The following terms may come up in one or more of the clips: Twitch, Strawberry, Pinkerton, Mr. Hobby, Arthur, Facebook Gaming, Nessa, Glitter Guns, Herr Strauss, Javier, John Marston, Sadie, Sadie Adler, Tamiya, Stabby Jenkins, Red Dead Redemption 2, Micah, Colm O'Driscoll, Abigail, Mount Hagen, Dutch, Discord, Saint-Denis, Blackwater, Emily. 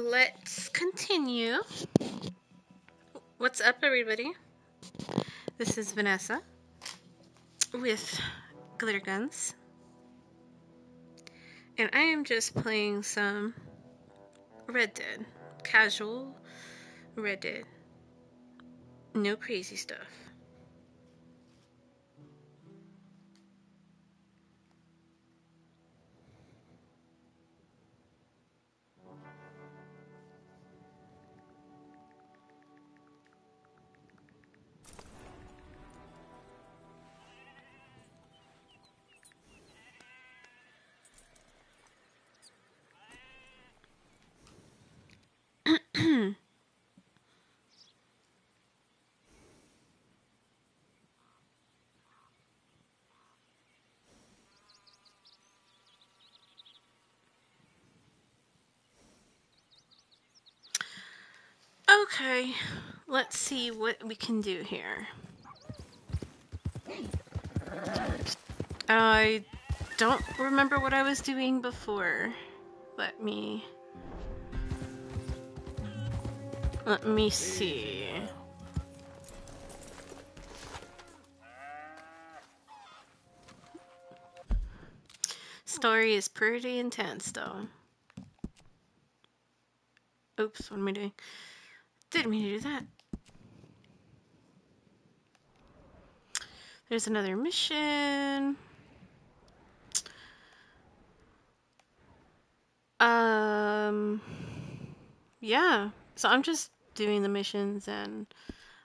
Let's continue. What's up, everybody? This is Vanessa with Glitter Guns. And I am just playing some Red Dead. Casual Red Dead. No crazy stuff. Okay, let's see what we can do here. I don't remember what I was doing before. Let me see. Story is pretty intense though. Oops, what am I doing? Didn't mean to do that. There's another mission. Yeah, so I'm just doing the missions and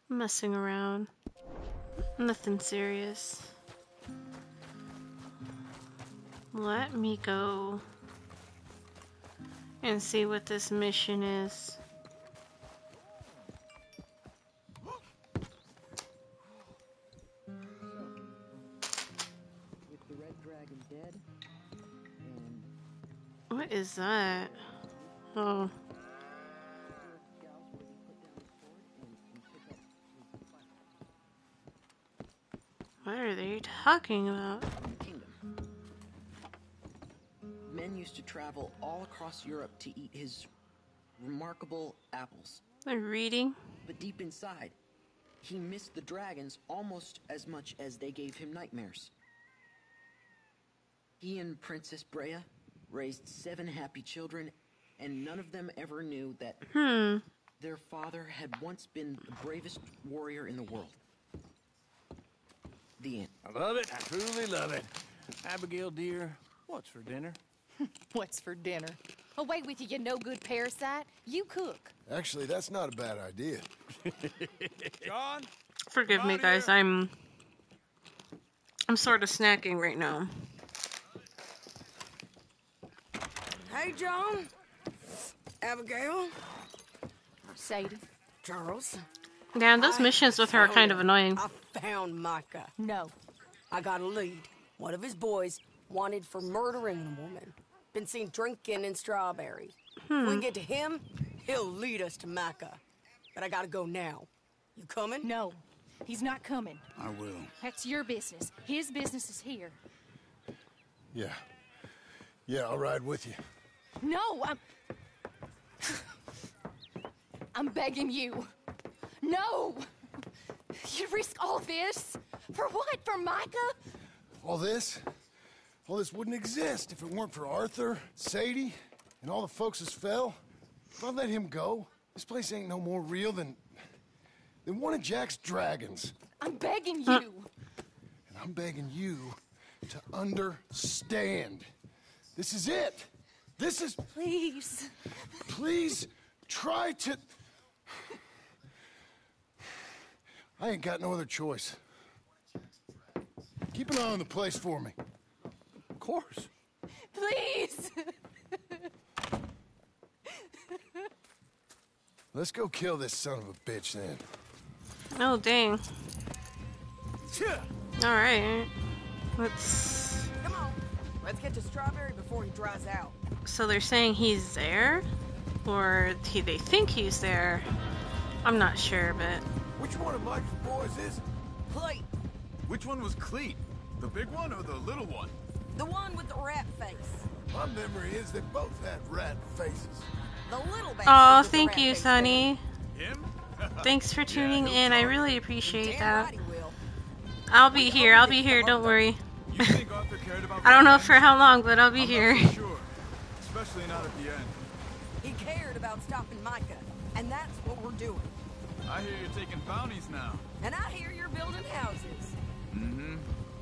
messing around. Nothing serious. Let me go and see what this mission is. What is that? Oh. What are they talking about? Men used to travel all across Europe to eat his remarkable apples. They're reading. But deep inside, he missed the dragons almost as much as they gave him nightmares. He and Princess Brea raised 7 happy children, and none of them ever knew that their father had once been the bravest warrior in the world. The end. I love it. I truly love it. Abigail, dear, what's for dinner? What's for dinner? Away with you, you no-good parasite. You cook. Actually, that's not a bad idea. John? Forgive me, guys. Here. I'm sort of snacking right now. Hey, John. Abigail. Sadie. Charles. Damn, those missions with her are kind of annoying. I found Micah. No. I got a lead. One of his boys wanted for murdering a woman. Been seen drinking in Strawberry. If we get to him, he'll lead us to Micah. But I gotta go now. You coming? No. He's not coming. I will. That's your business. His business is here. Yeah. Yeah, I'll ride with you. No, I'm begging you. No! You risk all this? For what? For Micah? All this? All this wouldn't exist if it weren't for Arthur, Sadie, and all the folks that fell. If I let him go, this place ain't no more real than one of Jack's dragons. I'm begging you. And I'm begging you to understand. This is it. This is... Please. Please try to... I ain't got no other choice. Keep an eye on the place for me. Of course. Please. Let's go kill this son of a bitch then. Oh, dang. Alright. Let's... Come on. Let's get to Strawberry before he dries out. So they're saying he's there? Or they think he's there? I'm not sure, but... Which one of Mike's boys is Cleet? Which one was Cleet? The big one or the little one? The one with the rat face. My memory is they both had rat faces. Oh, thank you, Sonny. Thanks for tuning in. I really appreciate that. I'll be here. I'll be here. Don't worry. I don't know for how long, but I'll be here. Especially not at the end. He cared about stopping Micah, and that's what we're doing. I hear you're taking bounties now. And I hear you're building houses. Mm-hmm.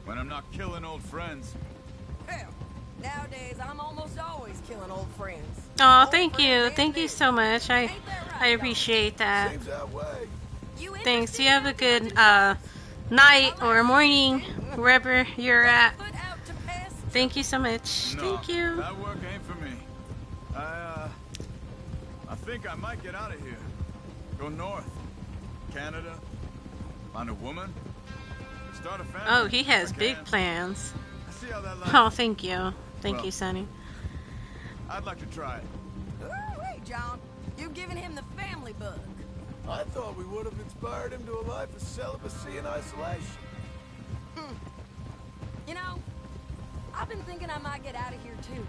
When I'm not killing old friends. Hell, nowadays I'm almost always killing old friends. Oh, thank you. Thank you so much. I appreciate that. Thanks. You have a good night or morning, wherever you're at. Thank you so much. No, thank you. That work ain't for me. I think I might get out of here. Go north. Canada. Find a woman. Start a family. Oh, he has big plans. I see how that looks. Oh, thank you. Thank you, Sonny. I'd like to try it. Ooh, hey, John. You're giving him the family bug. I thought we would have inspired him to a life of celibacy and isolation. Hmm. You know, I've been thinking I might get out of here, too.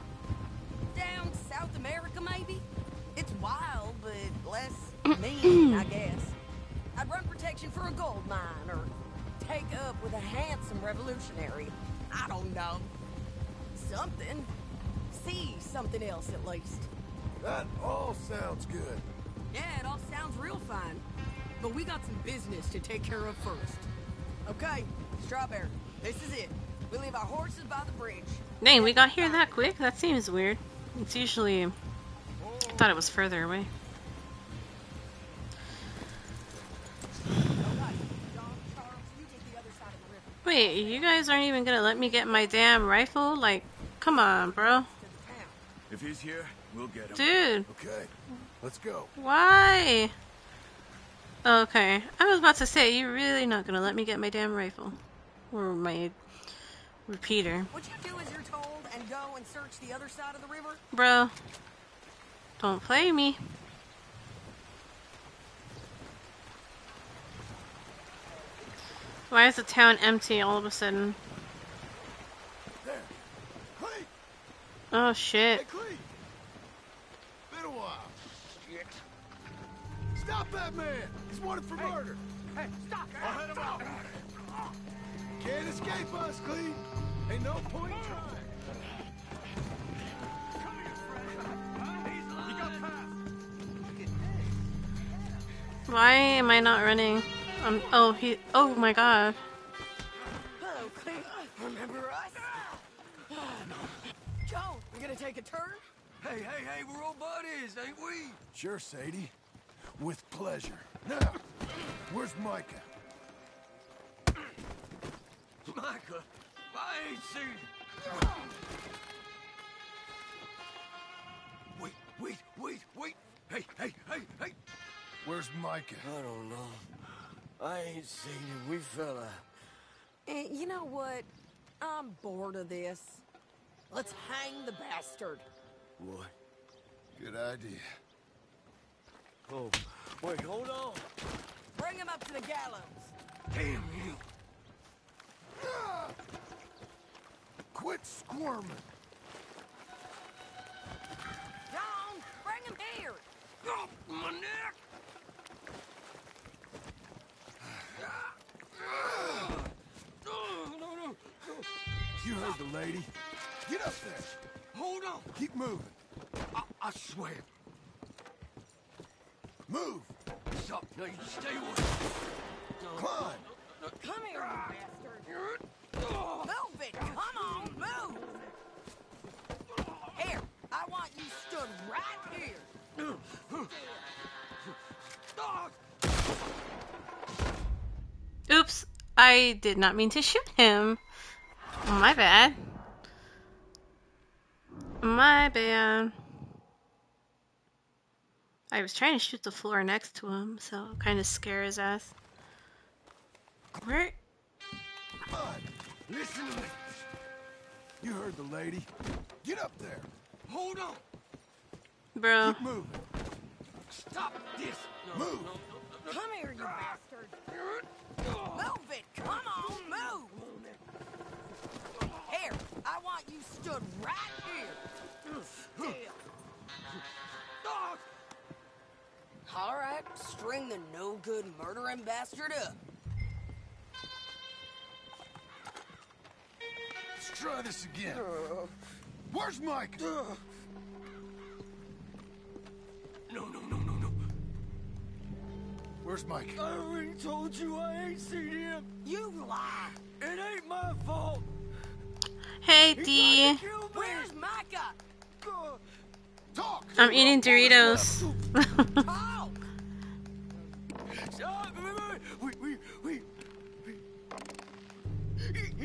Down South America, maybe? It's wild, but less mean, I guess. I'd run protection for a gold mine, or take up with a handsome revolutionary. I don't know. Something. See something else, at least. That all sounds good. Yeah, it all sounds real fine. But we got some business to take care of first. Okay, Strawberry, this is it. We leave our horses by the bridge. Dang, we got here that quick? That seems weird. It's usually... I thought it was further away. Wait, you guys aren't even gonna let me get my damn rifle? Like, come on, bro. If he's here, we'll get him. Dude. Okay, let's go. Why? Okay, I was about to say, you're really not gonna let me get my damn rifle. Or my... repeater. What you do is you're told and go and search the other side of the river? Bro. Don't play me. Why is the town empty all of a sudden? There. Cleet. Oh shit. Hey, Cleet. Been a while. Shit. Stop that man! He's wanted for murder! Hey, stop! I'll head him out! Can't escape us, Cleet! Ain't no point trying! Why am I not running? Oh my god. Hello, Cleet. Remember us? Joe, we gonna take a turn? Hey, we're old buddies, ain't we? Sure, Sadie. With pleasure. Now, where's Micah? Micah? I ain't seen him. Wait. Hey. Where's Micah? I don't know. I ain't seen him. We fell out. And you know what? I'm bored of this. Let's hang the bastard. What? Good idea. Oh, wait, hold on. Bring him up to the gallows. Damn you. Quit squirming. John, bring him here. Oh, my neck. No. You heard the lady. Get up there. Hold on. Keep moving. I swear. Move. Stop. Now you stay away. Climb. Come here, you bastard. Move it. Come on, move. Here. I want you stood right here. Stop. Oops, I did not mean to shoot him. My bad. My bad. I was trying to shoot the floor next to him, so kind of scare his ass. Where? Listen to me. You heard the lady. Get up there. Hold on. Bro. Keep moving. Stop this. No, move. No. Come here, you bastard. Move it! Come on, move! Here, I want you stood right here. Still. All right, string the no-good murdering bastard up. Let's try this again. Where's Mike? No. Where's Mike? I already told you I ain't seen him. You lie. It ain't my fault. Hey, D. Where's Micah? Talk. I'm eating Doritos.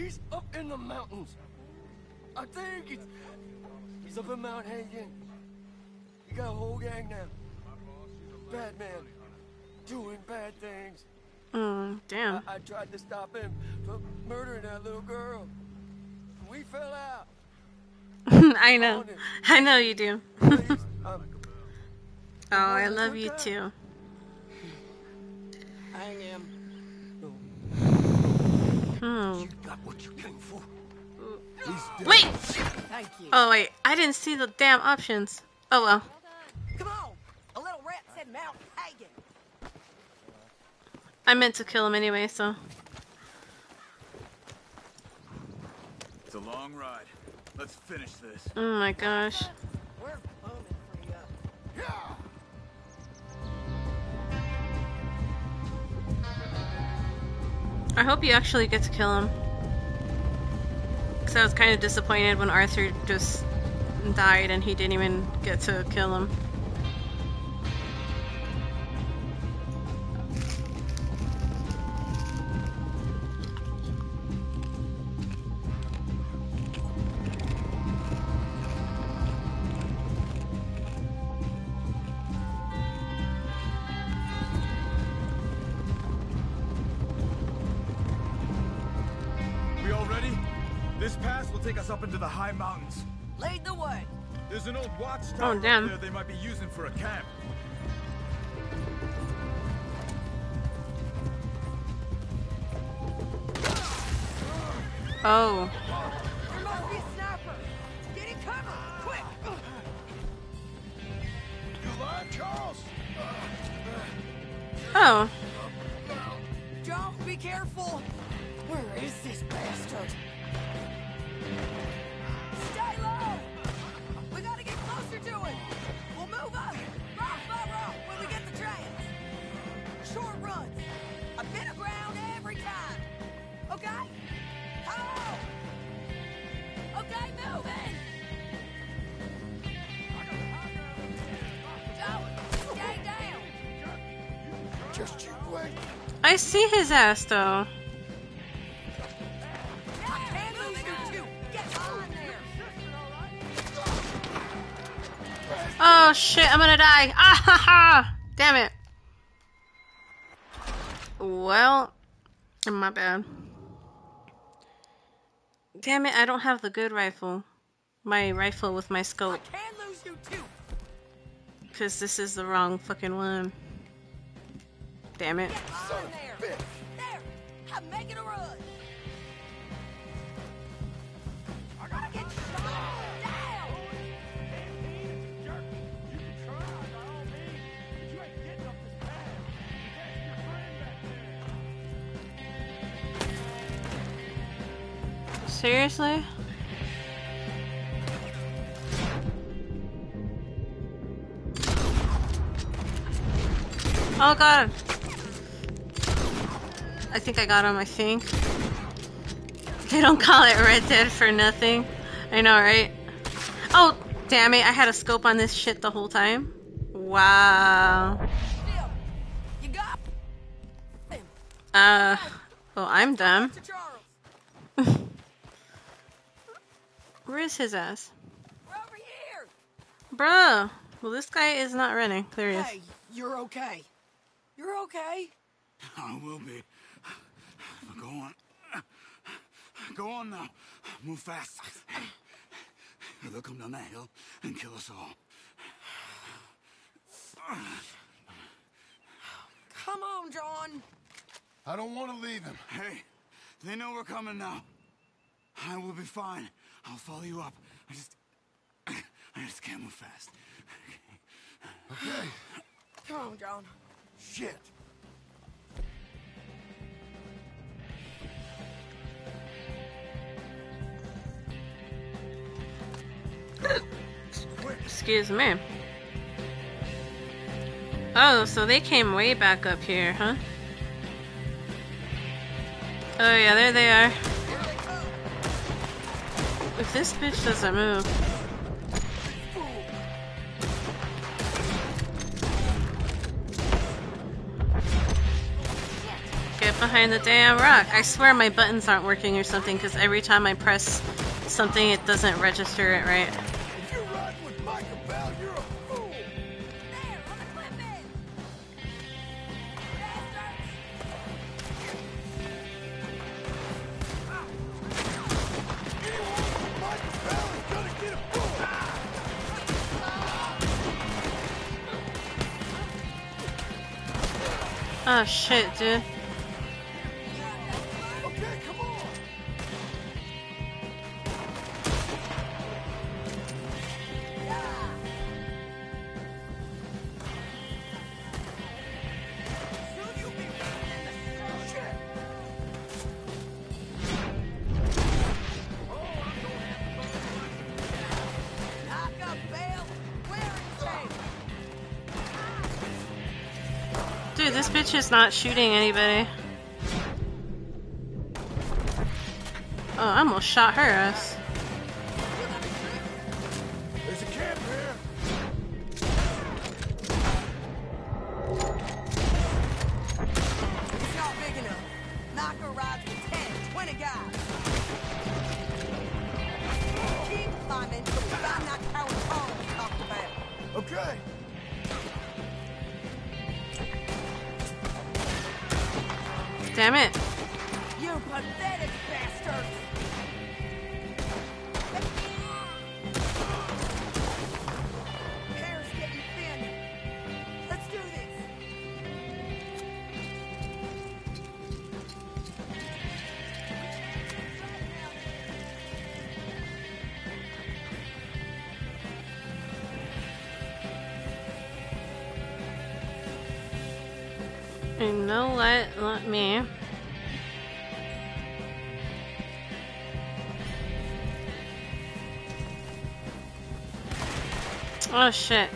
He's up in the mountains. I think he's up in Mount Hagen. You got a whole gang now. Bad man, doing bad things. Damn. I tried to stop him from murdering that little girl. We fell out. I know you do. Oh, I love you too. I am. You got what you came for. Wait! Thank you. Oh wait, I didn't see the damn options. Oh well. Come on, a little rat said Mount Hagen. I meant to kill him anyway, so. It's a long ride. Let's finish this. Oh my gosh. We're booming for you. Yeah. I hope you actually get to kill him. Because I was kind of disappointed when Arthur just died and he didn't even get to kill him. Into the high mountains. Lead the way. There's an old watchtower there they might be using for a camp. Oh. There must be snipers. Get in cover, quick. You live, Charles? Oh. John, be careful. Where is this bastard? Stay low! We gotta get closer to it! We'll move up! Rock by rock when we get the trails! Short runs! A bit of ground every time! Okay? Hello! Okay, moving! Don't! Stay down! Just you wait! I see his ass though. Oh shit, I'm gonna die. Ah ha ha! Damn it. Well, my bad. Damn it, I don't have the good rifle. My rifle with my scope. I can lose you too. Cause this is the wrong fucking one. Damn it. Son of a bitch. There! I'm making a run! I gotta get shot! Seriously? Oh god! I think I got him, I think. They don't call it Red Dead for nothing. I know, right? Oh, damn it, I had a scope on this shit the whole time. Wow. Well, I'm dumb. Where is his ass? We're over here. Bro, well this guy is not running. There he is. Hey, you're okay. You're okay. I will be. But go on. Go on now. Move fast. They'll come down that hill and kill us all. Come on, John. I don't want to leave him. Hey, they know we're coming now. I will be fine. I'll follow you up. I just can't move fast. Okay. Come on, John. Shit. Excuse me. Oh, so they came way back up here, huh? Oh yeah, there they are. If this bitch doesn't move. Get behind the damn rock. I swear my buttons aren't working or something, because every time I press something it doesn't register it right. Oh shit, dude. Okay, come on. Dude, this bitch is not shooting anybody. Oh, I almost shot her ass. There's a camp here. It's not big enough. Knocker rides with 10, 20 guys. Keep climbing till we find that tower off the battle. Okay. Damn it. You pathetic bastard. Hair's getting thin. Let's do this. And no let me. Oh shit.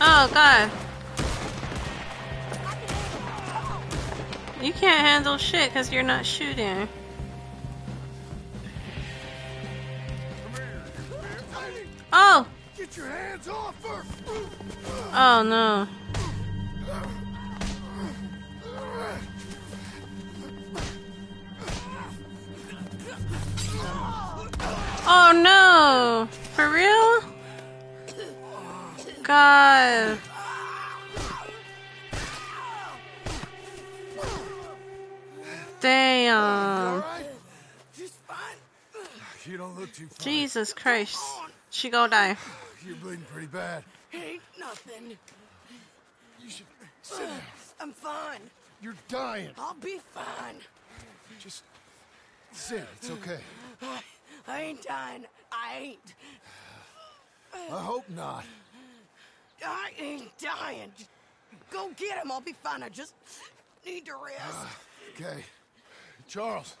Oh god. You can't handle shit because you're not shooting. Oh no. Oh no! For real? God. Damn. Jesus Christ. She gonna die. You're bleeding pretty bad. Ain't nothing. You should sit down. I'm fine. You're dying. I'll be fine. Just sit. It's okay. I ain't dying. I ain't. I hope not. I ain't dying. Just go get him. I'll be fine. I just need to rest. Okay. Charles,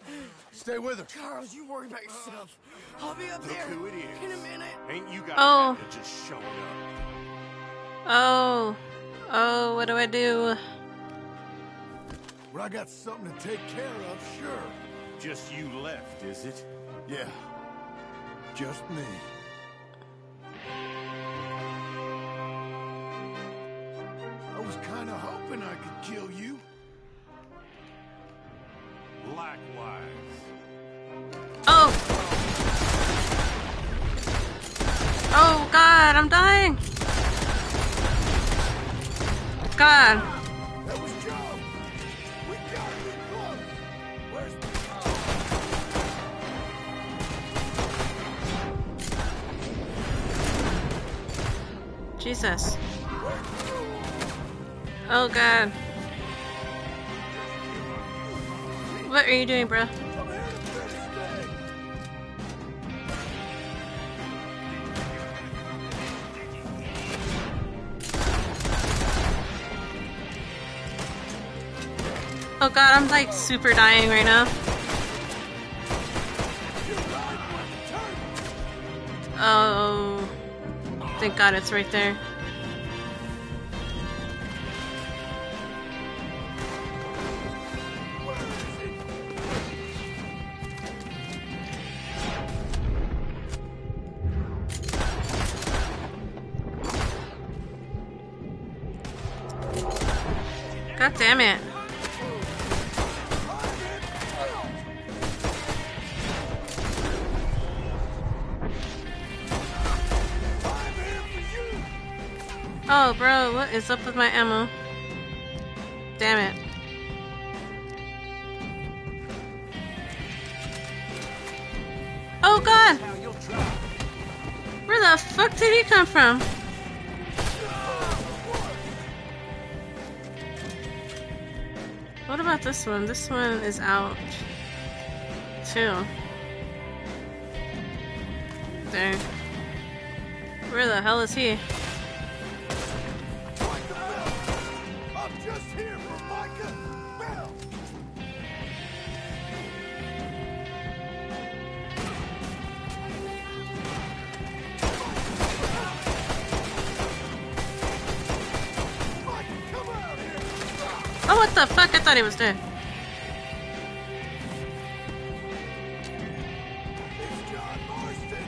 stay with her. Charles, you worry about yourself. I'll be up there in a minute. Ain't you guys just showing up? Oh. Oh, what do I do? Well, I got something to take care of, sure. Just you left, is it? Yeah. Just me. I was kind of hoping I could kill you. Likewise. Oh! Oh god, I'm dying! God. That was Joe. We got him close. Where's the Jesus. Oh god. What are you doing, bro? Oh god, I'm like super dying right now. Oh, thank god it's right there. God damn it. Oh, bro, what is up with my ammo? Damn it. Oh, God! Where the fuck did he come from? What about this one? This one is out, too. There. Where the hell is he? Fuck, I thought he was dead. It's John Marston,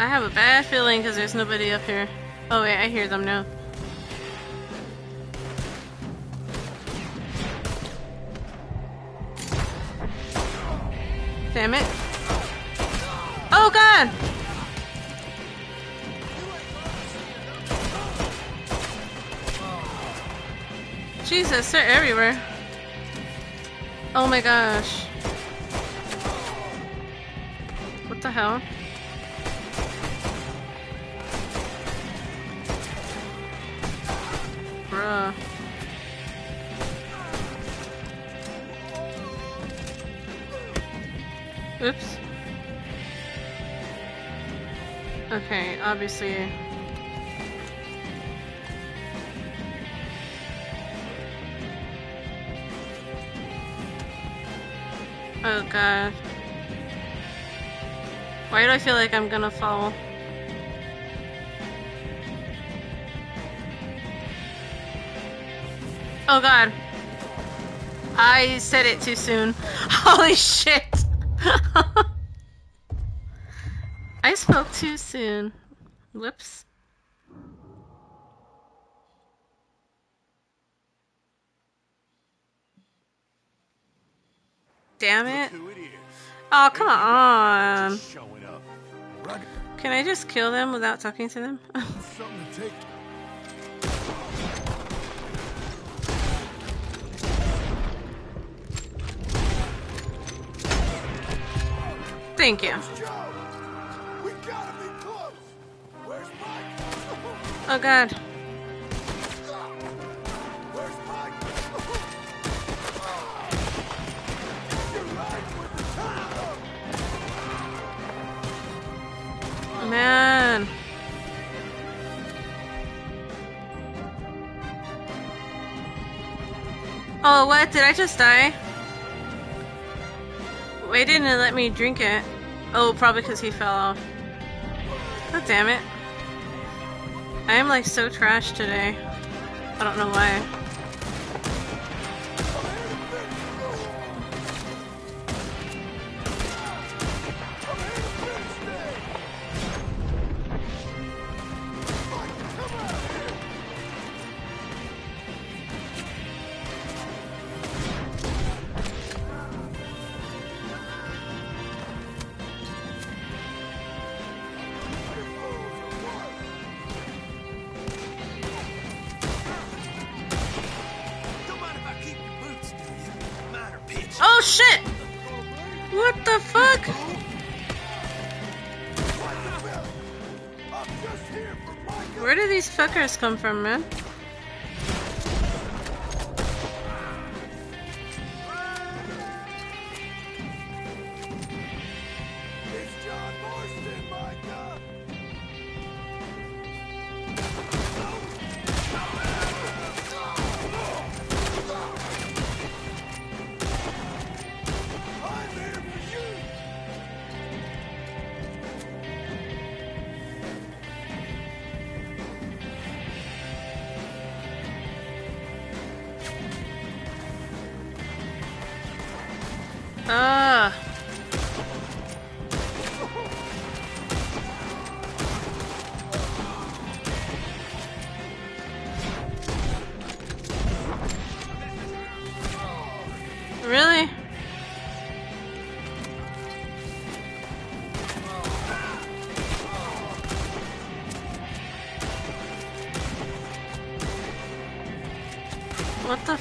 I have a bad feeling because there's nobody up here. Oh wait, I hear them now. Damn it. Oh god! Jesus, they're everywhere. Oh my gosh. What the hell? Oops. Okay, obviously. Oh god. Why do I feel like I'm gonna fall? Oh god. I said it too soon. Holy shit! I spoke too soon. Whoops. Damn it. Oh, come on. Can I just kill them without talking to them? Thank you. Oh god. Man. Oh, what? Did I just die? Why didn't it let me drink it? Oh, probably because he fell off. God damn it. I am like so trash today. I don't know why. Oh shit! What the fuck? Where do these fuckers come from, man?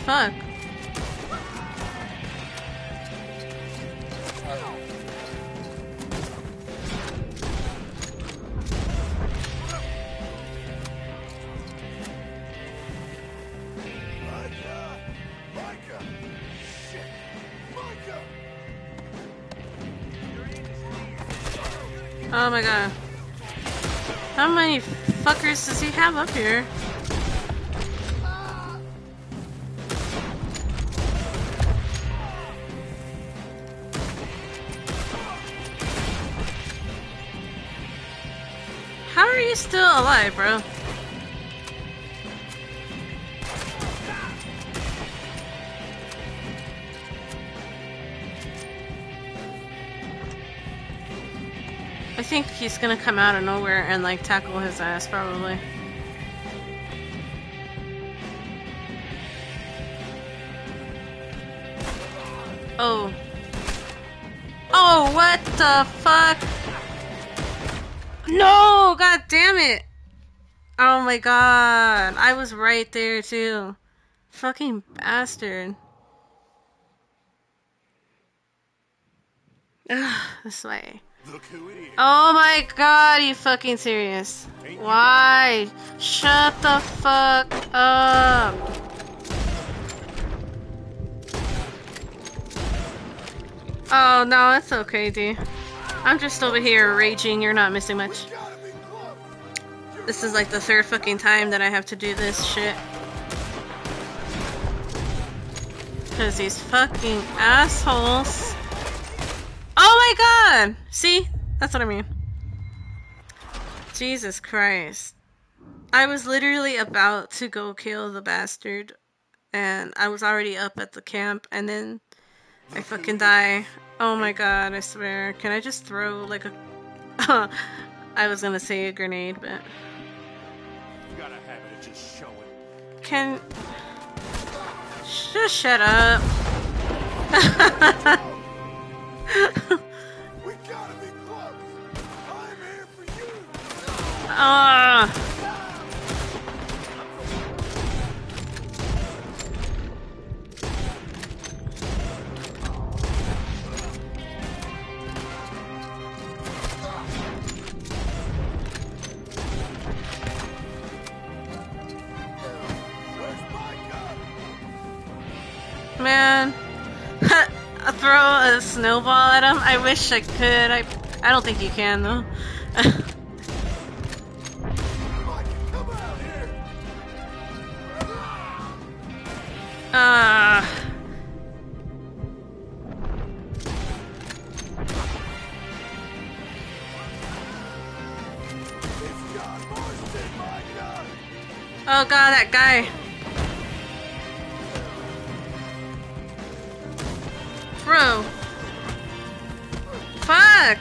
Fuck. Oh my god. How many fuckers does he have up here? Still alive, bro. I think he's gonna come out of nowhere and like tackle his ass, probably. Oh. Oh, what the fuck? No! God damn it! Oh my god. I was right there too. Fucking bastard. Ugh, this way. Oh my god, are you fucking serious? Why? Shut the fuck up. Oh no, that's okay, D. I'm just over here raging, you're not missing much. This is like the third fucking time that I have to do this shit. Cause these fucking assholes. Oh my god! See? That's what I mean. Jesus Christ. I was literally about to go kill the bastard. And I was already up at the camp and then I fucking die. Oh my god, I swear. Can I just throw like a... I was gonna say a grenade, but... You gotta have it, just show it. Can... Just shut up. We gotta be close. I'm here for you. Man, I throw a snowball at him. I wish I could. I don't think you can though. Oh god, that guy. Bro. Fuck.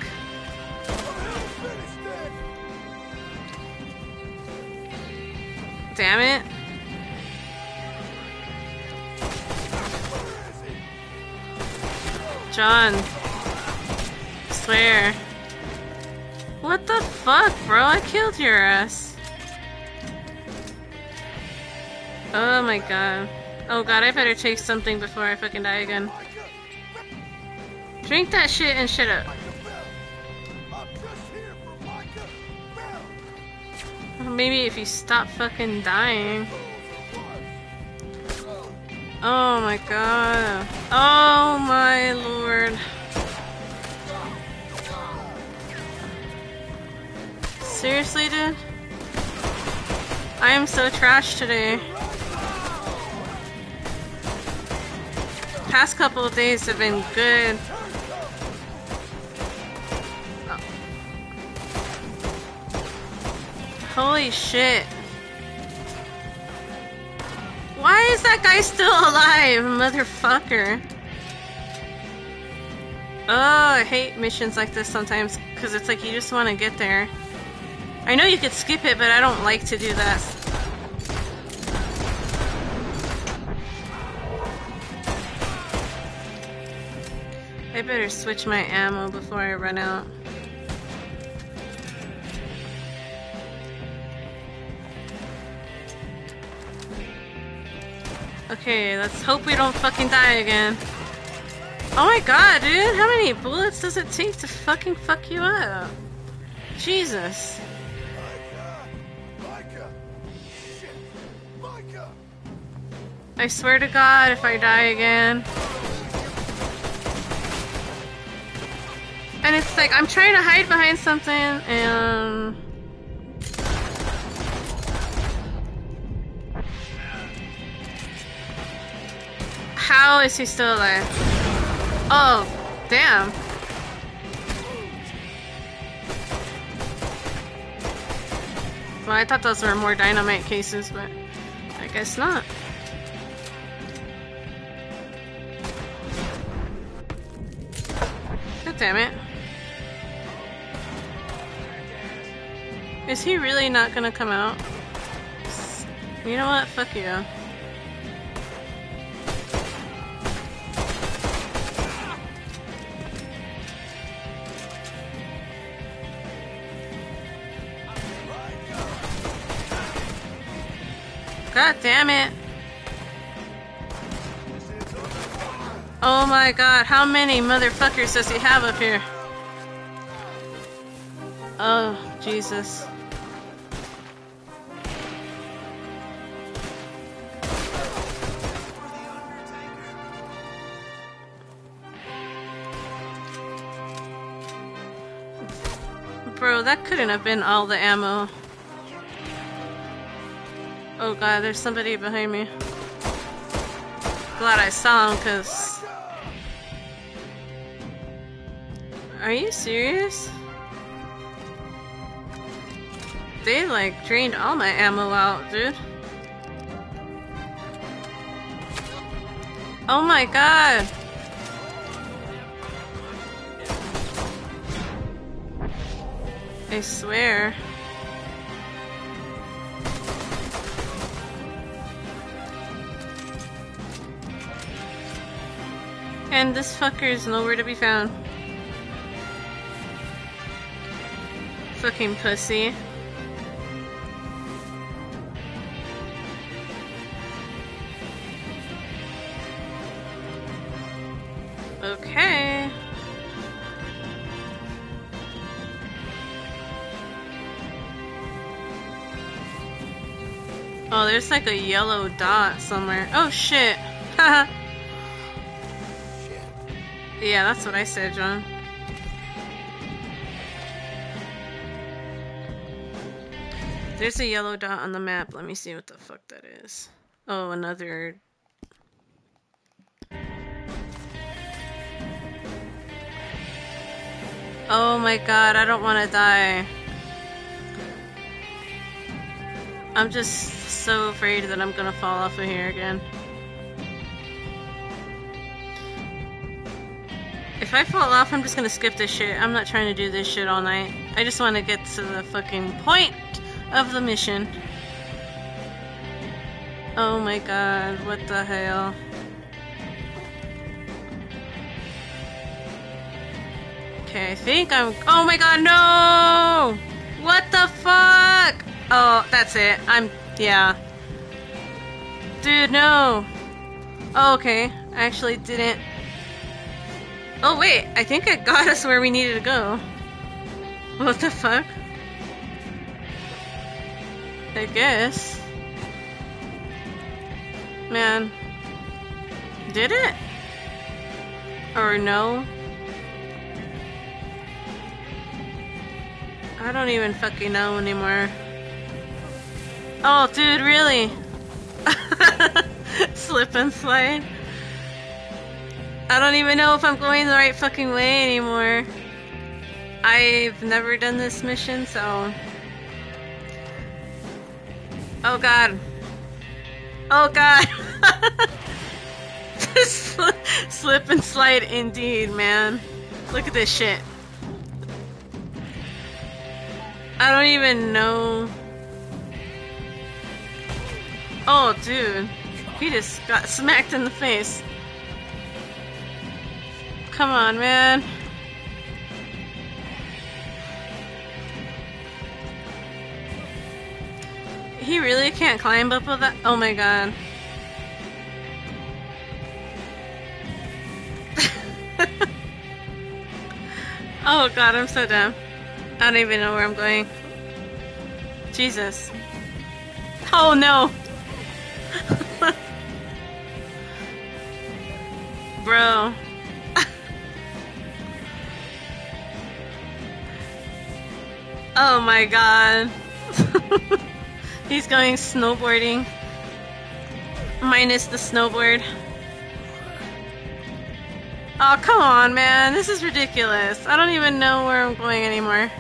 Damn it. John. I swear. What the fuck, bro? I killed your ass. Oh my god. Oh god, I better take something before I fucking die again. Drink that shit and shut up. Maybe if you stop fucking dying. Oh my god. Oh my lord. Seriously, dude? I am so trash today. Past couple of days have been good. Oh. Holy shit. Why is that guy still alive, motherfucker? Oh, I hate missions like this sometimes because it's like you just want to get there. I know you could skip it, but I don't like to do that. I better switch my ammo before I run out. Okay, let's hope we don't fucking die again. Oh my god, dude! How many bullets does it take to fucking fuck you up? Jesus. I swear to God, if I die again. And it's like, I'm trying to hide behind something, and... How is he still alive? Oh, damn. Well, I thought those were more dynamite cases, but I guess not. Damn it. Is he really not gonna come out? You know what? Fuck you. God damn it. Oh my god, how many motherfuckers does he have up here? Oh, Jesus. Bro, that couldn't have been all the ammo. Oh god, there's somebody behind me. Glad I saw him, cause... Are you serious? They like drained all my ammo out, dude. Oh my god! I swear. And this fucker is nowhere to be found. Fucking pussy. Okay. Oh, there's like a yellow dot somewhere. Oh shit. Haha. Yeah, that's what I said, John. There's a yellow dot on the map. Let me see what the fuck that is. Oh, another... Oh my god, I don't want to die. I'm just so afraid that I'm gonna fall off of here again. If I fall off, I'm just gonna skip this shit. I'm not trying to do this shit all night. I just want to get to the fucking point of the mission. Oh my god, what the hell? Okay, I think I'm... Oh my god, no! What the fuck? Oh, that's it. I'm... yeah. Dude, no! Oh, okay. I actually didn't... Oh wait, I think it got us where we needed to go. What the fuck? I guess. Man. Did it? Or no? I don't even fucking know anymore. Oh, dude, really? Slip and slide. I don't even know if I'm going the right fucking way anymore. I've never done this mission, so... Oh god. Oh god. Slip and slide indeed, man. Look at this shit. I don't even know. Oh, dude. He just got smacked in the face. Come on, man. He really can't climb up with that? Oh my god. Oh god, I'm so dumb. I don't even know where I'm going. Jesus. Oh no! Bro. Oh my god. He's going snowboarding. Minus the snowboard. Oh, come on, man. This is ridiculous. I don't even know where I'm going anymore.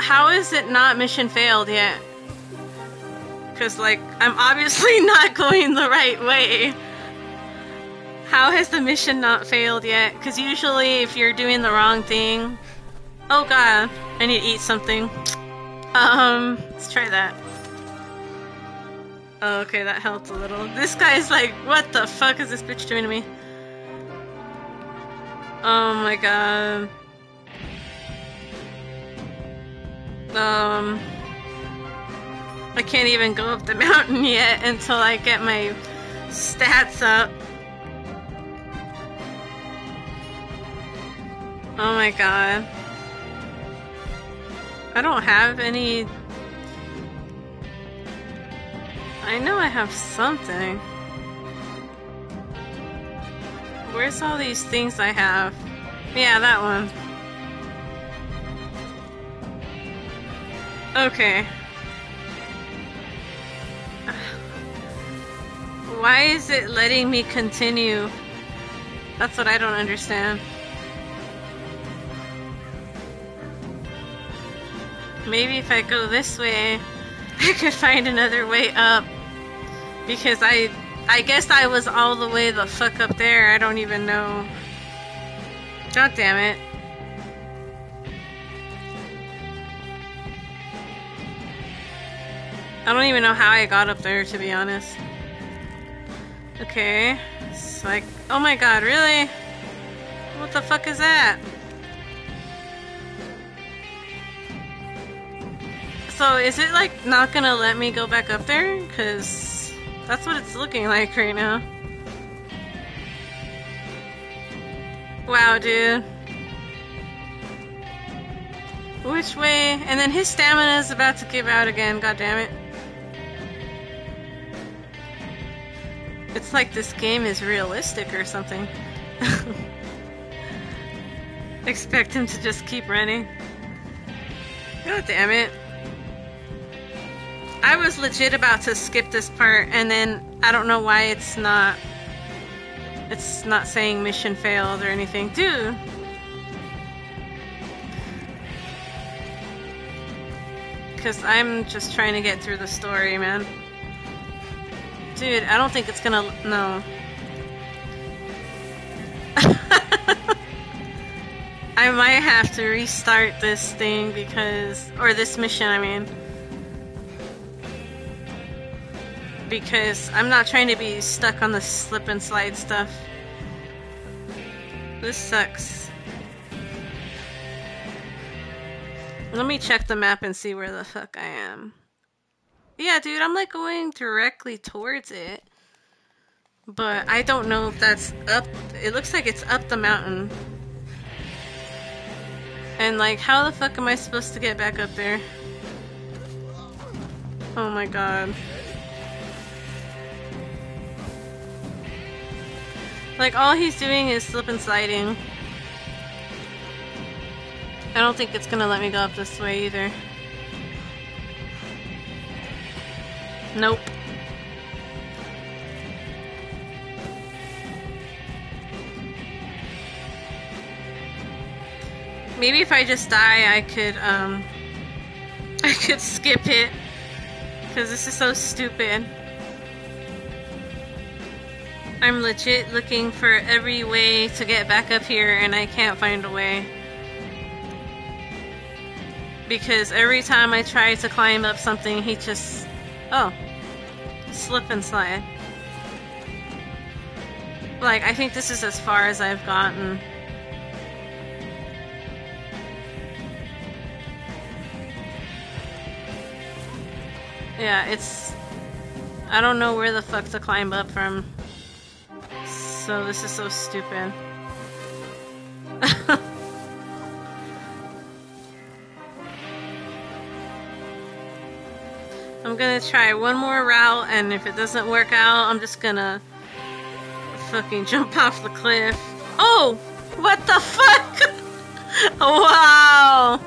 How is it not mission failed yet? Because, like, I'm obviously not going the right way. How has the mission not failed yet? Because usually if you're doing the wrong thing... Oh god, I need to eat something. Let's try that. Oh, okay, that helped a little. This guy's like, what the fuck is this bitch doing to me? Oh my god. I can't even go up the mountain yet until I get my stats up. Oh my god. I don't have any... I know I have something. Where's all these things I have? Yeah, that one. Okay. Why is it letting me continue? That's what I don't understand. Maybe if I go this way, I could find another way up. Because I guess I was all the way the fuck up there. I don't even know. God damn it. I don't even know how I got up there, to be honest. Okay. It's like, oh my god, really? What the fuck is that? So is it like not gonna let me go back up there? Cause that's what it's looking like right now. Wow, dude. Which way? And then his stamina is about to give out again, god damn it. It's like this game is realistic or something. Expect him to just keep running. God damn it. I was legit about to skip this part, and then I don't know why it's not saying mission failed or anything. Dude! Because I'm just trying to get through the story, man. Dude, I don't think it's gonna... No. I might have to restart this thing because... Or this mission, I mean. Because I'm not trying to be stuck on the slip and slide stuff. This sucks. Let me check the map and see where the fuck I am. Yeah, dude, I'm like going directly towards it. But I don't know if that's up. It looks like it's up the mountain. And like, how the fuck am I supposed to get back up there? Oh my god. Like, all he's doing is slip and sliding. I don't think it's gonna let me go up this way either. Nope. Maybe if I just die, I could skip it. Because this is so stupid. I'm legit looking for every way to get back up here and I can't find a way. Because every time I try to climb up something, he just... oh. Slip and slide. Like, I think this is as far as I've gotten. Yeah, it's... I don't know where the fuck to climb up from. So this is so stupid. I'm gonna try one more route, and if it doesn't work out, I'm just gonna fucking jump off the cliff. Oh! What the fuck? Wow!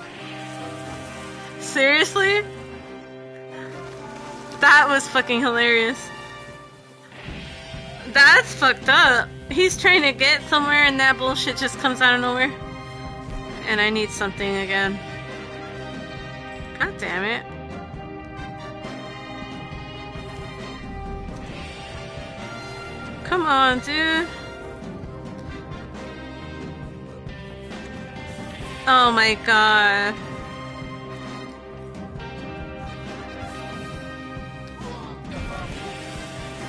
Seriously? That was fucking hilarious. That's fucked up. He's trying to get somewhere and that bullshit just comes out of nowhere. And I need something again. God damn it. Come on, dude. Oh my god.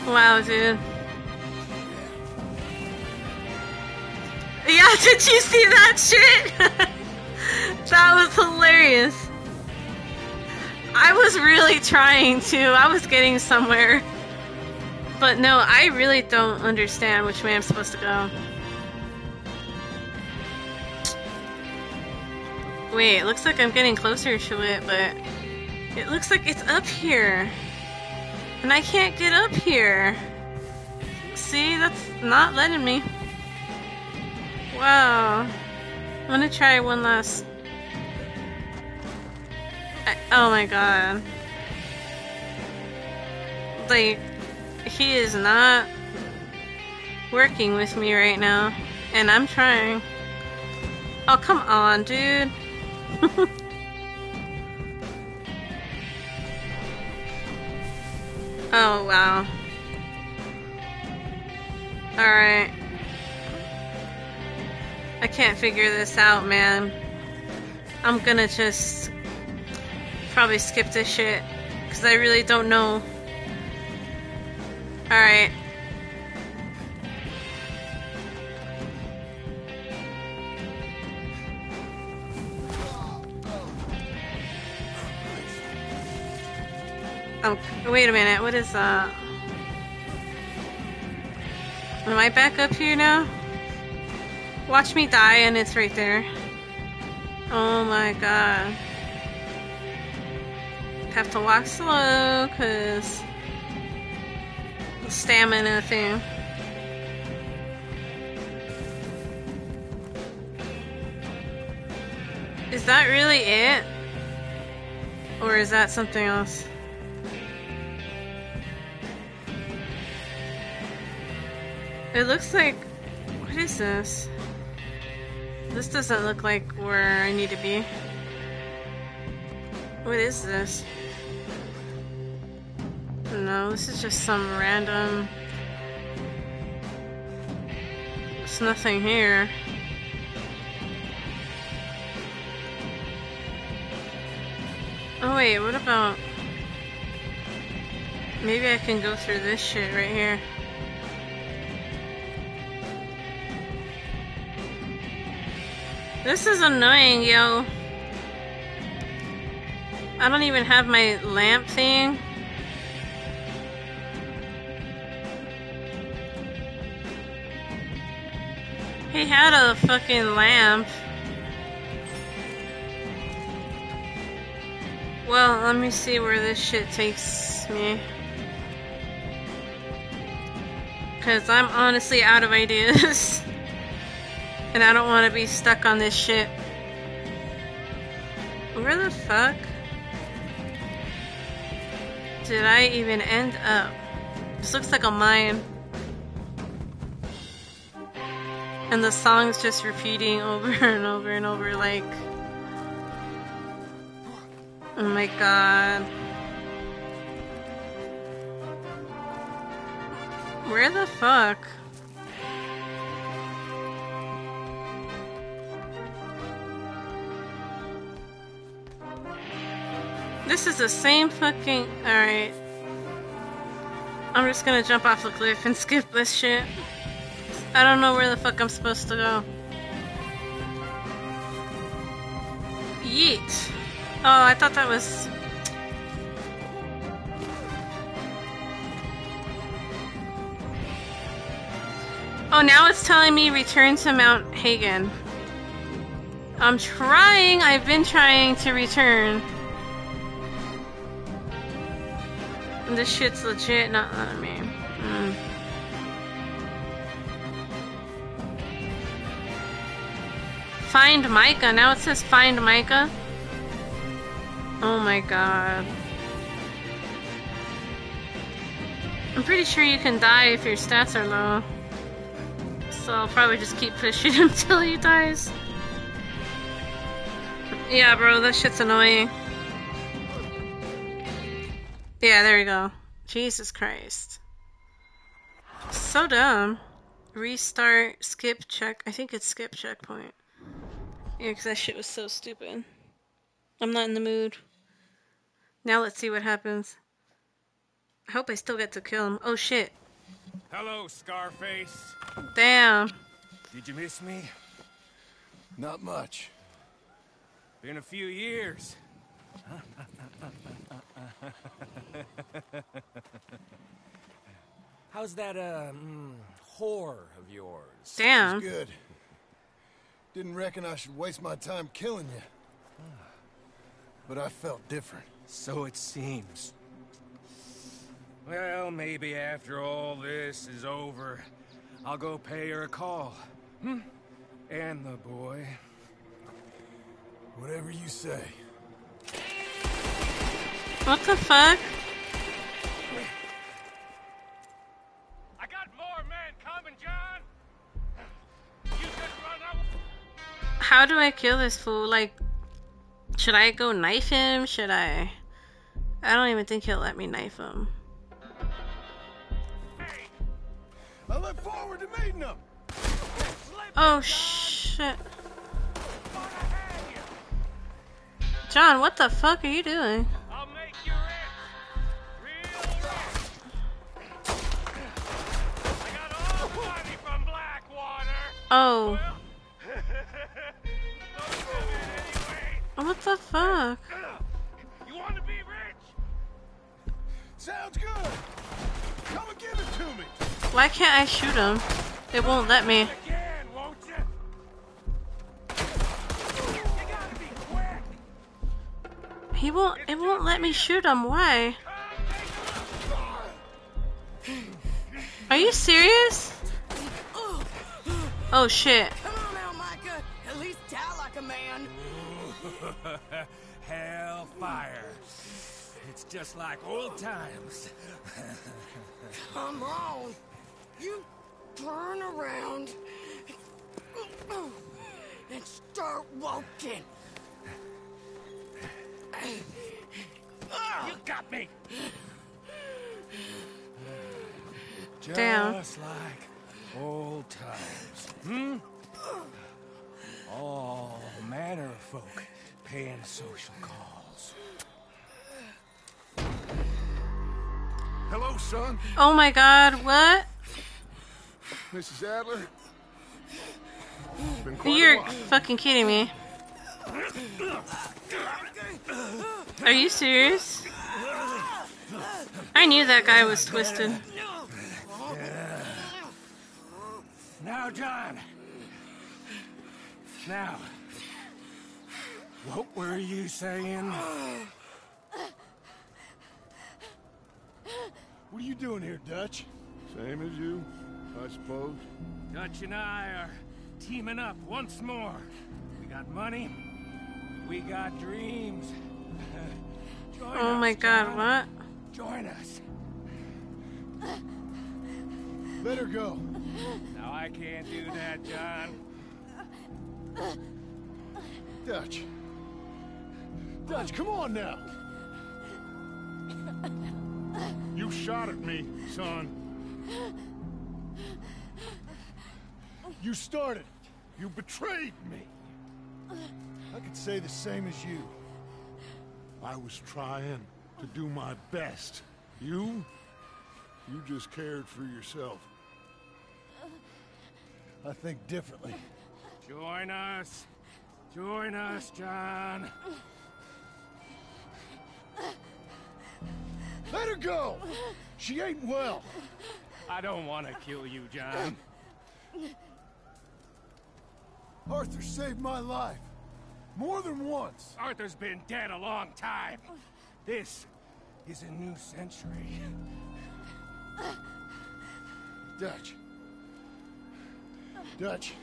Wow, dude. Yeah, did you see that shit? That was hilarious. I was really trying to. I was getting somewhere. But no, I really don't understand which way I'm supposed to go. Wait, it looks like I'm getting closer to it, but... it looks like it's up here. And I can't get up here. See, that's not letting me. Wow. I'm gonna try one last... oh my god. Like, he is not working with me right now. And I'm trying. Oh, come on, dude. Oh, wow. Alright. I can't figure this out, man. I'm gonna just probably skip this shit because I really don't know. Alright. Oh, wait a minute. What is that? Am I back up here now? Watch me die and it's right there. Oh my god. Have to walk slow cause the stamina thing. Is that really it? Or is that something else? It looks like... what is this? This doesn't look like where I need to be. What is this? No, this is just some random... there's nothing here. Oh wait, what about... maybe I can go through this shit right here. This is annoying, yo. I don't even have my lamp thing. He had a fucking lamp. Well, let me see where this shit takes me. Cause I'm honestly out of ideas. And I don't want to be stuck on this shit. Where the fuck did I even end up? This looks like a mine. And the song's just repeating over and over and over, like... Oh my god. Where the fuck? This is the same fucking... Alright. I'm just gonna jump off a cliff and skip this shit. I don't know where the fuck I'm supposed to go. Yeet. Oh, I thought that was... Oh, now it's telling me return to Mount Hagen. I'm trying. I've been trying to return. This shit's legit not letting me. Find Micah. Now it says find Micah. Oh my god. I'm pretty sure you can die if your stats are low. So I'll probably just keep pushing him till he dies. Yeah, bro, that shit's annoying. Yeah, there we go. Jesus Christ. So dumb. Restart, skip, check. I think it's skip checkpoint. Yeah, because that shit was so stupid. I'm not in the mood. Now let's see what happens. I hope I still get to kill him. Oh shit. Hello, Scarface. Damn. Did you miss me? Not much. Been a few years. How's that whore of yours? Damn. She's good. Didn't reckon I should waste my time killing you. But I felt different. So it seems. Well, maybe after all this is over, I'll go pay her a call. Hmm? And the boy. Whatever you say. What the fuck? I got more men coming, John. You just run out. How do I kill this fool? Like, should I go knife him? Should I? I don't even think he'll let me knife him. Hey, I look forward to meeting him. Oh shit. John, what the fuck are you doing? Oh. What the fuck? You want to be rich? Sounds good. Come and give it to me. Why can't I shoot him? It won't let me. Again, won't you? You gotta be quick. He won't. It won't let me shoot him. Why? Are you serious? Oh shit. Come on now, Micah. At least die like a man. Hellfire. It's just like old times. Come on. You turn around and start walking. You got me. Damn. Just like old times, hmm? All manner of folk paying social calls. Hello, son. Oh my god, what? Mrs. Adler? You're fucking kidding me. Are you serious? I knew that guy was twisted. Now, John, Now, what were you saying? What are you doing here, Dutch? Same as you, I suppose. Dutch and I are teaming up once more. We got money, we got dreams. Oh my God, what? Join us. Let her go. No, I can't do that, John. Dutch. Dutch, come on now. You shot at me, son. You started it. You betrayed me. I could say the same as you. I was trying to do my best. You just cared for yourself. I think differently. Join us. Join us, John. Let her go. She ain't well. I don't want to kill you, John. Arthur saved my life. More than once. Arthur's been dead a long time. This is a new century. Dutch. Dutch.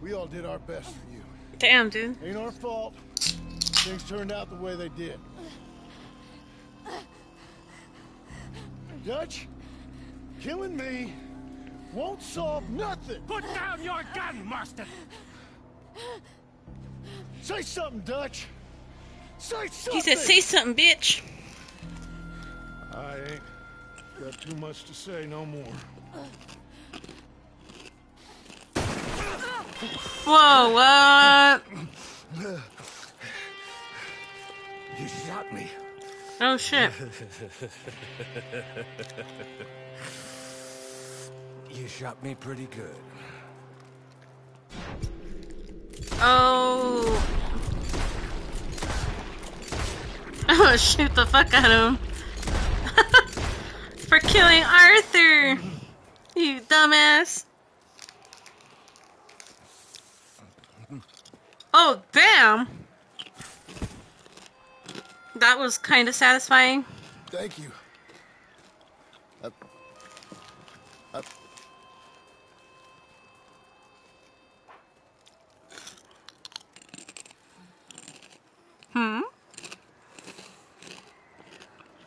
We all did our best for you. Damn, dude. Ain't our fault. Things turned out the way they did. Dutch, killing me won't solve nothing. Put down your gun, Marston. Say something, Dutch. Say something. He said, say something, bitch. I ain't got too much to say no more. Whoa, what? You shot me. Oh, shit. You shot me pretty good. Oh. I'm gonna shoot the fuck out of him. For killing Arthur. You dumbass. Oh, damn. That was kind of satisfying. Thank you.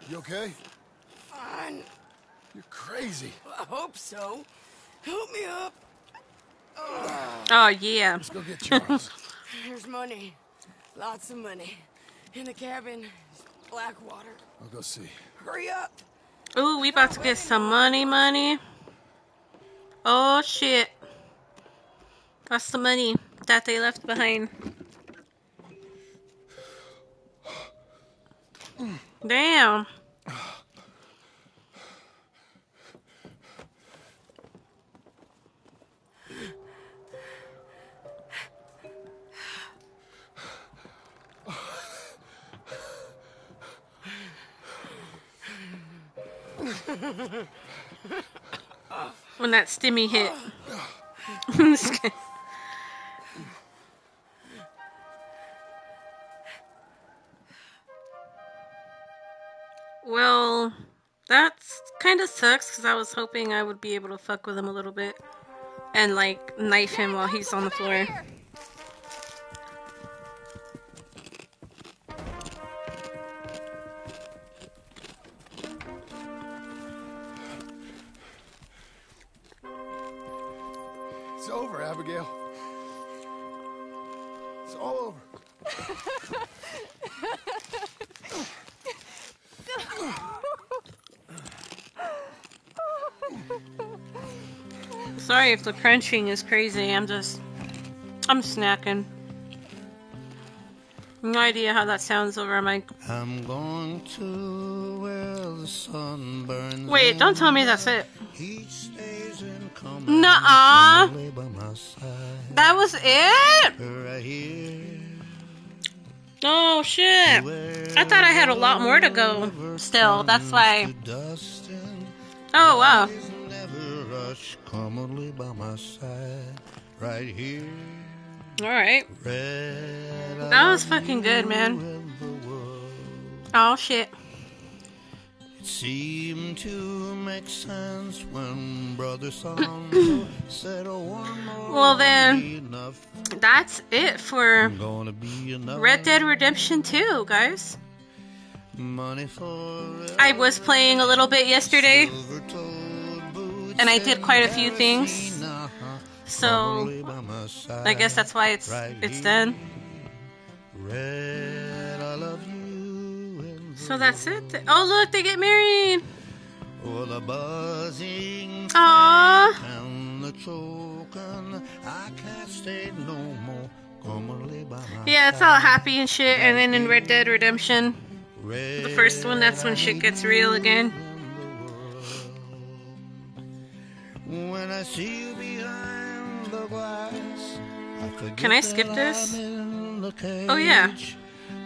You okay? Fine. You're crazy. I hope so. Help me up. Oh, yeah. Let's go get Charles. There's money. Lots of money. In the cabin. Blackwater. I'll go see. Hurry up. Ooh, we about to get some money. Oh, shit. That's the money that they left behind. Damn. When that stimmy hit. Well, that's kind of sucks because I was hoping I would be able to fuck with him a little bit and like knife him while he's on the floor. It's over, Abigail. It's all over. Sorry if the crunching is crazy. I'm snacking. No idea how that sounds over my. I'm going to where the sun burns. Wait, don't tell me that's it. Nuh-uh. That was it? Oh, shit. I thought I had a lot more to go still. That's why. Oh, wow. Commonly by my side, right here. Alright. That was fucking good, man. Oh, shit. It seemed to make sense when Brother Song said, oh, one more. Well, then, that's it for Red Dead Redemption 2, guys. I was playing a little bit yesterday, and I did quite a few things, so I guess that's why it's done. So that's it. Oh look, they get married! Aww! Yeah, it's all happy and shit, and then in Red Dead Redemption, the first one, that's when shit gets real again. When I see you behind the glass, can I skip this? Oh yeah.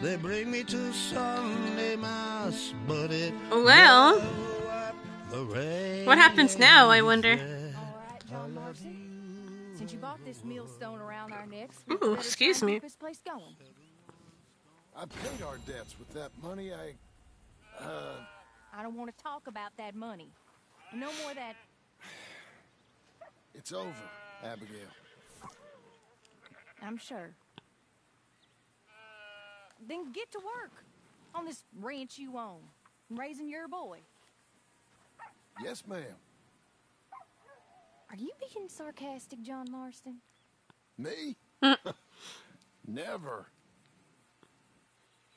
They bring me to Sunday mass, but it well, what happens now, I wonder? Ooh, excuse me. I paid our debts with that money. I don't want to talk about that money. No more that. It's over, Abigail. I'm sure. Then get to work on this ranch you own, raising your boy. Yes, ma'am. Are you being sarcastic, John Marston? Me? Never.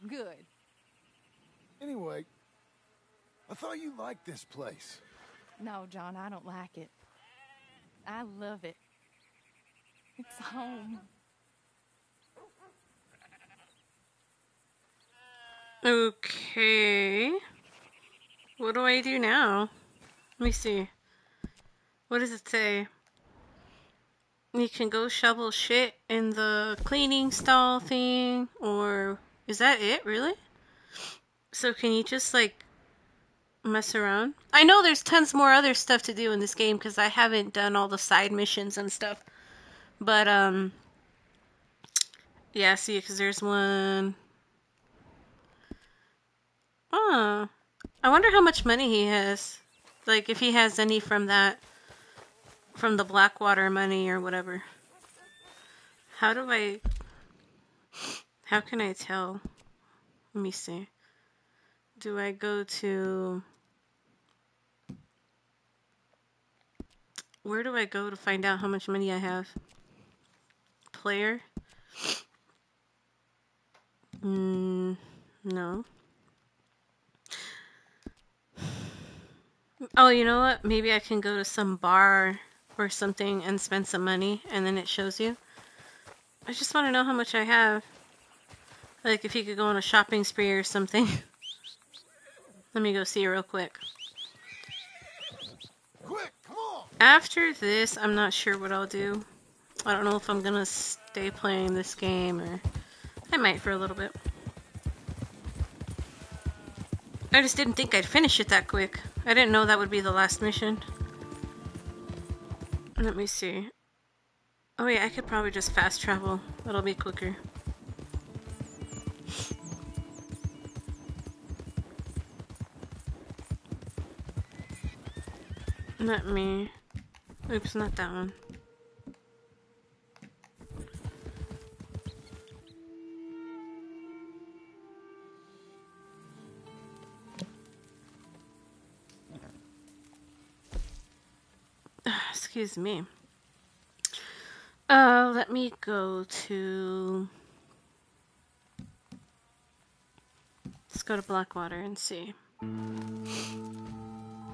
Good. Anyway, I thought you liked this place. No, John, I don't like it. I love it. It's home. Okay. What do I do now? Let me see. What does it say? You can go shovel shit in the cleaning stall thing, or is that it, really? So can you just, like, mess around? I know there's tons more other stuff to do in this game because I haven't done all the side missions and stuff, but yeah, see, because there's one. Oh, I wonder how much money he has, like if he has any from that, from the Blackwater money or whatever. How can I tell? Let me see. Do I go to, where do I go to find out how much money I have? Player? No. Oh, you know what? Maybe I can go to some bar or something and spend some money, and then it shows you. I just want to know how much I have. Like, if you could go on a shopping spree or something. Let me go see real quick. Quick, come on. After this, I'm not sure what I'll do. I don't know if I'm gonna stay playing this game, or I might for a little bit. I just didn't think I'd finish it that quick. I didn't know that would be the last mission. Let me see. Oh yeah, I could probably just fast travel. That'll be quicker. Let me... Oops, not that one. Excuse me. Let me go to... Let's go to Blackwater and see. Man,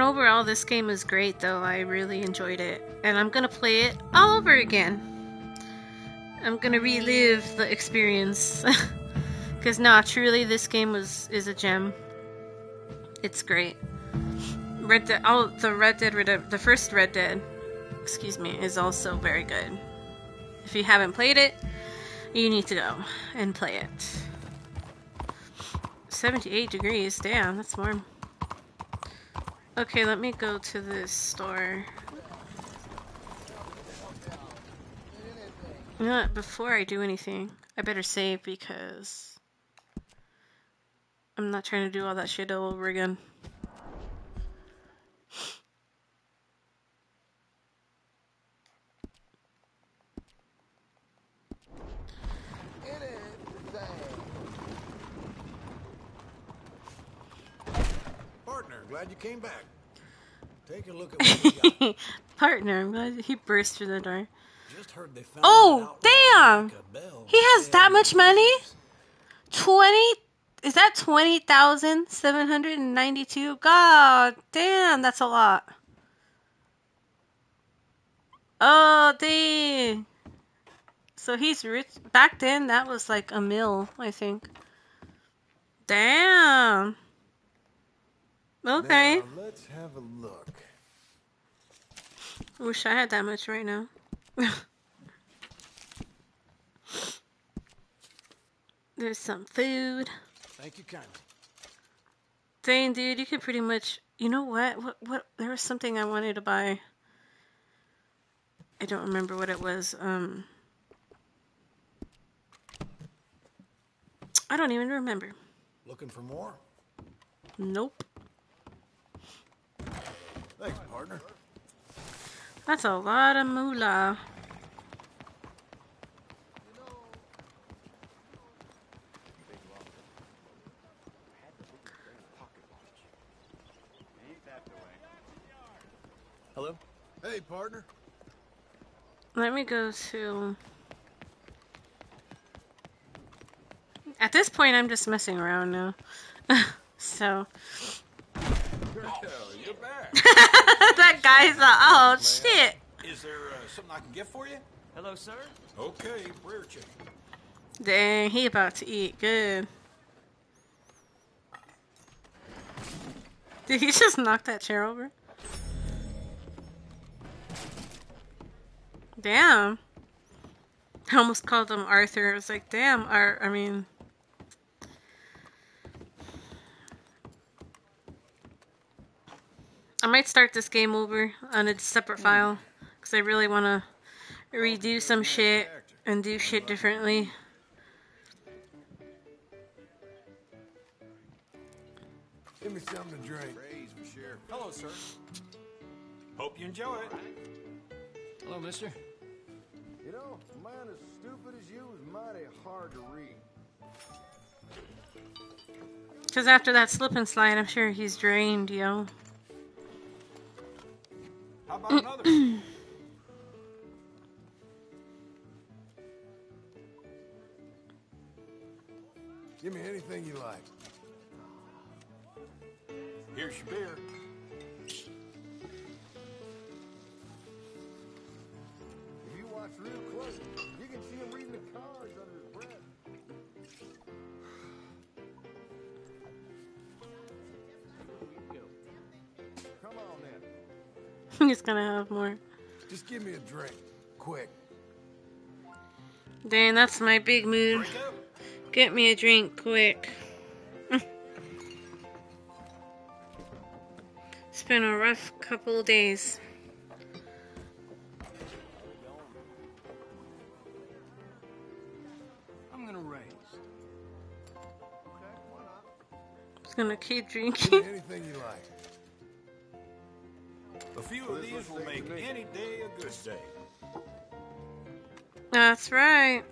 overall, this game is great, though. I really enjoyed it. And I'm gonna play it all over again. I'm gonna relive the experience. Because, nah, truly, this game is a gem. It's great. The first Red Dead, excuse me, is also very good. If you haven't played it, you need to go and play it. 78 degrees, damn, that's warm. Okay, let me go to this store. You know what? Before I do anything, I better save because I'm not trying to do all that shit all over again. Partner, glad you came back. Take a look at what we got. Partner, I'm glad he burst through the door. Just heard they found damn! He has that much money? 20? Is that 20,792? God damn, that's a lot. Oh, dang. So he's rich. Back then, that was like a mill, I think. Damn. Okay. Now, let's have a look. I wish I had that much right now. There's some food. Thank you kindly. Dang, dude, you could pretty much. You know what? What? There was something I wanted to buy. I don't remember what it was. I don't even remember. Looking for more? Nope. Thanks, partner. That's a lot of moolah. Hello? Hey, partner. Let me go to... At this point, I'm just messing around now. So... Oh, you're back. That guy's like, oh, shit. Is there something I can get for you? Hello, sir. Okay, prayer chicken. Dang, he about to eat good. Did he just knock that chair over? Damn. I almost called him Arthur. I was like, damn, I mean... I might start this game over on a separate file because I really want to redo some shit and do shit differently. Give me something to drink. Hello, sir. Hope you enjoy it. Hello, mister. You know, a man as stupid as you is mighty hard to read. Because after that slip and slide, I'm sure he's drained, yo. How about another? Give me anything you like. Here's your beer. If you watch real close, you can see him reading the cards under his breath. Come on, then. He's gonna have more. Just give me a drink, quick. Dang, that's my big mood. Get me a drink, quick. It's been a rough couple of days. I'm gonna raise. Okay, why not? Just gonna keep drinking. Anything you like. A few of these will make any day a good day. That's right.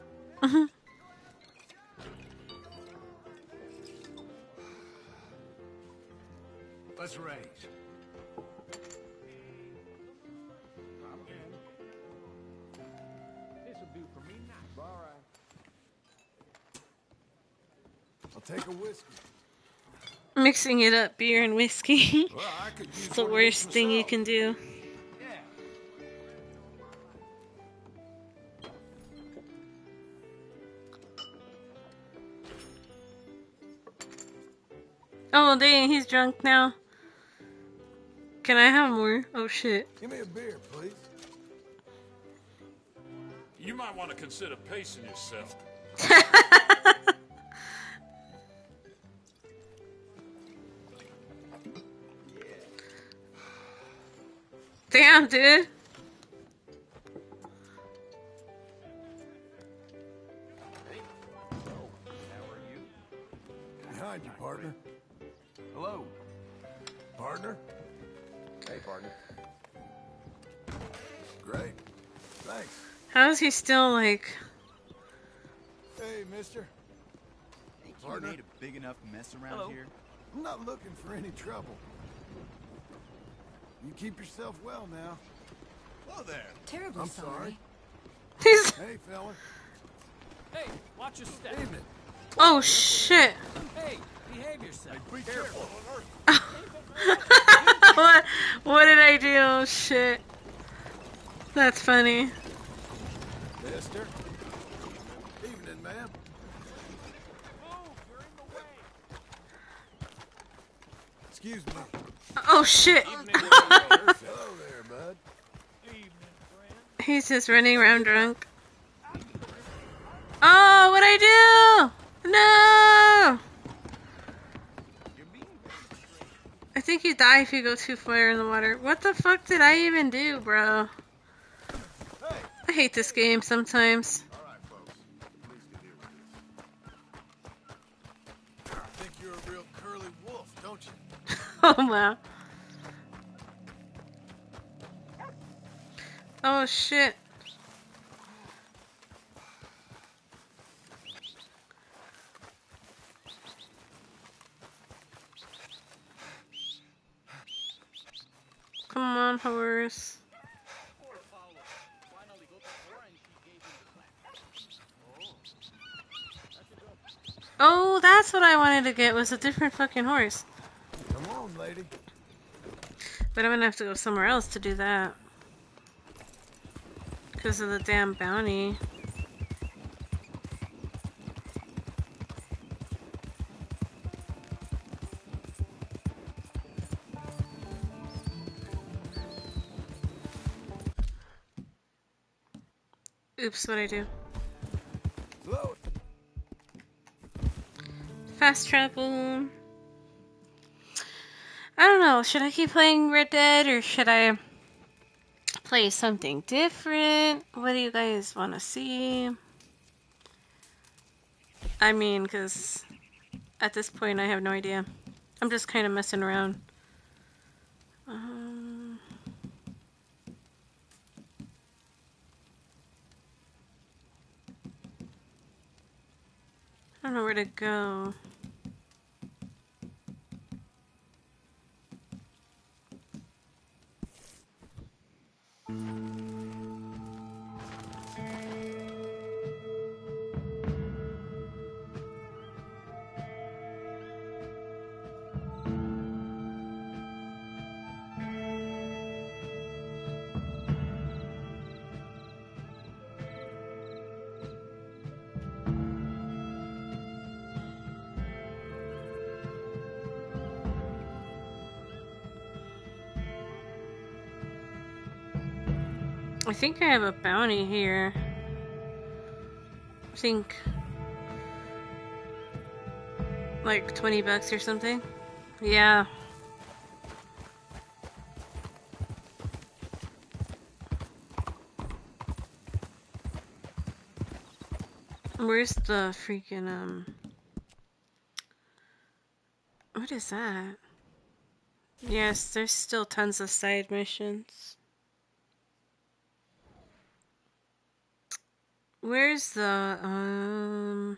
Let's raise. I'm in. This will do for me now. All right. I'll take a whiskey. Mixing it up, beer and whiskey. Well, it's the worst thing you can do. Yeah. Oh, dang, he's drunk now. Can I have more? Oh, shit. Give me a beer, please. You might want to consider pacing yourself. Damn, dude. beside you, partner. Hello. Partner? Hey, partner. Great. Thanks. How is he still like... Hey, mister. Think you made a big enough mess around here? I'm not looking for any trouble. You keep yourself well now. Hello there. Terribly I'm sorry. Hey, fella. Hey, watch your step. Oh, shit. Hey, behave yourself. Be careful. What did I do? Shit. That's funny. Mister. Evening, ma'am. Excuse me. Oh, shit. He's just running around drunk. Oh, what'd I do? No! I think you die if you go too far in the water. What the fuck did I even do, bro? I hate this game sometimes. Oh, wow. Oh, shit. Come on, horse. Oh, that's what I wanted to get, was a different fucking horse. Come on, lady. But I'm gonna have to go somewhere else to do that. Because of the damn bounty. Oops, what'd I do? Hello. Fast travel. I don't know, should I keep playing Red Dead or should I play something different? What do you guys want to see? I mean, because at this point I have no idea. I'm just kind of messing around. I don't know where to go. I think I have a bounty here. I think like 20 bucks or something. Yeah. Where's the freaking what is that? Yes, there's still tons of side missions. Where's the,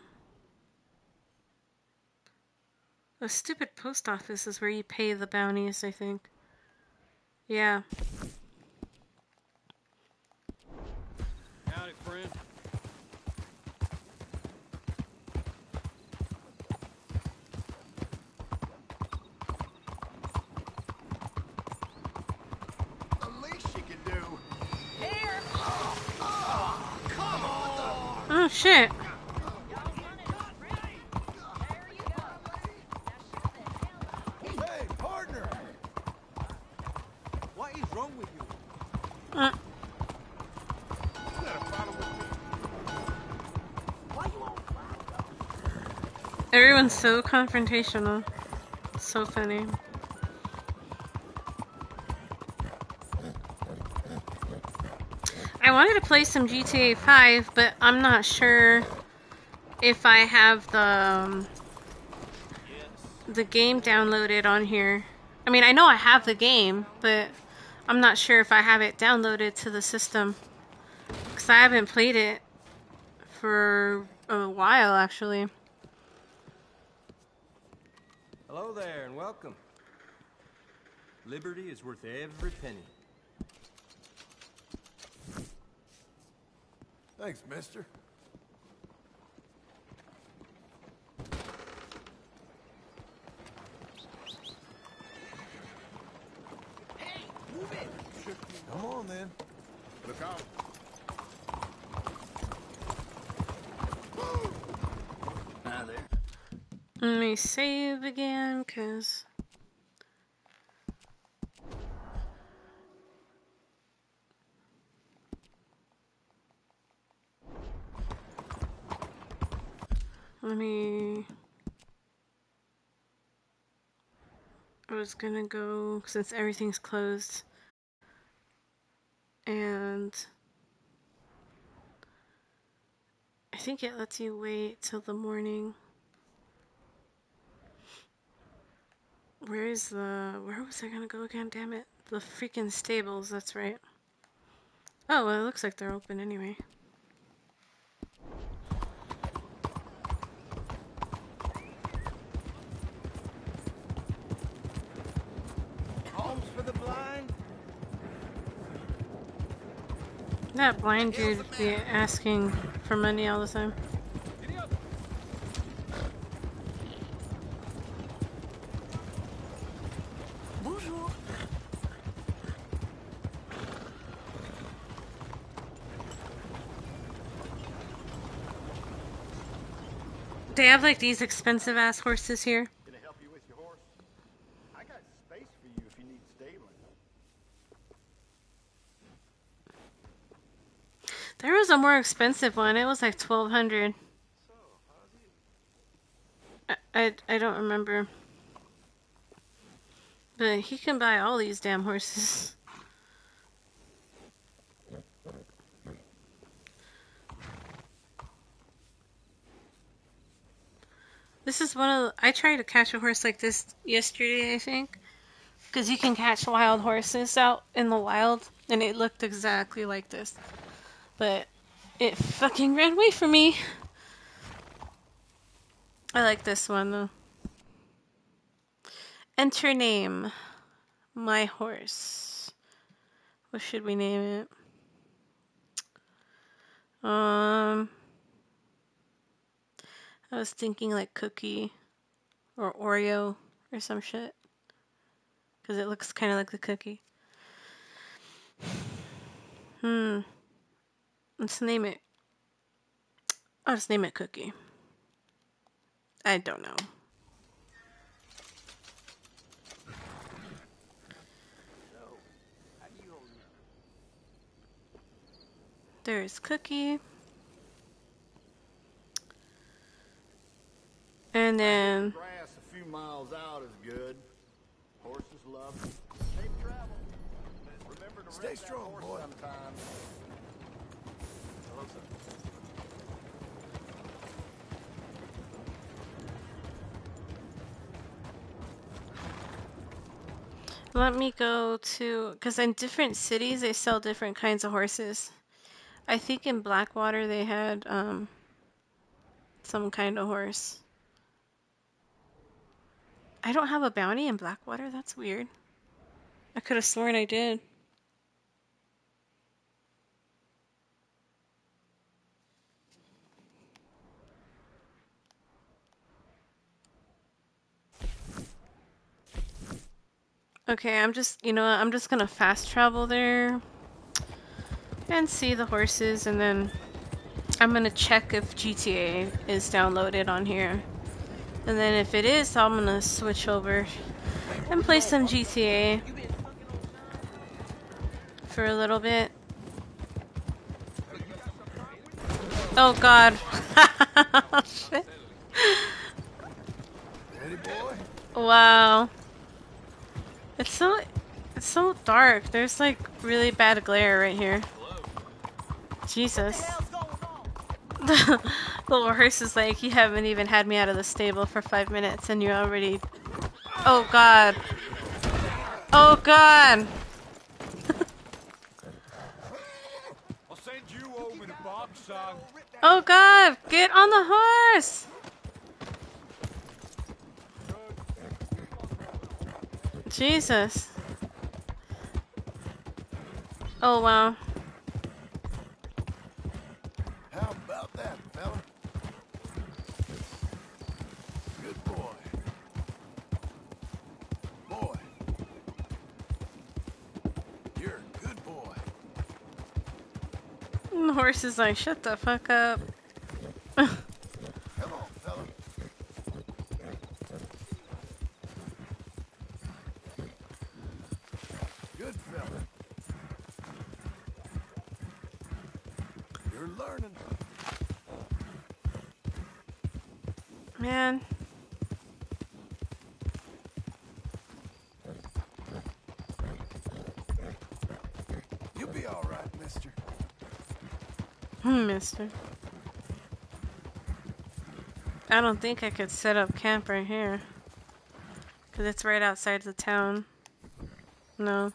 a stupid post office is where you pay the bounties, I think. Yeah. Howdy, friend. Shit. Hey, partner. What is wrong with you? Everyone's so confrontational. So funny. I wanted to play some GTA 5, but I'm not sure if I have the the game downloaded on here. I mean, I know I have the game, but I'm not sure if I have it downloaded to the system, because I haven't played it for a while, actually. Hello there, and welcome. Liberty is worth every penny. Thanks, mister. Hey, move it! Come on, then. Look out. Now there. Let me save again, cause. Let me... I was gonna go, since everything's closed, and I think it lets you wait till the morning. Where is the... where was I gonna go again? Damn it. The freaking stables, that's right. Oh, well, it looks like they're open anyway. That blind dude would be asking for money all the time. Bonjour. They have like these expensive ass horses here. Can I help you with your horse? I got space for you if you need stabling. There was a more expensive one. It was like $1,200. So, I don't remember. But he can buy all these damn horses. This is one of the, I tried to catch a horse like this yesterday, I think, because you can catch wild horses out in the wild, and it looked exactly like this. But it fucking ran away from me. I like this one though. Enter name. My horse. What should we name it? I was thinking like Cookie or Oreo or some shit. Because it looks kind of like the cookie. Let's name it. I'll just name it Cookie. I don't know. There's Cookie. And then grass a few miles out is good. Horses love safe travel. Remember to stay strong, boy. Sometimes. Let me go to, because in different cities they sell different kinds of horses. I think in Blackwater they had some kind of horse. I don't have a bounty in Blackwater, that's weird. I could have sworn I did. Okay, I'm just, you know what, I'm just gonna fast travel there and see the horses, and then I'm gonna check if GTA is downloaded on here. And then if it is, I'm gonna switch over and play some GTA for a little bit. Oh god. Shit. Wow. It's so dark. There's like really bad glare right here. Jesus. The little horse is like, you haven't even had me out of the stable for 5 minutes and you already... Oh god. Oh god! I'll send you home in a box, son. Oh god! Get on the horse! Jesus. Oh wow. How about that, fella? Good boy. Boy. You're a good boy. And the horse is like, shut the fuck up. Come on, fella. Good fella. You're learning. Man. You'll be all right, mister. Mister. I don't think I could set up camp right here. Because it's right outside the town. No.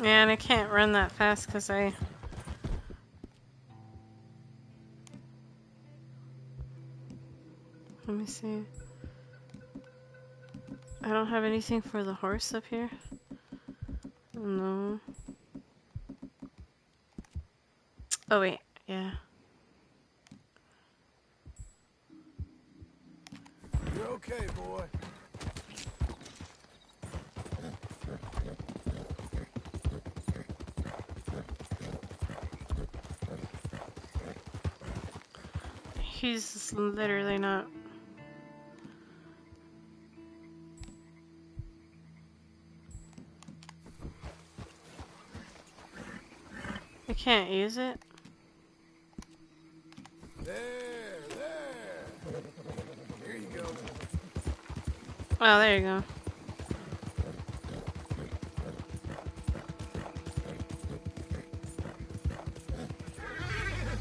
Man, I can't run that fast because I... Let me see. I don't have anything for the horse up here. No. Oh wait, yeah. You're okay, boy. He's literally not. I can't use it. There, there. Here you go. Oh, there you go.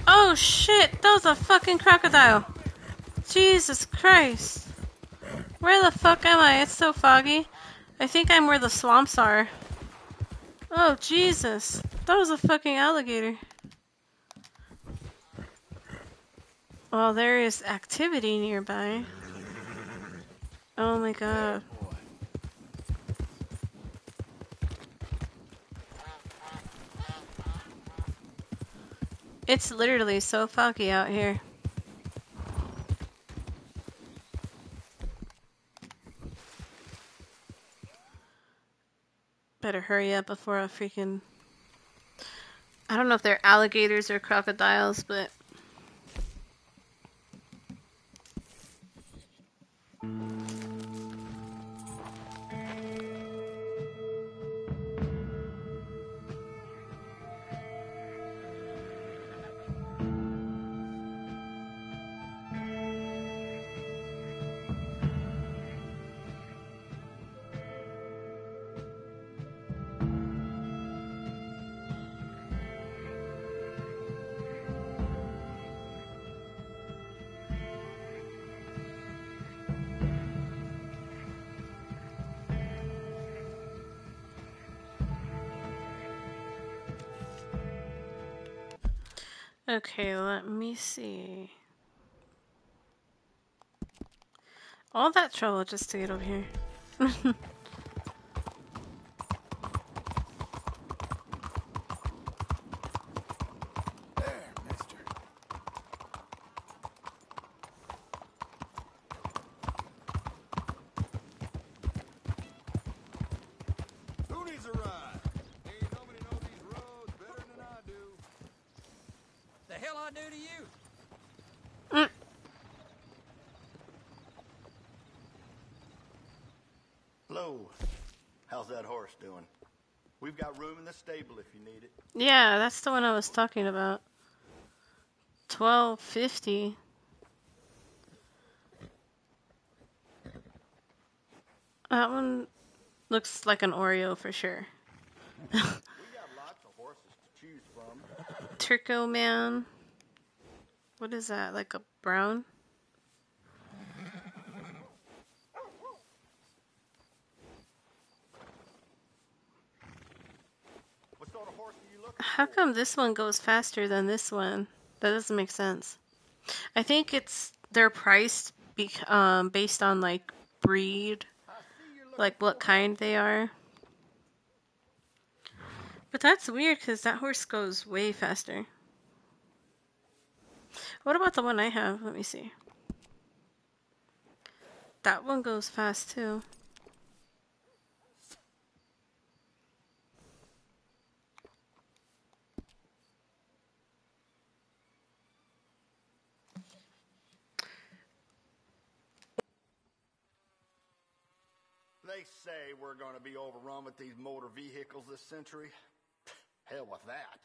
Oh shit, that was a fucking crocodile. Jesus Christ. Where the fuck am I? It's so foggy. I think I'm where the swamps are. Oh Jesus. That was a fucking alligator. Well, there is activity nearby. Oh my god. It's literally so foggy out here. Better hurry up before I freaking... I don't know if they're alligators or crocodiles, but... Okay, let me see. All that trouble just to get over here. There, mister. Who needs a ride? Ain't nobody knows these roads better than I do. The hell I do to you? Mm. Hello. How's that horse doing? We've got room in the stable if you need it. Yeah, that's the one I was talking about. 1250. That one Looks like an Oreo for sure. We got lots of horses to choose from. Turco man. What is that? Like a brown? What sort of horse are you looking for? How come this one goes faster than this one? That doesn't make sense. I think it's they're priced based on like breed, like what kind they are. But that's weird because that horse goes way faster. What about the one I have? Let me see. That one goes fast too. They say we're going to be overrun with these motor vehicles this century. Hell with that.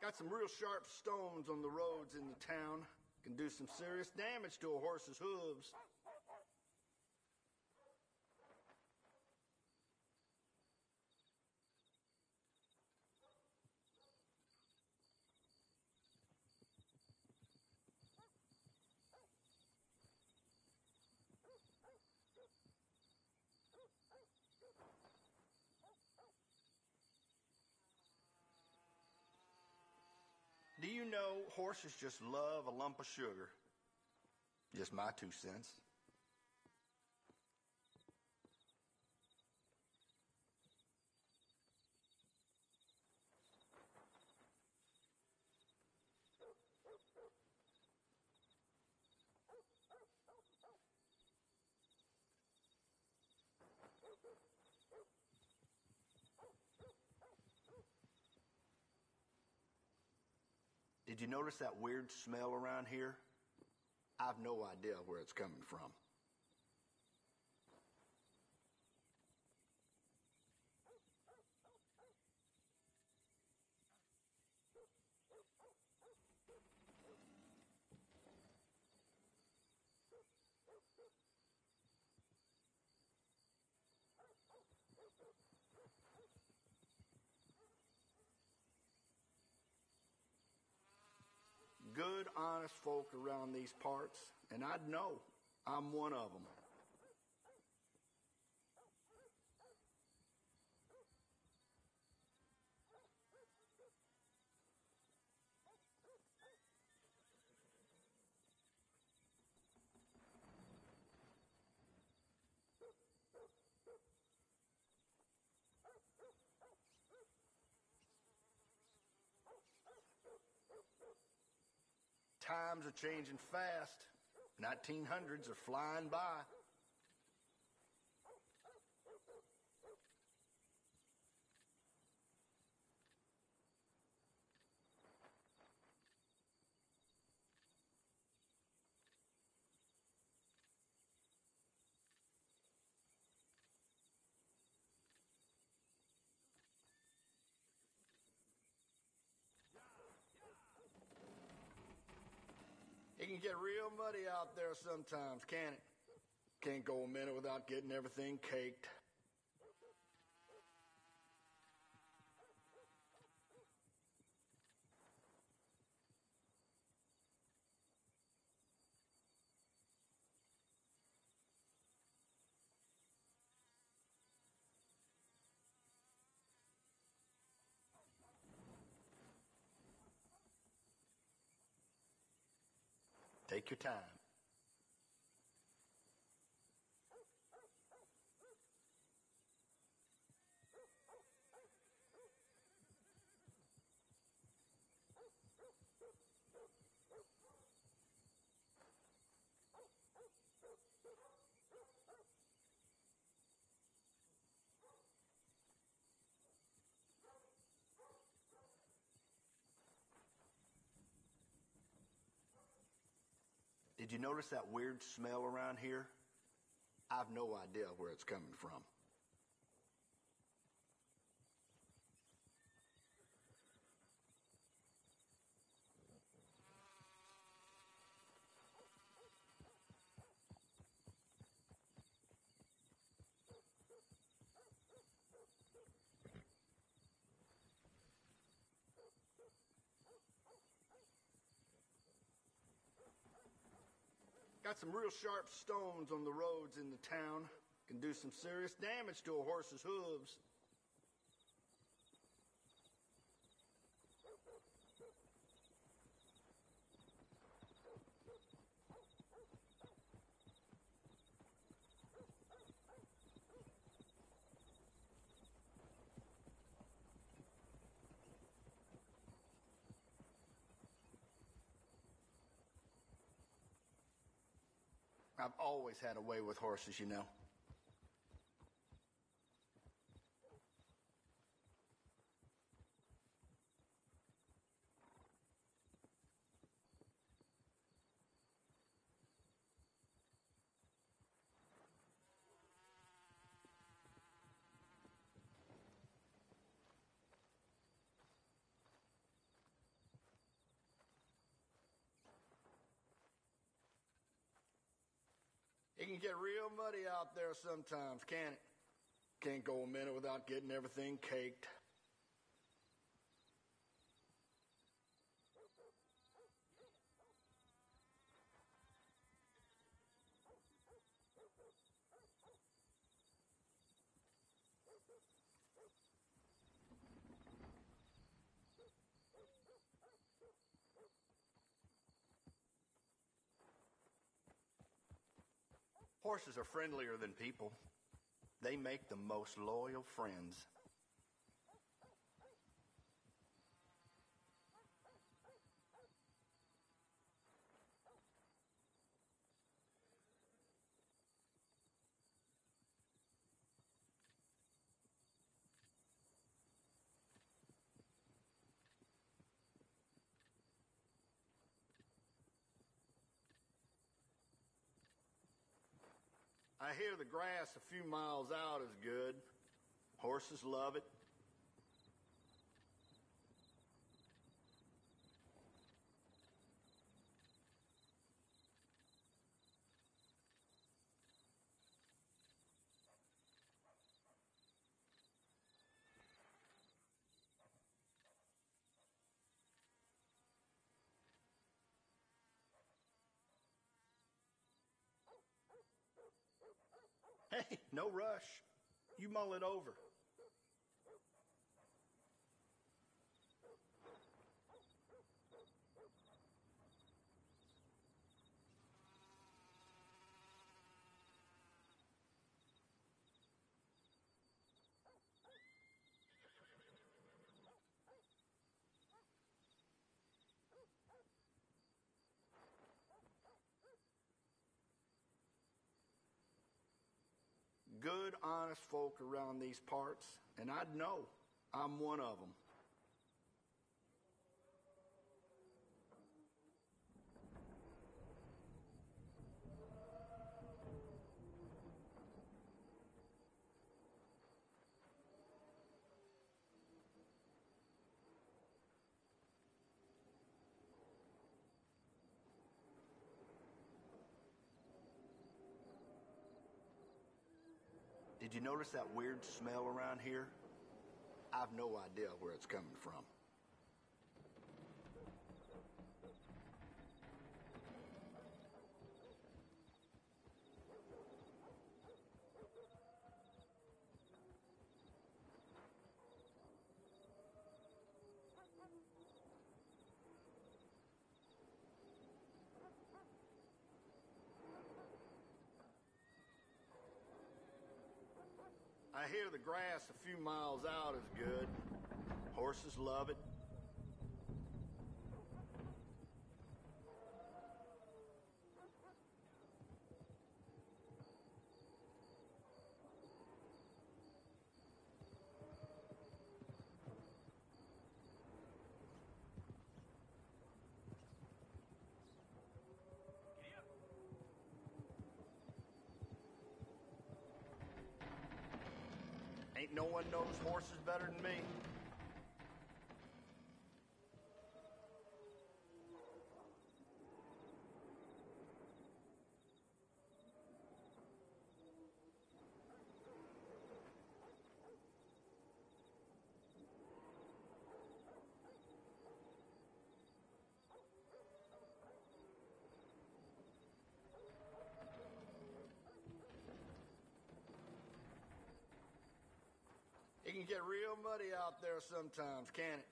Got some real sharp stones on the roads in the town. Can do some serious damage to a horse's hooves. Do you know horses just love a lump of sugar? Just my 2 cents. Did you notice that weird smell around here? I've no idea where it's coming from. Good, honest folk around these parts, and I'd know. I'm one of them. Times are changing fast. 1900s are flying by. It can get real muddy out there sometimes, can't it? Can't go a minute without getting everything caked. Take your time. Did you notice that weird smell around here? I've no idea where it's coming from. Got some real sharp stones on the roads in the town. Can do some serious damage to a horse's hooves. I've always had a way with horses, you know. It can get real muddy out there sometimes, can't it? Can't go a minute without getting everything caked. Horses are friendlier than people. They make the most loyal friends. I hear the grass a few miles out is good. Horses love it. Hey, no rush. You mull it over. Good, honest folk around these parts, and I'd know. I'm one of them. Did you notice that weird smell around here? I've no idea where it's coming from. I hear the grass a few miles out is good. Horses love it. Giddy up. no one knows horses better than me. It can get real muddy out there sometimes, can't it?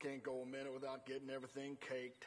Can't go a minute without getting everything caked.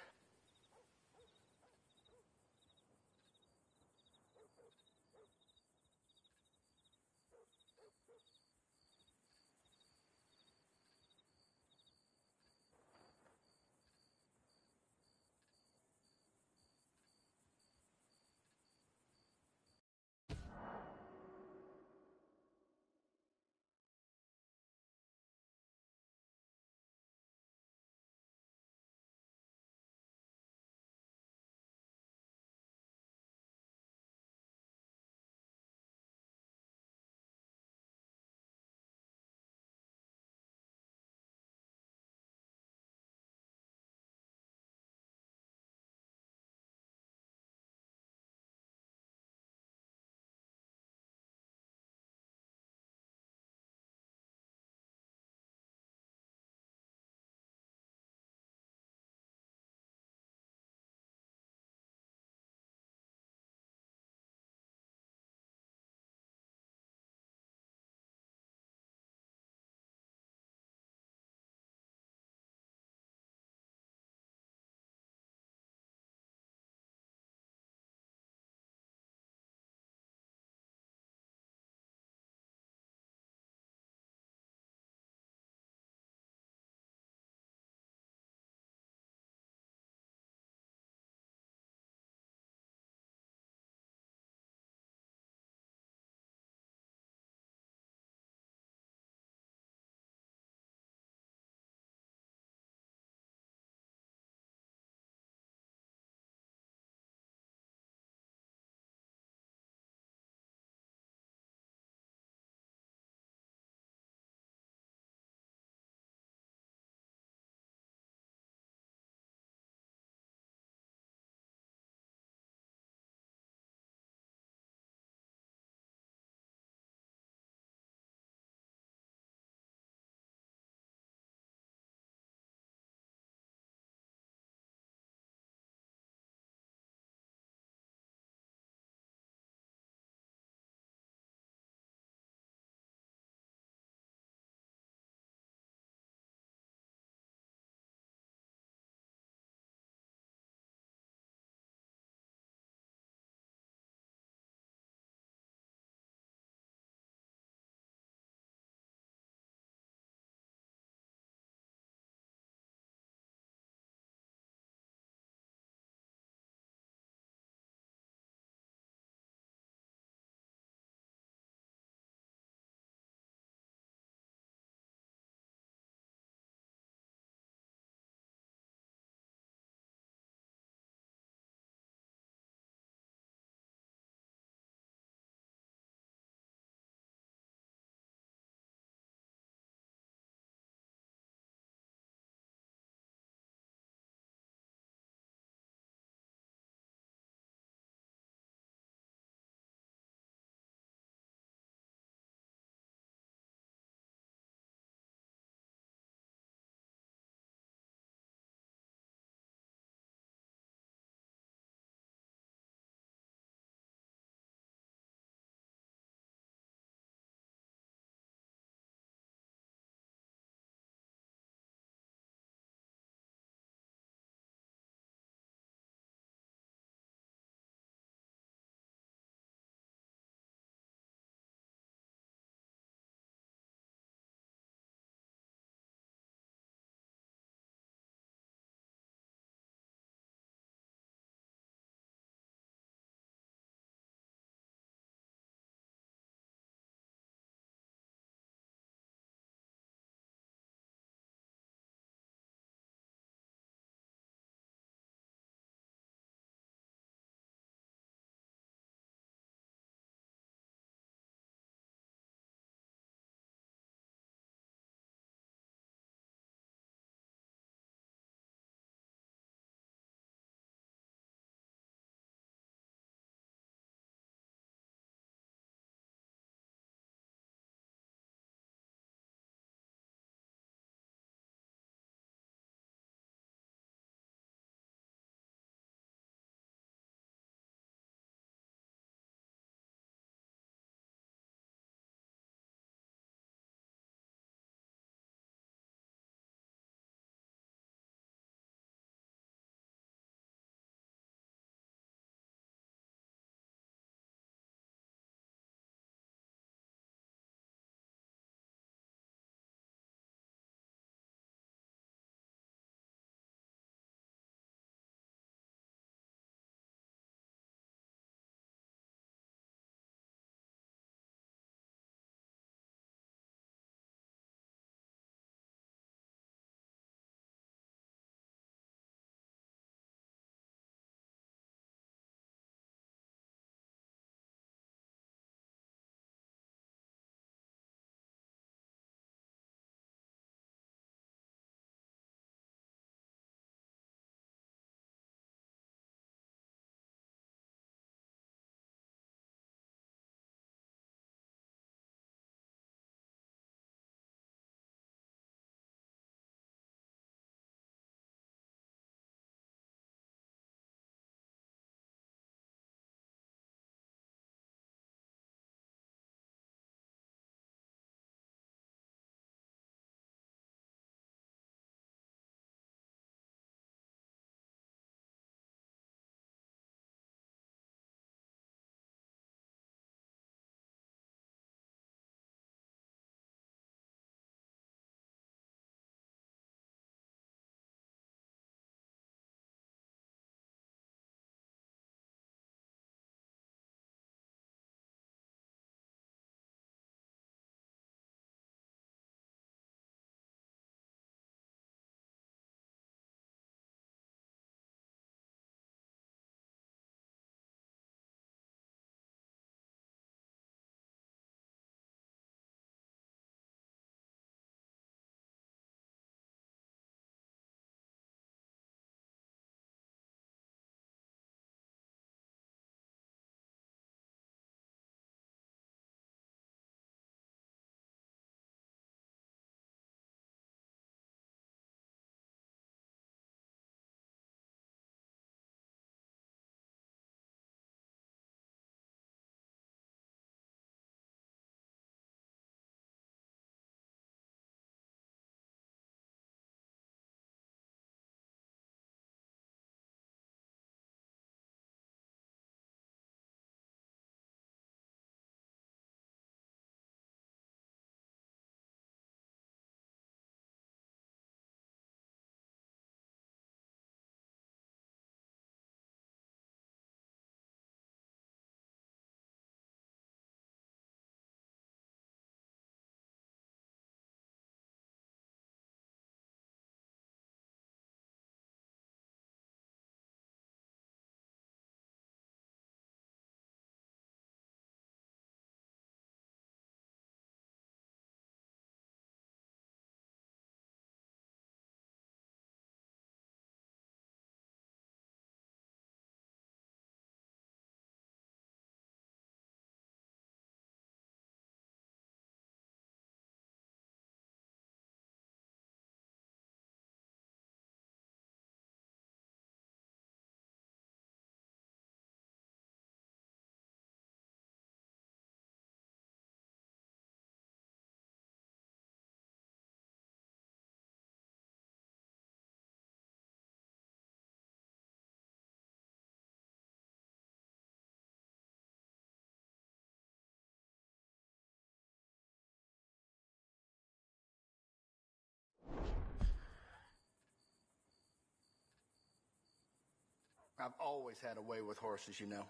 I've always had a way with horses, you know.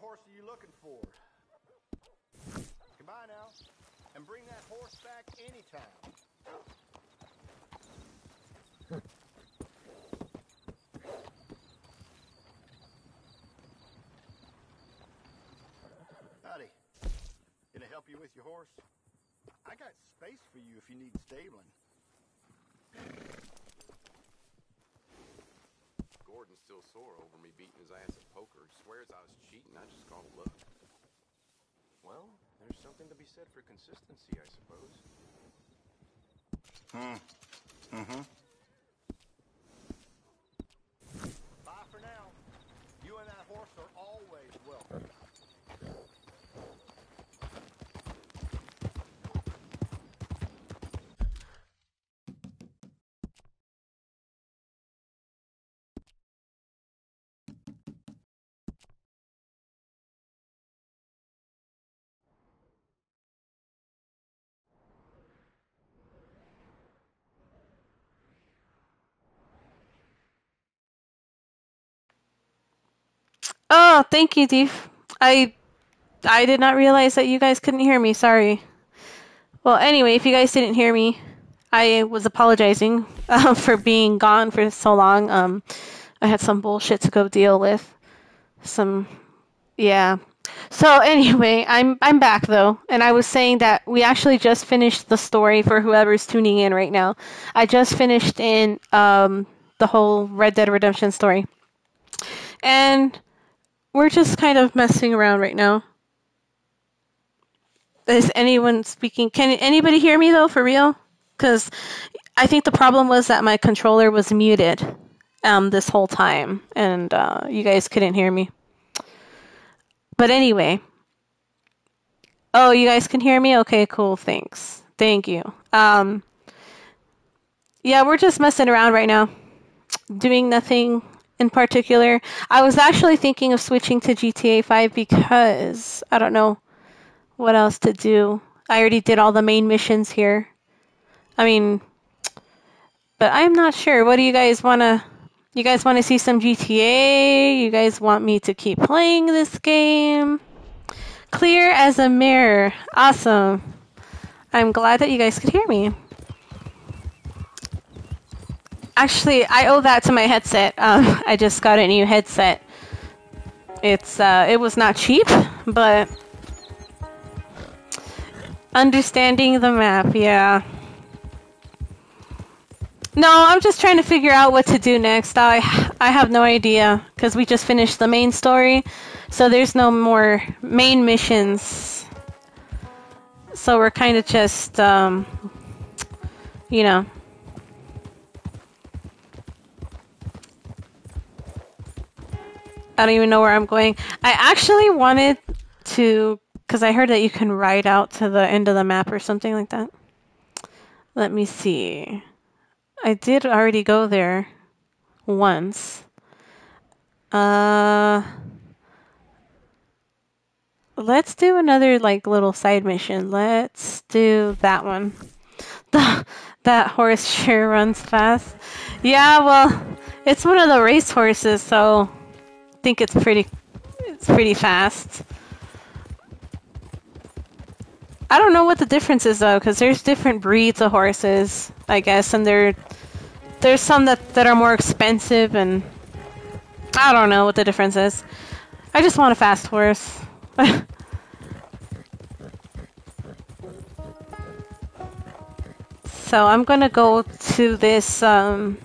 Horse are you looking for? Goodbye now, and bring that horse back anytime. Howdy. Gonna help you with your horse? I got space for you if you need stabling. Gordon's still sore over me beating his ass at poker. Swears I was cheating. I just gotta look. Well, there's something to be said for consistency, I suppose. Mm-hmm. Bye for now. You and that horse are always welcome. Oh, thank you, Thief. I did not realize that you guys couldn't hear me. Sorry. Well, anyway, if you guys didn't hear me, I was apologizing for being gone for so long. I had some bullshit to go deal with. Yeah. So anyway, I'm back though, and I was saying that we actually just finished the story for whoever's tuning in right now. I just finished in the whole Red Dead Redemption story, and we're just kind of messing around right now. Is anyone speaking? Can anybody hear me, though, for real? Because I think the problem was that my controller was muted this whole time, and you guys couldn't hear me. But anyway. Oh, you guys can hear me? Okay, cool, thanks. Thank you. Yeah, we're just messing around right now, doing nothing in particular. I was actually thinking of switching to GTA 5 because I don't know what else to do. I already did all the main missions here. I mean, but I'm not sure. What do you guys want to... You guys want to see some GTA? You guys want me to keep playing this game? Clear as a mirror. Awesome. I'm glad that you guys could hear me. Actually, I owe that to my headset. I just got a new headset. It's it was not cheap, but understanding the map, yeah. No, I'm just trying to figure out what to do next. I have no idea because we just finished the main story, so there's no more main missions. So we're kind of just you know. I don't even know where I'm going. I actually wanted to, because I heard that you can ride out to the end of the map or something like that. Let me see. I did already go there once. Let's do another like little side mission. Let's do that one. That horse sure runs fast. Yeah, well, it's one of the race horses, so I think it's pretty fast. I don't know what the difference is though, because there's different breeds of horses, I guess, and there's some that are more expensive, and I don't know what the difference is. I just want a fast horse. So I'm gonna go to this side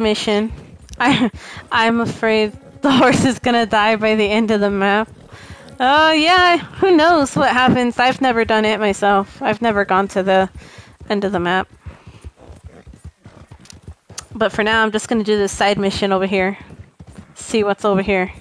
mission. I'm afraid the horse is gonna die by the end of the map. Oh yeah, who knows what happens. I've never done it myself. I've never gone to the end of the map. But for now, I'm just gonna do this side mission over here. see what's over here.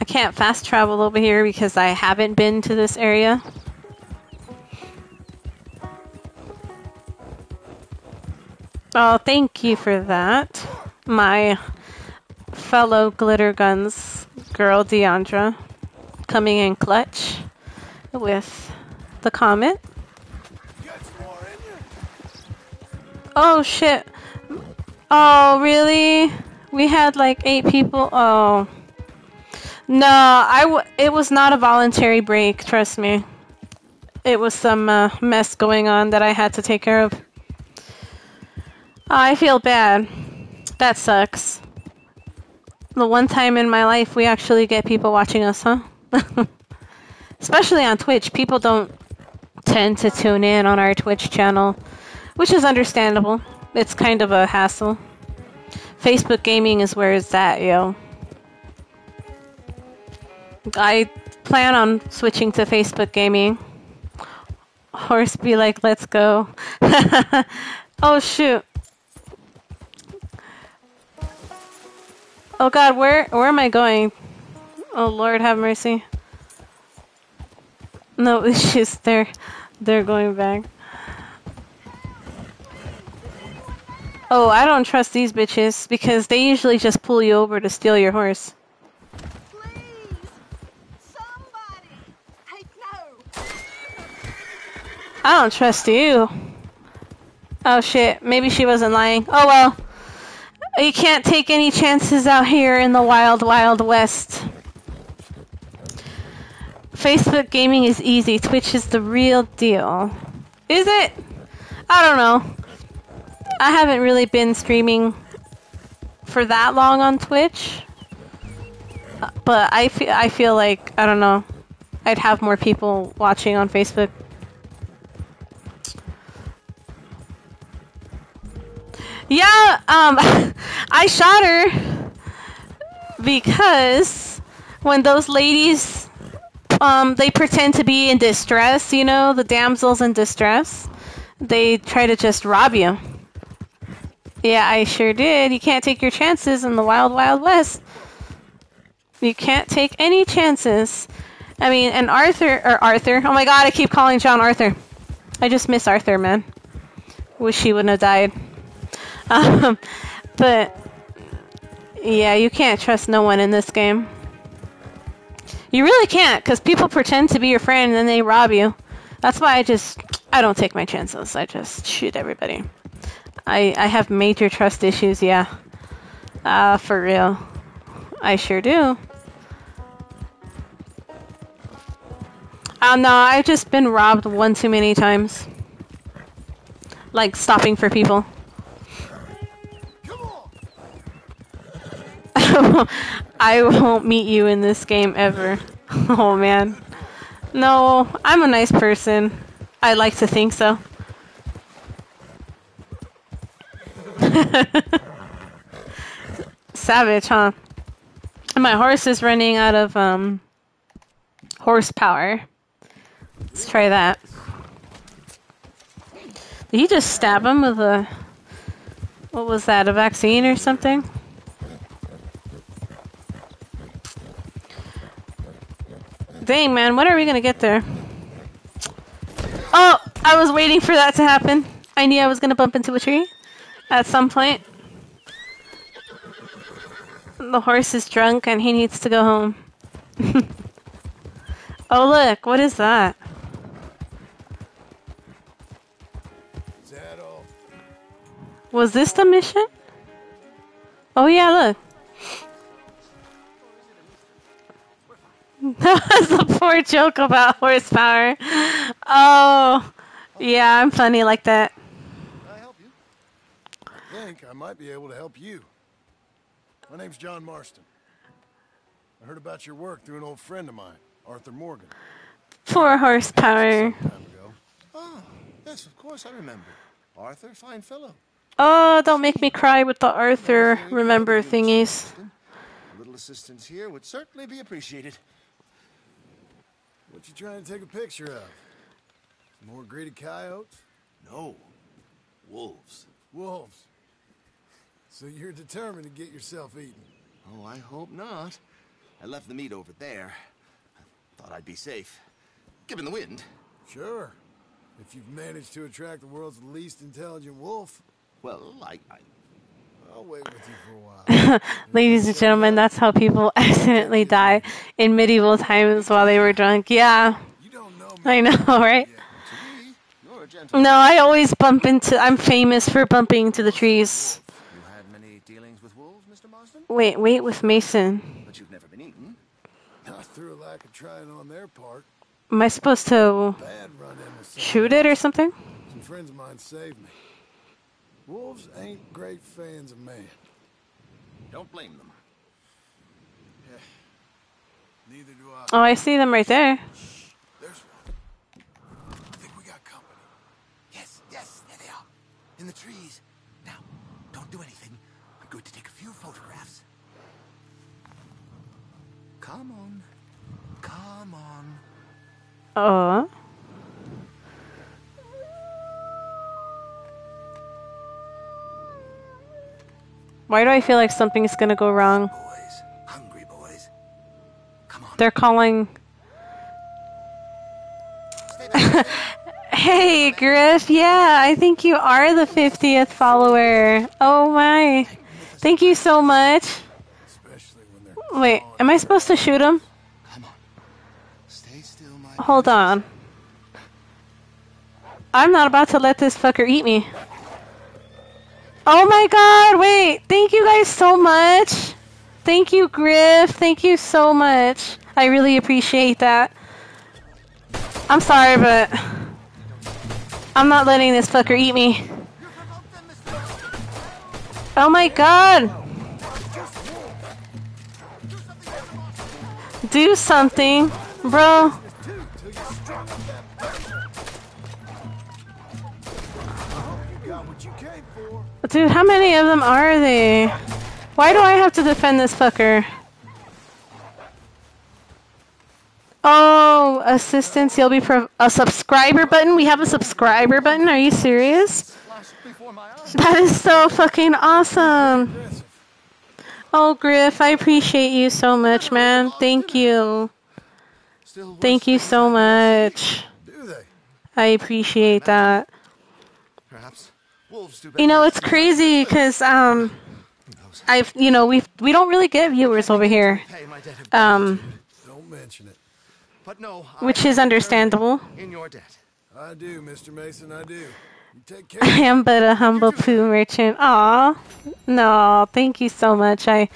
I can't fast travel over here because I haven't been to this area. Oh, thank you for that, my fellow Glitter Guns girl, DeAndra, coming in clutch with the comment. Oh, shit. Oh, really? We had like 8 people? Oh. No, it was not a voluntary break, trust me. It was some mess going on that I had to take care of. Oh, I feel bad. That sucks. The one time in my life we actually get people watching us, huh? Especially on Twitch. People don't tend to tune in on our Twitch channel, which is understandable. It's kind of a hassle. Facebook Gaming is where it's at, yo. I plan on switching to Facebook Gaming. Horse be like, let's go. Oh, shoot. Oh God, where am I going? Oh Lord, have mercy. No, it's just they're going back. Oh, I don't trust these bitches because they usually just pull you over to steal your horse. Please, somebody, take no. I don't trust you. Oh shit, maybe she wasn't lying. Oh well. You can't take any chances out here in the wild, wild west. Facebook Gaming is easy. Twitch is the real deal. Is it? I don't know. I haven't really been streaming for that long on Twitch. But I feel like, I don't know, I'd have more people watching on Facebook. Yeah, I shot her because when those ladies, they pretend to be in distress, you know, the damsels in distress, they try to just rob you. Yeah, I sure did. You can't take your chances in the wild, wild west. You can't take any chances. I mean, and Arthur, oh my God, I keep calling John Arthur. I just miss Arthur, man. Wish he wouldn't have died. But yeah, you can't trust no one in this game. You really can't, because people pretend to be your friend and then they rob you. That's why I don't take my chances. I just shoot everybody. I have major trust issues, yeah. For real. I sure do. Oh no, I've just been robbed one too many times. Like stopping for people. I won't meet you in this game ever. Oh man. No, I'm a nice person. I like to think so. Savage, huh? My horse is running out of horsepower. Let's try that. Did he just stab him with a, what was that, a vaccine or something? Dang, man, when are we gonna get there? Oh, I was waiting for that to happen. I knew I was gonna bump into a tree at some point. The horse is drunk and he needs to go home. Oh, look, what is that? Was this the mission? Oh, yeah, look. That was a poor joke about horsepower. Oh, yeah, I'm funny like that. Can I help you? I think I might be able to help you. My name's John Marston. I heard about your work through an old friend of mine, Arthur Morgan. Poor horsepower. Oh, yes, of course I remember. Arthur, fine fellow. Oh, don't make me cry with the Arthur remember thingies. A little assistance here would certainly be appreciated. What you trying to take a picture of? Some more greedy coyotes? No. Wolves. Wolves. So you're determined to get yourself eaten. Oh, I hope not. I left the meat over there. I thought I'd be safe. Given the wind. Sure. If you've managed to attract the world's least intelligent wolf. Well, I'll wait with you for a while. Ladies and gentlemen, that's how people accidentally die in medieval times while they were drunk. Yeah. You don't know me. I know, right? No, I always bump into... I'm famous for bumping into the trees. You had many dealings with wolves, Mr. Marston? Wait with Mason. But you've never been eaten. Not through a lack of trying on their part. Am I supposed to shoot it or something? Some friends of mine saved me. Wolves ain't great fans of man. Don't blame them. Yeah. Neither do I. Oh, I see them right there. Shh. There's one. I think we got company. Yes, yes, there they are. In the trees. Now, don't do anything. I'm going to take a few photographs. Come on. Come on. Oh. Why do I feel like something's gonna go wrong? Boys, hungry boys. Come on. They're calling. Hey, Griff. Yeah, I think you are the 50th follower. Oh my! Thank you so much. Wait, am I supposed to shoot him? Hold on. I'm not about to let this fucker eat me. Oh my god, wait. Thank you guys so much. Thank you, Griff. Thank you so much. I really appreciate that. I'm sorry, but I'm not letting this fucker eat me. Oh my god. Do something, bro. Dude, how many of them are they? Why do I have to defend this fucker? Oh, assistance, you'll be a subscriber button? We have a subscriber button? Are you serious? That is so fucking awesome. Oh, Griff, I appreciate you so much, man. Thank you. Thank you so much. I appreciate that. You know, it's crazy because we don't really get viewers over here, which is understandable. I do, Mr. Mason. I do. I am but a humble poo merchant. Aw, no, thank you so much. I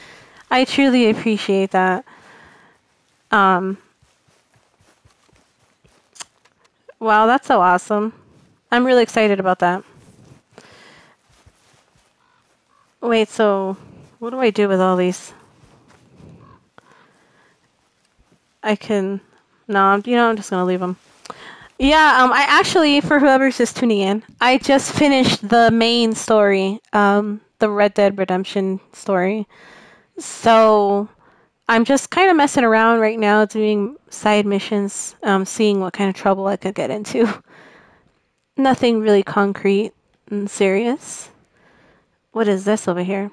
truly appreciate that. Wow, that's so awesome. I'm really excited about that. Wait, so what do I do with all these? I'm just gonna leave them. Yeah, I actually, for whoever's just tuning in, I just finished the main story, the Red Dead Redemption story. So I'm just kind of messing around right now, doing side missions, seeing what kind of trouble I could get into. Nothing really concrete and serious. What is this over here?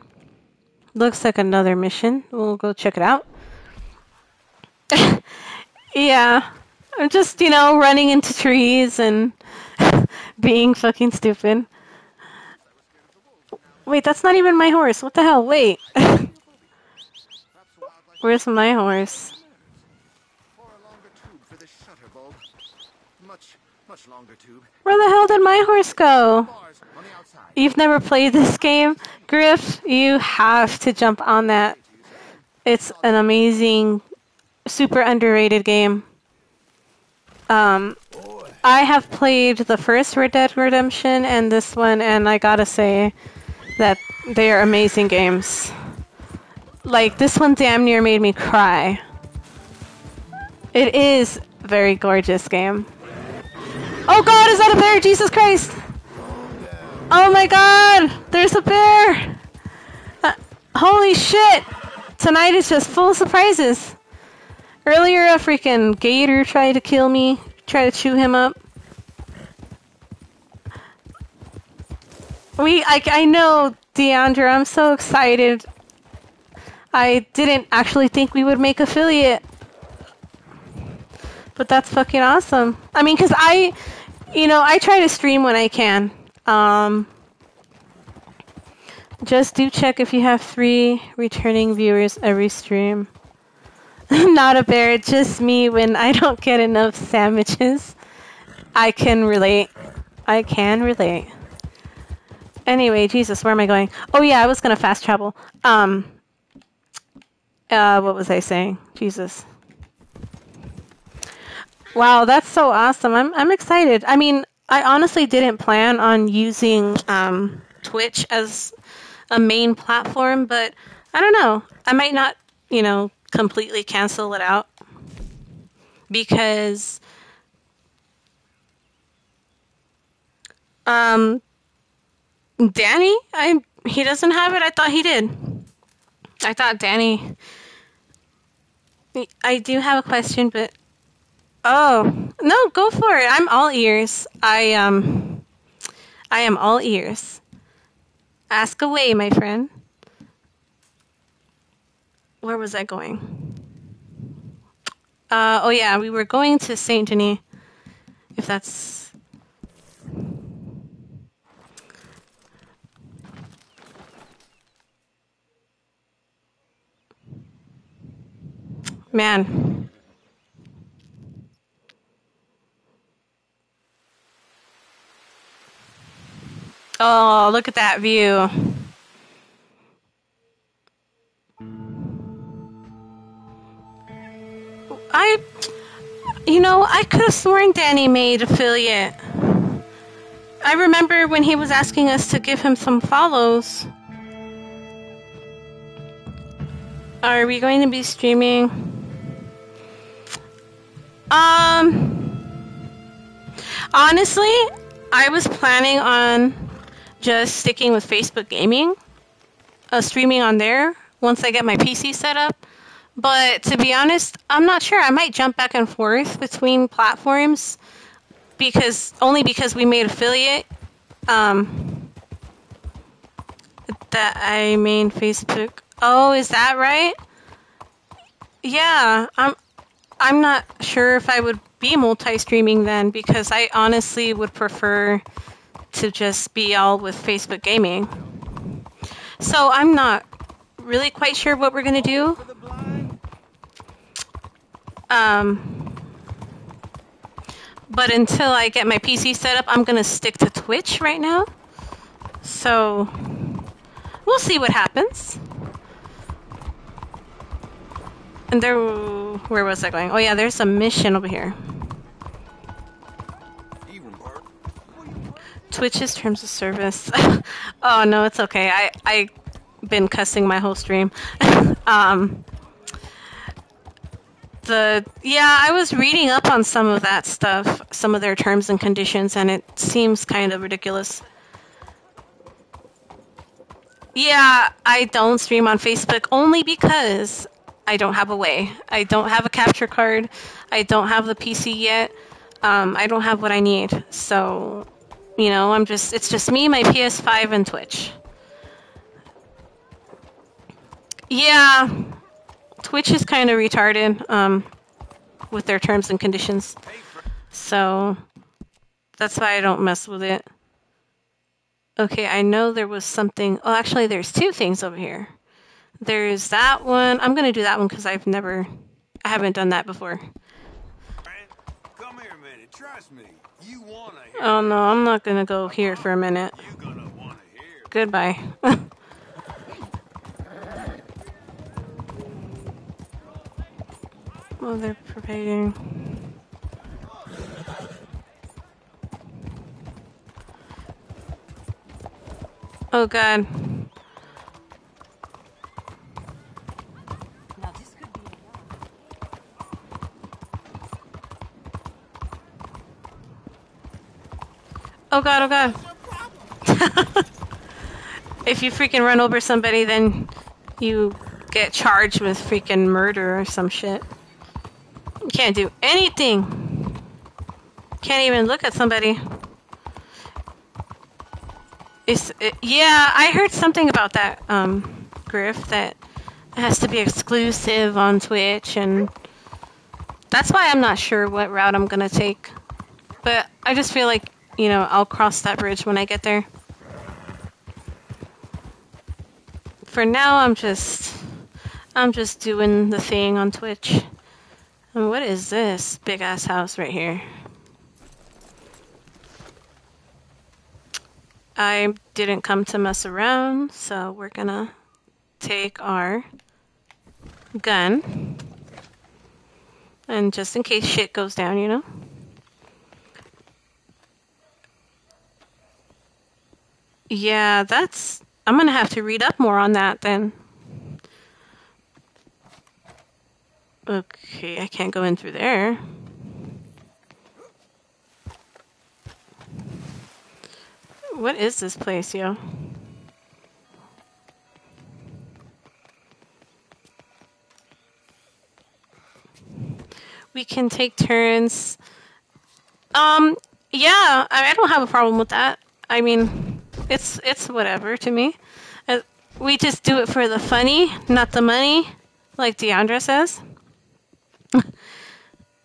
Looks like another mission. We'll go check it out. Yeah. I'm just, running into trees and being fucking stupid. Wait, that's not even my horse. What the hell? Wait. Where's my horse? Where the hell did my horse go? You've never played this game? Griff, you have to jump on that. It's an amazing, super underrated game. I have played the first Red Dead Redemption and this one, and I gotta say that they are amazing games. Like, this one damn near made me cry. It is a very gorgeous game. Oh god, is that a bear? Jesus Christ! Oh my god! There's a bear! Holy shit! Tonight is just full of surprises. Earlier, a freaking gator tried to kill me, tried to chew him up. I know, DeAndra, I'm so excited. I didn't actually think we would make affiliate. But that's fucking awesome. I mean, because I try to stream when I can. Just do check if you have 3 returning viewers every stream. Not a bear, just me when I don't get enough sandwiches. I can relate. I can relate. Anyway, Jesus, where am I going? Oh yeah, I was gonna fast travel. What was I saying? Jesus. Wow, that's so awesome. I'm excited. I mean, I honestly didn't plan on using Twitch as a main platform, but I don't know. I might not, completely cancel it out because Danny, he doesn't have it. I thought he did. I thought Danny. I do have a question, but oh no, go for it. I'm all ears. I am all ears. Ask away, my friend. Where was I going? Oh yeah, we were going to Saint-Denis. If that's. Man. Oh, look at that view. I could have sworn Danny made affiliate. I remember when he was asking us to give him some follows. Are we going to be streaming? Honestly, I was planning on just sticking with Facebook Gaming, streaming on there once I get my PC set up. But to be honest, I'm not sure. I might jump back and forth between platforms only because we made affiliate. That I mean Facebook. Oh, is that right? Yeah, I'm not sure if I would be multi-streaming then, because I honestly would prefer to just be all with Facebook Gaming. So I'm not really quite sure what we're gonna do. But until I get my PC set up, I'm gonna stick to Twitch right now. So we'll see what happens. And there, where was I going? Oh yeah, there's a mission over here. Twitch's terms of service. Oh no, it's okay. I been cussing my whole stream. I was reading up on some of that stuff, some of their terms and conditions, and it seems kind of ridiculous. Yeah, I don't stream on Facebook only because I don't have a way. I don't have a capture card. I don't have the PC yet. I don't have what I need. So, it's just me, my PS5, and Twitch. Yeah, Twitch is kind of retarded with their terms and conditions. So, that's why I don't mess with it. Okay, I know there was something. Oh, actually, there's 2 things over here. There's that one. I'm gonna do that one because I haven't done that before. Come here a minute. Trust me. You wanna hear. Oh no, I'm not gonna go here for a minute. You're gonna wanna hear. Goodbye. Well, they're preparing. Oh God. Oh God, oh God. If you freaking run over somebody, then you get charged with freaking murder or some shit. Can't do anything. Can't even look at somebody. Yeah, I heard something about that, Griff, that it has to be exclusive on Twitch, and that's why I'm not sure what route I'm gonna take. But I just feel like, you know, I'll cross that bridge when I get there. For now, I'm just doing the thing on Twitch. And what is this big-ass house right here? I didn't come to mess around, so we're gonna take our gun. And just in case shit goes down, you know? Yeah, that's... I'm gonna have to read up more on that then. Okay, I can't go in through there. What is this place, yo? We can take turns. Yeah, I don't have a problem with that. I mean, it's whatever to me. We just do it for the funny, not the money, like DeAndra says.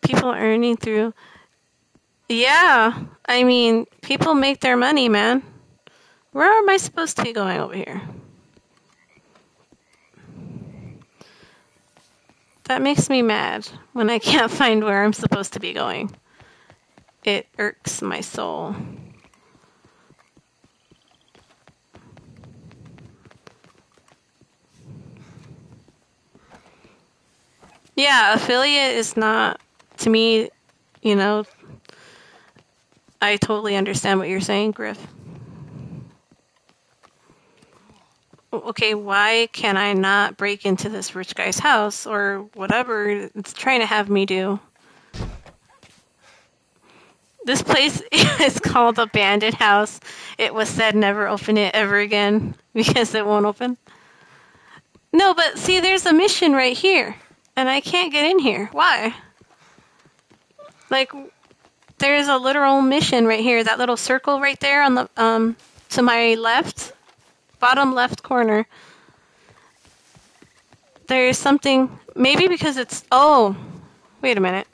People earning through. Yeah, I mean, people make their money, man. Where am I supposed to be going over here? That makes me mad when I can't find where I'm supposed to be going. It irks my soul. Yeah, affiliate is not, to me, you know, I totally understand what you're saying, Griff. Okay, why can I not break into this rich guy's house or whatever it's trying to have me do? This place is called Abandoned House. It was said never open it ever again because it won't open. No, but see, there's a mission right here, and I can't get in here. Why? Like, there's a literal mission right here. That little circle right there on the to my left. Bottom left corner. There's something, maybe because it's, oh, wait a minute.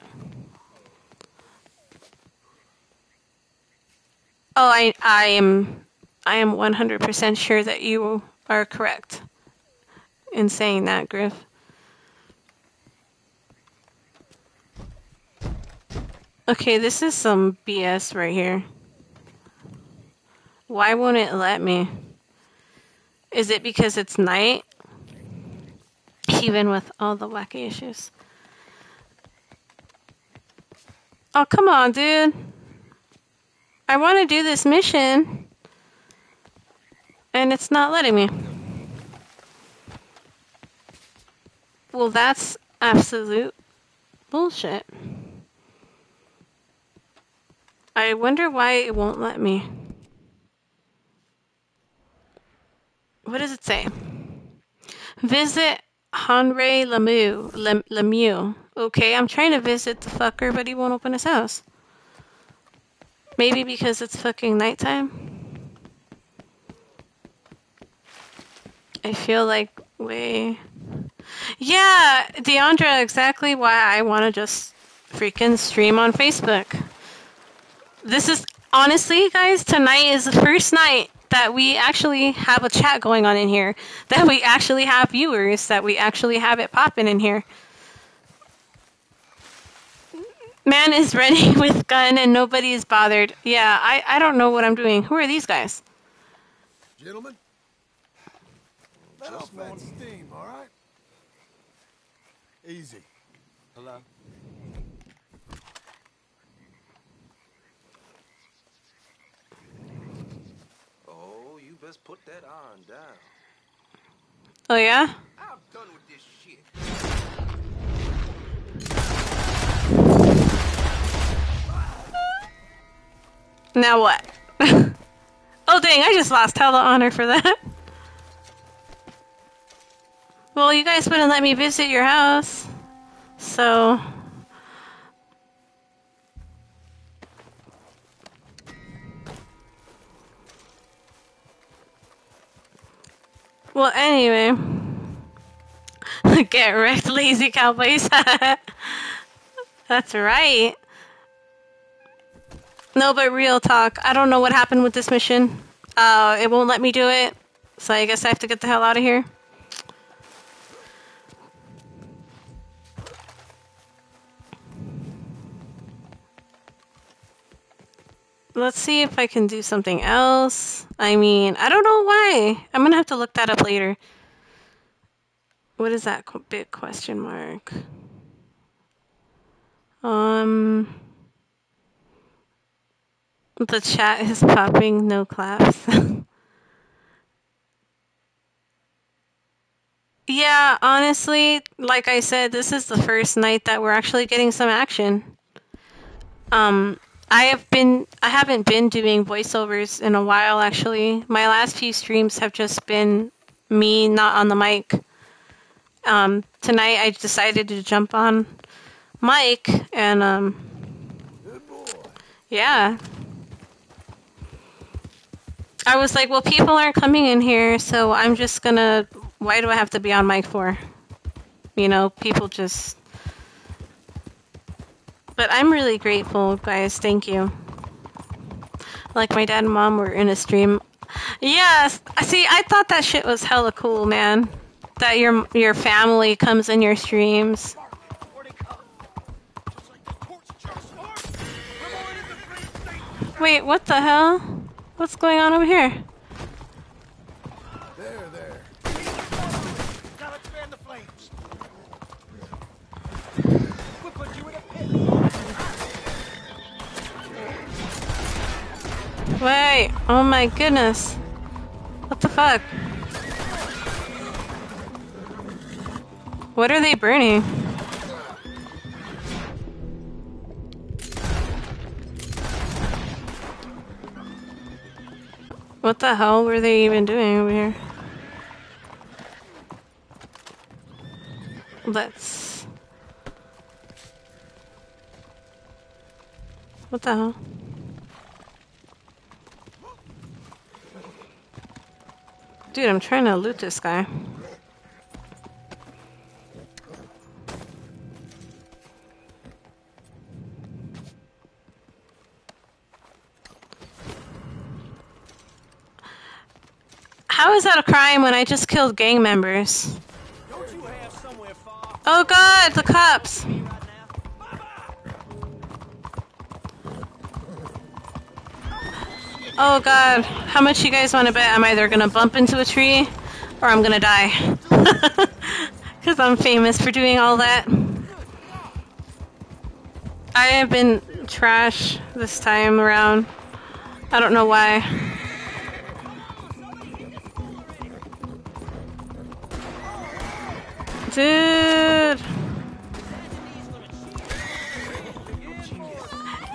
Oh, I am 100% sure that you are correct in saying that, Griff. Okay, this is some BS right here. Why won't it let me? Is it because it's night? Even with all the wacky issues. Oh, come on, dude. I want to do this mission. And it's not letting me. Well, that's absolute bullshit. I wonder why it won't let me. What does it say? Visit Henri Lemieux. Okay, I'm trying to visit the fucker, but he won't open his house. Maybe because it's fucking nighttime. I feel like way... Yeah, DeAndra, exactly why I want to just freaking stream on Facebook. This is... Honestly, guys, tonight is the first night that we actually have a chat going on in here, that we actually have viewers, that we actually have it popping in here. Man is running with gun and nobody is bothered. Yeah, I don't know what I'm doing. Who are these guys? Gentlemen, let off that steam, all right? Easy. Hello. Put that on down. Oh yeah? I'm done with this shit. Now what? Oh dang, I just lost hella honor for that. Well, you guys wouldn't let me visit your house. So Well, anyway. Get wrecked, lazy cowboys. That's right. No, but real talk. I don't know what happened with this mission. It won't let me do it. So I guess I have to get the hell out of here. Let's see if I can do something else. I mean, I don't know why. I'm gonna have to look that up later. What is that big question mark? The chat is popping, no claps. Yeah, honestly, like I said, this is the first night that we're actually getting some action. I haven't been doing voiceovers in a while, actually. My last few streams have just been me not on the mic. Tonight I decided to jump on mic and, good boy. Yeah. I was like, well, people aren't coming in here, so I'm just gonna, why do I have to be on mic for? You know, people just... But I'm really grateful, guys. Thank you. Like, my dad and mom were in a stream. Yes! See, I thought that shit was hella cool, man. That your family comes in your streams. Wait, what the hell? What's going on over here? There, there. Gotta expand the flames. We'll put you in a pit. Wait, oh my goodness. What the fuck? What are they burning? What the hell were they even doing over here? Let's... What the hell? Dude, I'm trying to loot this guy. How is that a crime when I just killed gang members? Don't you have somewhere far? Oh god, the cops! Oh god, how much you guys want to bet I'm either gonna bump into a tree or I'm gonna die. Because I'm famous for doing all that. I have been trash this time around. I don't know why. Dude!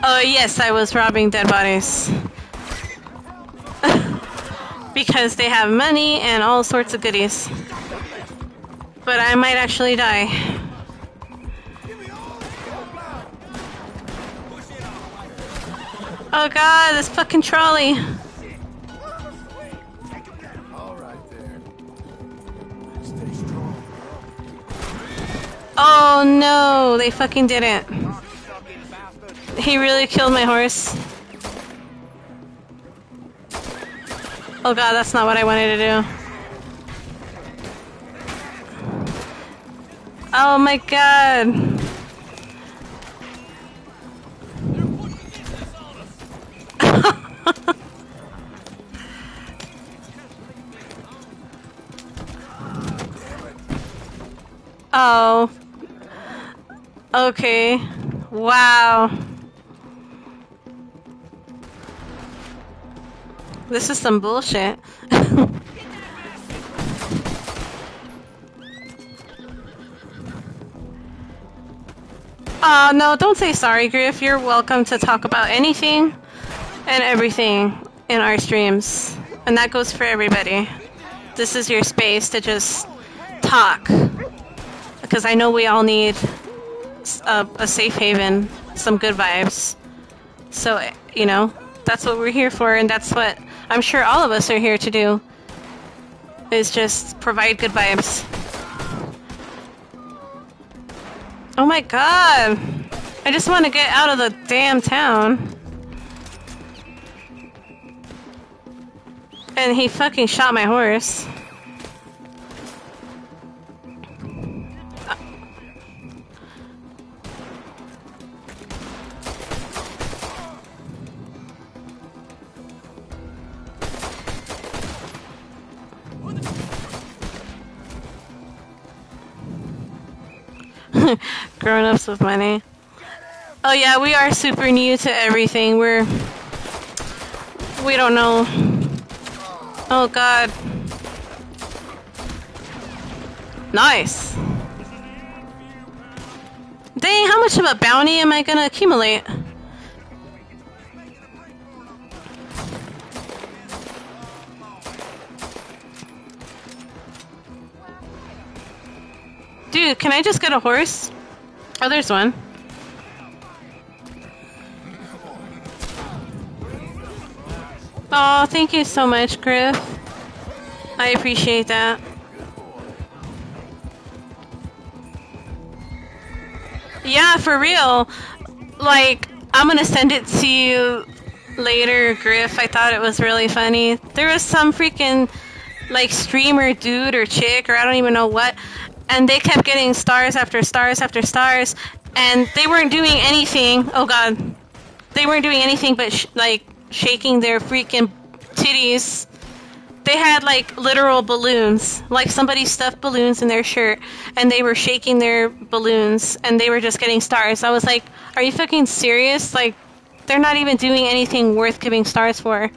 Oh yes, I was robbing dead bodies. Because they have money and all sorts of goodies. But I might actually die. Oh god, this fucking trolley. Oh no, they fucking didn't. He really killed my horse. Oh god, that's not what I wanted to do. Oh my god. Oh. Okay. Wow. This is some bullshit. Oh, no, don't say sorry, Griff. You're welcome to talk about anything and everything in our streams. And that goes for everybody. This is your space to just talk. Because I know we all need a safe haven, some good vibes. So, you know, that's what we're here for, and that's what... I'm sure all of us are here to do. is just provide good vibes. Oh my god! I just want to get out of the damn town. And he fucking shot my horse. Grown-ups with money. Oh yeah, we are super new to everything. We don't know. Oh god. Nice. Dang, how much of a bounty am I gonna accumulate? Dude, can I just get a horse? Oh, there's one. Oh, thank you so much, Griff. I appreciate that. Yeah, for real. Like, I'm gonna send it to you later, Griff. I thought it was really funny. There was some freaking, like, streamer dude or chick or I don't even know what. And they kept getting stars after stars after stars, and they weren't doing anything. Oh god, they weren't doing anything but shaking their freaking titties. They had like literal balloons, like somebody stuffed balloons in their shirt, and they were shaking their balloons, and they were just getting stars. I was like, are you fucking serious? Like, they're not even doing anything worth giving stars for.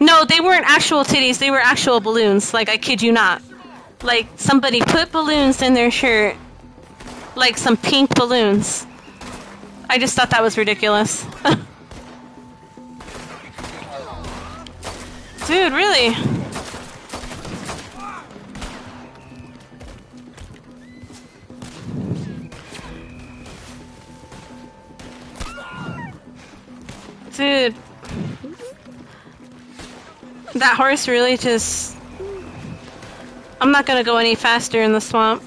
No, they weren't actual titties. They were actual balloons. Like, I kid you not. Like, somebody put balloons in their shirt. Like, some pink balloons. I just thought that was ridiculous. Dude, really? Dude. That horse really just... I'm not gonna go any faster in the swamp.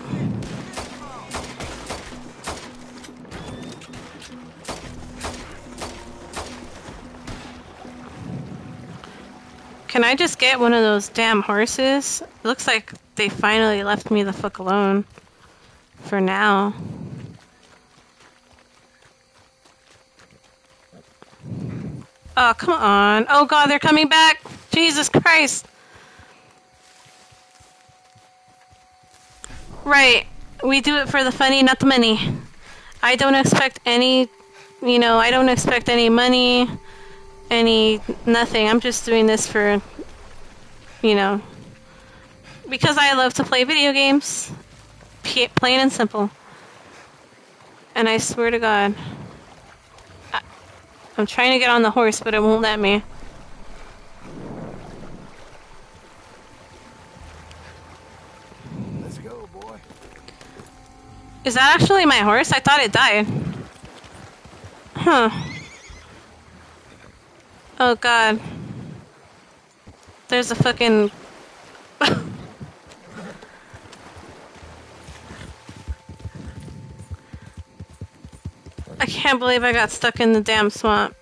Can I just get one of those damn horses? It looks like they finally left me the fuck alone. For now. Oh, come on. Oh god, they're coming back! Jesus Christ! Right. We do it for the funny, not the money. I don't expect any, you know, I don't expect any money, any nothing. I'm just doing this for, you know, because I love to play video games. Plain and simple. And I swear to God, I'm trying to get on the horse, but it won't let me. Is that actually my horse? I thought it died. Huh. Oh god. There's a fucking... I can't believe I got stuck in the damn swamp.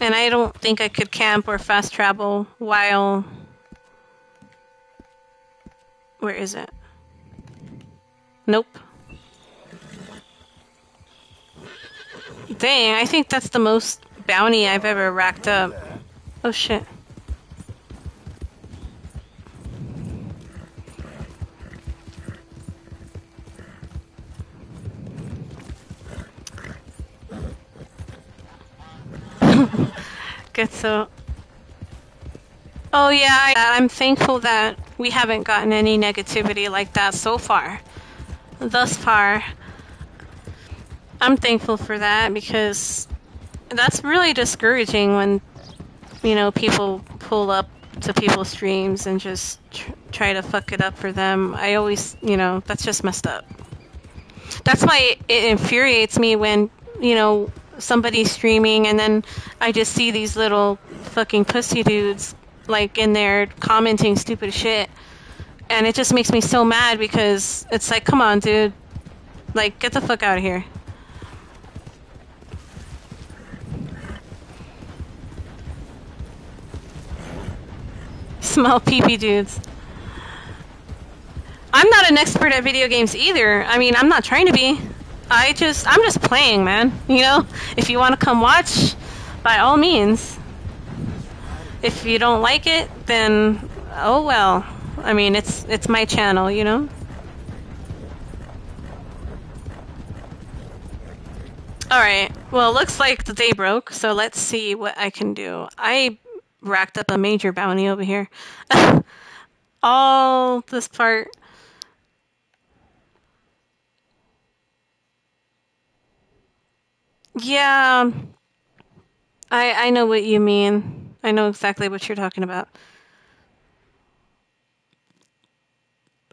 And I don't think I could camp or fast travel while... Where is it? Nope. Dang, I think that's the most bounty I've ever racked up. Oh shit. Good, so... Oh yeah, I'm thankful that we haven't gotten any negativity like that so far. Thus far. I'm thankful for that because that's really discouraging when, you know, people pull up to people's streams and just try to fuck it up for them. I always, you know, that's just messed up. That's why it infuriates me when, you know, somebody streaming, and then I just see these little fucking pussy dudes, like, in there commenting stupid shit. And it just makes me so mad, because it's like, come on, dude. Like, get the fuck out of here. Small pee-pee dudes. I'm not an expert at video games either. I mean, I'm not trying to be. I'm just playing, man. You know? If you want to come watch, by all means. If you don't like it, then, oh well. I mean, it's my channel, you know? Alright, well, looks like the day broke, so let's see what I can do. I racked up a major bounty over here. All this part. Yeah, I know what you mean. I know exactly what you're talking about.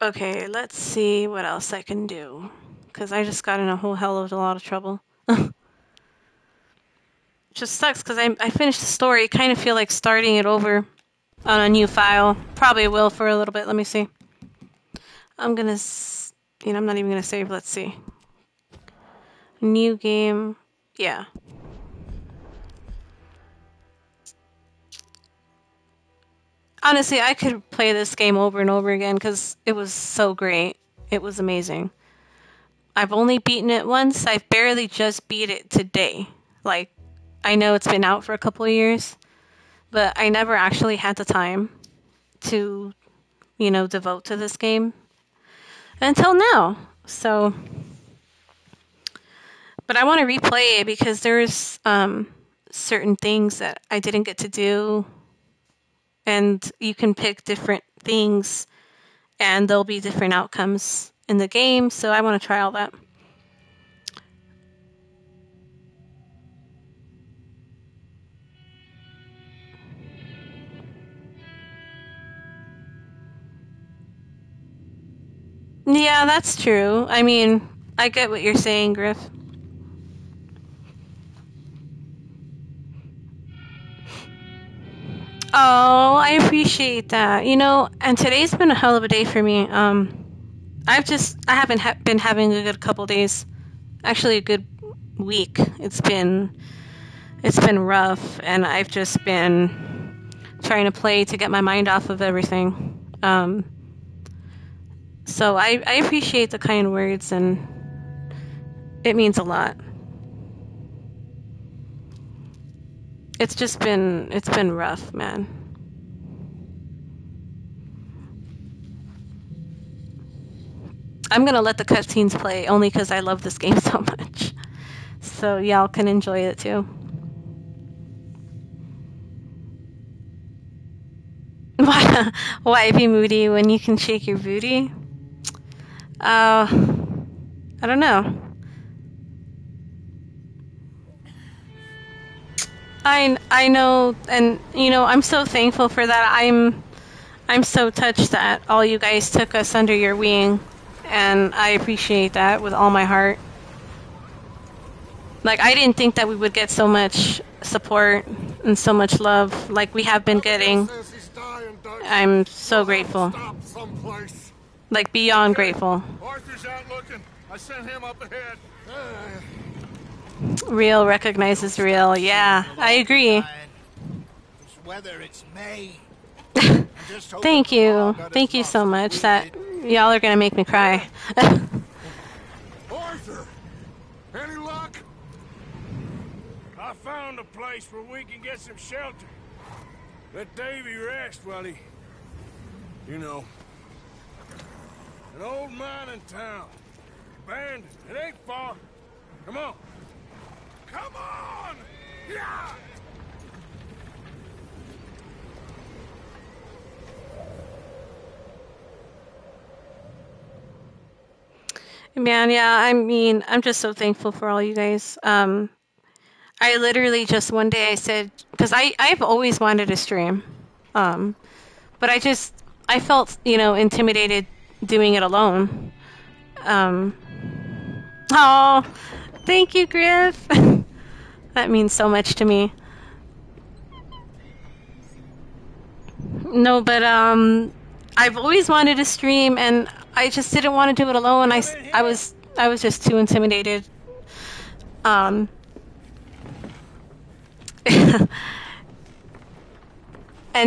Okay, let's see what else I can do, because I just got in a whole hell of a lot of trouble. Just sucks, because I finished the story. Kind of feel like starting it over on a new file. Probably will for a little bit. Let me see. I'm going to... You know, I'm not even going to save. Let's see. New game. Yeah. Honestly, I could play this game over and over again because it was so great. It was amazing. I've only beaten it once. I've barely just beat it today. Like, I know it's been out for a couple of years, but I never actually had the time to, you know, devote to this game until now. So, but I want to replay it because there's certain things that I didn't get to do. And you can pick different things, and there'll be different outcomes in the game, so I want to try all that. Yeah, that's true. I mean, I get what you're saying, Griff. Oh, I appreciate that. You know, and today's been a hell of a day for me. I haven't been having a good couple days. Actually, a good week. It's been rough, and I've just been trying to play to get my mind off of everything. So I appreciate the kind words, and it means a lot. It's been rough, man. I'm gonna let the cutscenes play only because I love this game so much. So y'all can enjoy it too. Why be moody when you can shake your booty? I don't know. I know, and you know, I'm so thankful for that. I'm so touched that all you guys took us under your wing, and I appreciate that with all my heart. Like, I didn't think that we would get so much support and so much love like we have been getting. I'm so grateful. Like, beyond grateful. Arthur's out looking. I sent him up ahead. Real recognizes real. Yeah, I agree. Thank you. Thank you so much. That y'all are going to make me cry. Arthur, any luck? I found a place where we can get some shelter. Let Davy rest while he, you know, an old mining town. Abandoned. It ain't far. Come on. Come on! Yeah! Man, yeah, I mean, I'm just so thankful for all you guys. I literally just one day I said, because I've always wanted to stream, but I felt, you know, intimidated doing it alone. Oh, thank you, Griff. That means so much to me. No, but I've always wanted to stream, and I just didn't want to do it alone. I was just too intimidated. And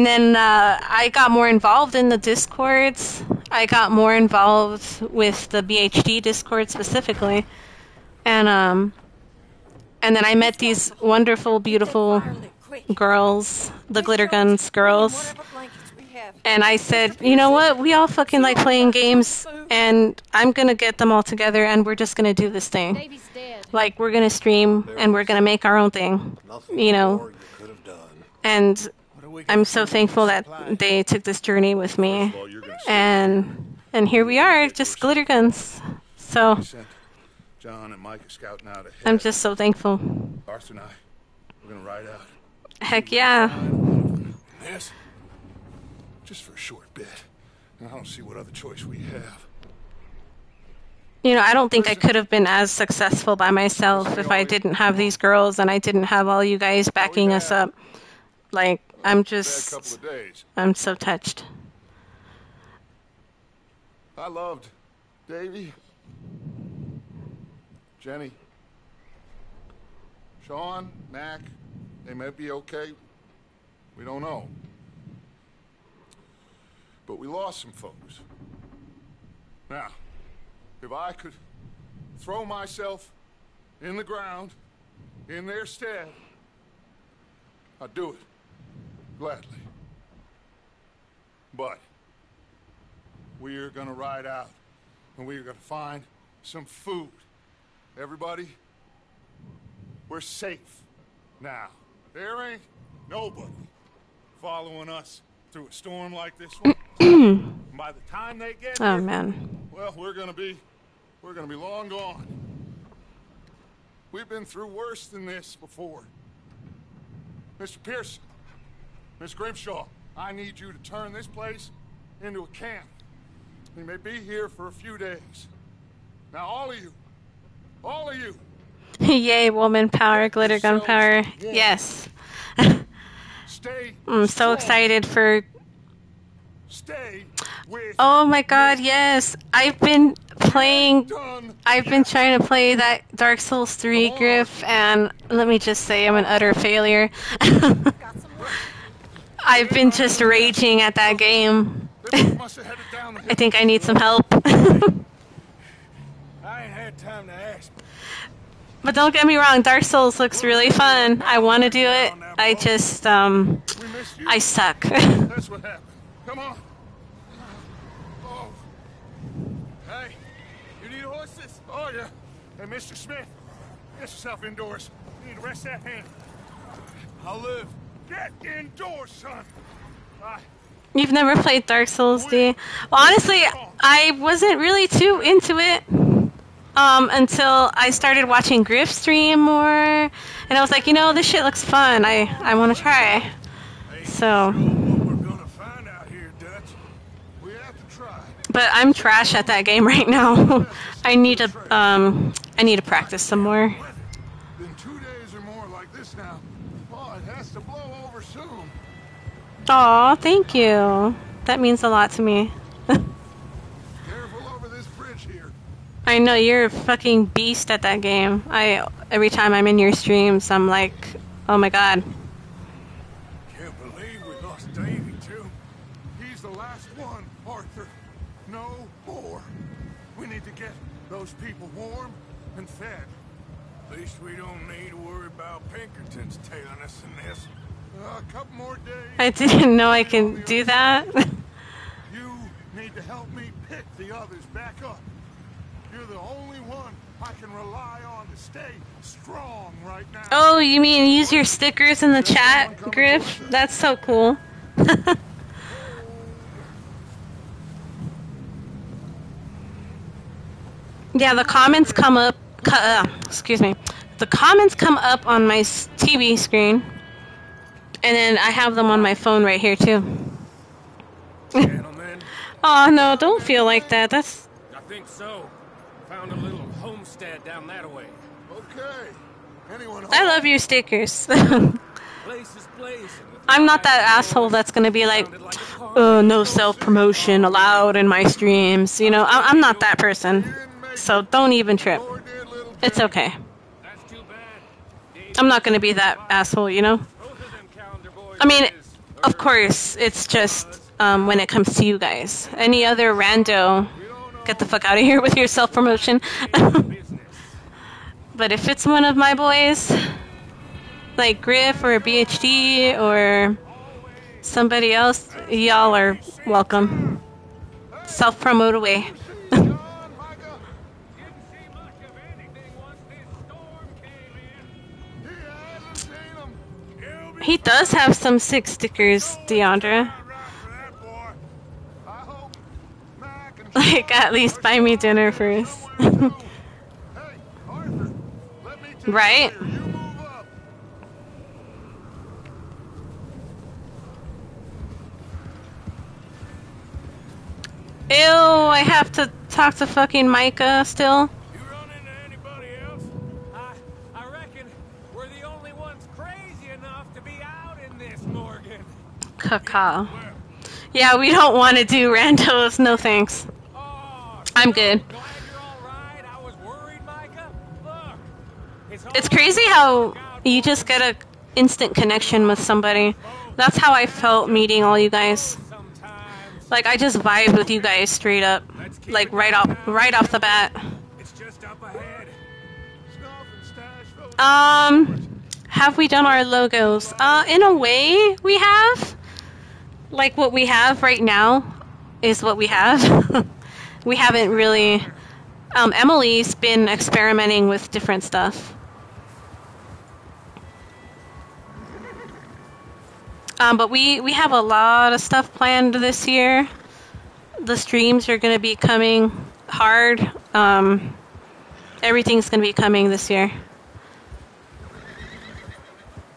then I got more involved in the Discords. I got more involved with the BHD Discord specifically, and then I met these wonderful, beautiful girls, the Glitter Guns girls, and I said, you know what, we all fucking like playing games, and I'm gonna get them all together, and we're just gonna do this thing. Like, we're gonna stream, and we're gonna make our own thing, you know, and I'm so thankful that they took this journey with me, and here we are, just Glitter Guns. So John and Micah scouting out ahead. I'm just so thankful. Arthur and I, we're gonna ride out. Heck yeah. Yes, just for a short bit. I don't see what other choice we have. You know, I don't think I could have been as successful by myself if I didn't have these girls and I didn't have all you guys backing us up. Like, I'm so touched. I loved Davey, Jenny, Sean, Mac. They may be okay. We don't know. But we lost some folks. Now, if I could throw myself in the ground in their stead, I'd do it. Gladly. But we're gonna ride out and we're gonna find some food. Everybody, we're safe now. There ain't nobody following us through a storm like this one. By the time they get here, man. Well, we're gonna be long gone. We've been through worse than this before. Mr. Pearson, Miss Grimshaw, I need you to turn this place into a camp. We may be here for a few days. Now, all of you. Yay, woman power, glitter gun power. Yes. I'm so excited for... Oh my god, yes. I've been trying to play that Dark Souls 3 griff, and let me just say I'm an utter failure. I've been just raging at that game. I think I need some help. But don't get me wrong, Dark Souls looks really fun. I want to do it. I just, I suck. That's what happened. Come on. Oh. Hey, you need horses? Oh, yeah. Hey, Mr. Smith, get yourself indoors. You need to rest that hand. I'll live. Get indoors, son. You've never played Dark Souls, D? Well, honestly, I wasn't really too into it until I started watching Griff stream more, and I was like, you know, this shit looks fun. I want to try. So. But I'm trash at that game right now. I need to practice some more. Aw, thank you. That means a lot to me. Careful over this bridge here. I know, you're a fucking beast at that game. Every time I'm in your streams, I'm like, oh my god. Can't believe we lost Davey too. He's the last one, Arthur. No more. We need to get those people warm and fed. At least we don't need to worry about Pinkerton's tailing us in this. A couple more days. I didn't know I can do that. You need to help me pick the others back up. You're the only one I can rely on to stay strong right now. Oh, you mean use your stickers in the chat, Griff? That's so cool. Yeah, the comments come up. Excuse me. The comments come up on my TV screen. And then I have them on my phone right here, too. Oh, no, don't feel like that. That's... I think so. Found a little homestead down that way. Okay. I love your stickers. I'm not that asshole that's gonna be like, oh, no self-promotion allowed in my streams. You know, I'm not that person. So don't even trip. It's okay. I'm not gonna be that asshole, you know? I mean, of course, it's just when it comes to you guys. Any other rando, get the fuck out of here with your self-promotion. But if it's one of my boys, like Griff or BHD or somebody else, y'all are welcome. Self-promote away. He does have some sick stickers, DeAndra. Like, at least buy me dinner first. Right? Ew, I have to talk to fucking Micah still. You run into anybody else? I reckon we're the only ones crazy enough to be out in this, Morgan. Cacao. Yeah, we don't want to do randos, no thanks. I'm good. It's crazy how you just get an instant connection with somebody. That's how I felt meeting all you guys. Like, I just vibed with you guys straight up. Like, right off the bat. Have we done our logos? In a way, we have. Like, what we have right now is what we have. We haven't really... Emily's been experimenting with different stuff. But we have a lot of stuff planned this year. The streams are going to be coming hard. Everything's going to be coming this year.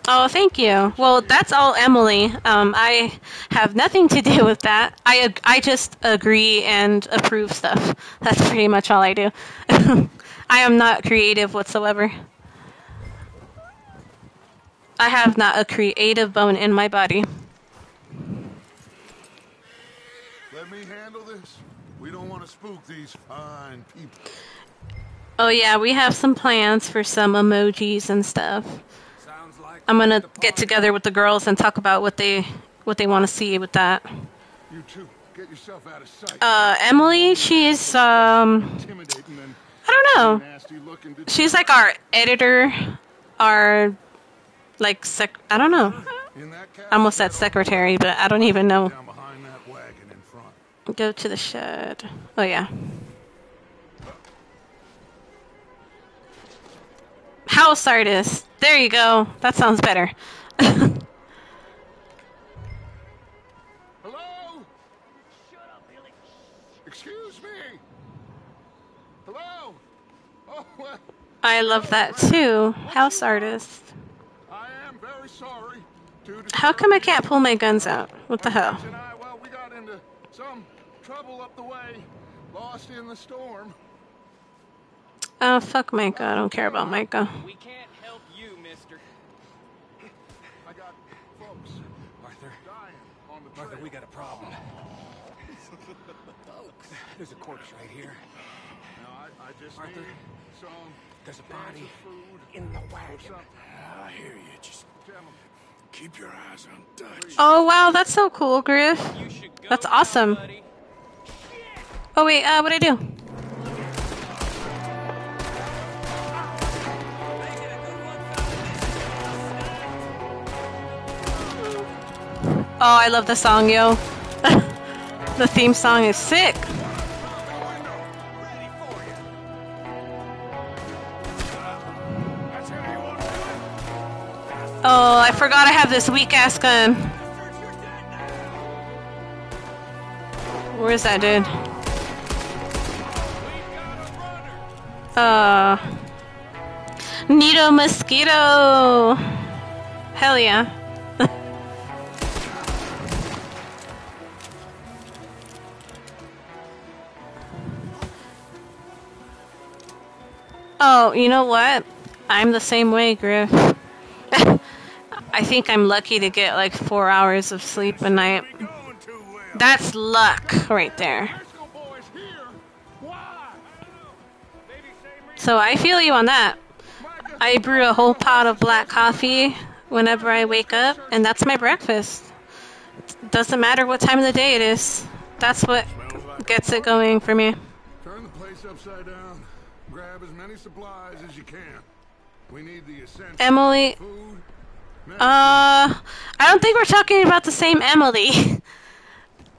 Oh, thank you. Well, that's all Emily. I have nothing to do with that. I just agree and approve stuff. That's pretty much all I do. I am not creative whatsoever. I have not a creative bone in my body. Let me handle this. We don't want to spook these fine people. Oh yeah, we have some plans for some emojis and stuff. I'm gonna get together with the girls and talk about what they want to see with that. You two, get yourself out of sight. Emily, she's I don't know. She's like our editor, our like I don't know. I almost said secretary, but I don't even know. Go to the shed. Oh yeah. House artist. There you go. That sounds better. Hello? Shut up, Billy. Excuse me. Hello? Oh, what? I love that too. House artist. I am very sorry. How come I can't pull my guns out? What the hell? Well, we got into some trouble up the way. Lost in the storm. Oh, fuck Micah. I don't care about Micah. We can't help you, mister. I got folks. Arthur. Dying on the Arthur, we got a problem. There's a corpse right here. No, I just Arthur, need some there's a body in the wagon. I hear you. Just keep your eyes on Dutch. Oh, wow. That's so cool, Griff. That's awesome. Buddy. Oh, wait. What'd I do? Oh, I love the song, yo. The theme song is sick. Oh, I forgot I have this weak-ass gun. Where is that dude? Neato mosquito. Hell yeah. Oh, you know what? I'm the same way, Griff. I think I'm lucky to get like 4 hours of sleep a night. That's luck right there. So I feel you on that. I brew a whole pot of black coffee whenever I wake up, and that's my breakfast. It doesn't matter what time of the day it is. That's what gets it going for me. Turn the place upside down. Grab as many supplies as you can. We need the essential Emily. Food, I don't think we're talking about the same Emily.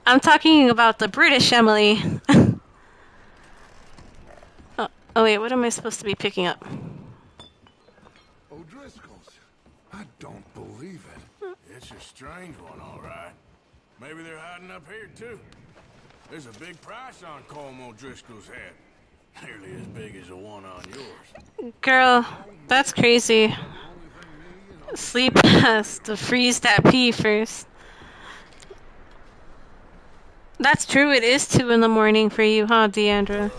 I'm talking about the British Emily. Oh wait, what am I supposed to be picking up? O'Driscoll's. I don't believe it. It's a strange one, all right. Maybe they're hiding up here too. There's a big price on Colm O'Driscoll's head. Nearly as big as the one on yours. Girl, that's crazy. Sleep has to freeze that pee first. That's true, it is 2 in the morning for you, huh, DeAndra?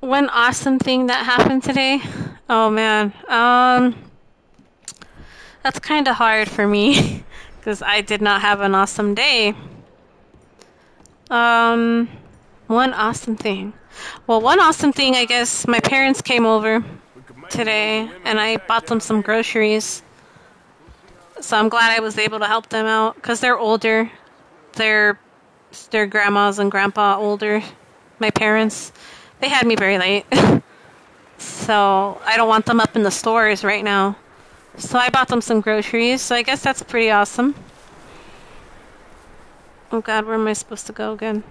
One awesome thing that happened today. Oh man, that's kind of hard for me because I did not have an awesome day. One awesome thing. Well, one awesome thing, I guess, my parents came over today and I bought them some groceries. So I'm glad I was able to help them out because they're older. Their grandmas and grandpa older. My parents. They had me very late, so I don't want them up in the stores right now. So I bought them some groceries, so I guess that's pretty awesome. Oh god, where am I supposed to go again?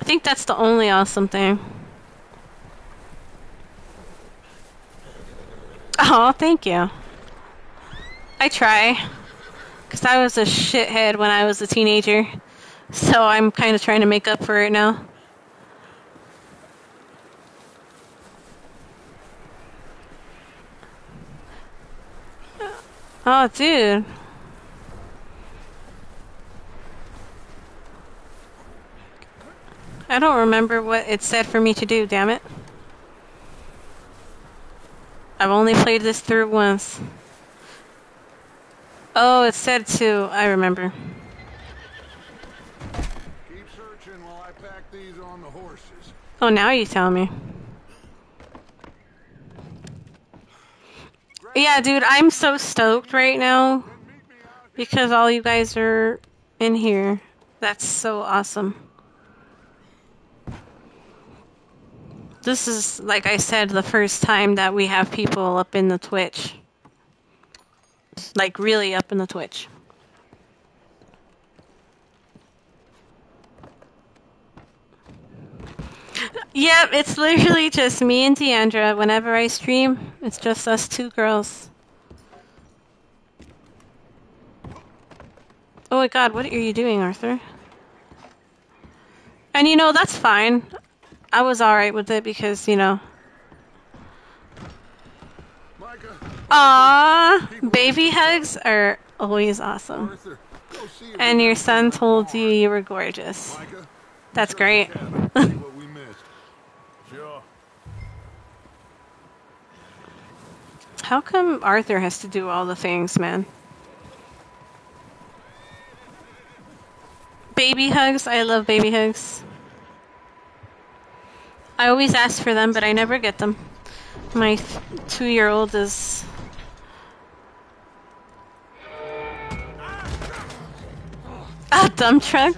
I think that's the only awesome thing. Oh, thank you. I try, because I was a shithead when I was a teenager, so I'm kind of trying to make up for it now. Oh, dude. I don't remember what it said for me to do, damn it. I've only played this through once. Oh, it said to, I remember. Keep searching while I pack these on the horses. Oh, now you tell me. Yeah, dude, I'm so stoked right now because all you guys are in here. That's so awesome. This is, like I said, the first time that we have people up in the Twitch. Like, really up in the Twitch. Yep, it's literally just me and DeAndra. Whenever I stream, it's just us two girls. Oh my god, what are you doing, Arthur? And you know, that's fine. I was alright with it because, you know... Aww! Baby hugs are always awesome. And your son told you you were gorgeous. That's great. How come Arthur has to do all the things, man? Baby hugs. I love baby hugs. I always ask for them, but I never get them. My 2-year-old is... A dump truck?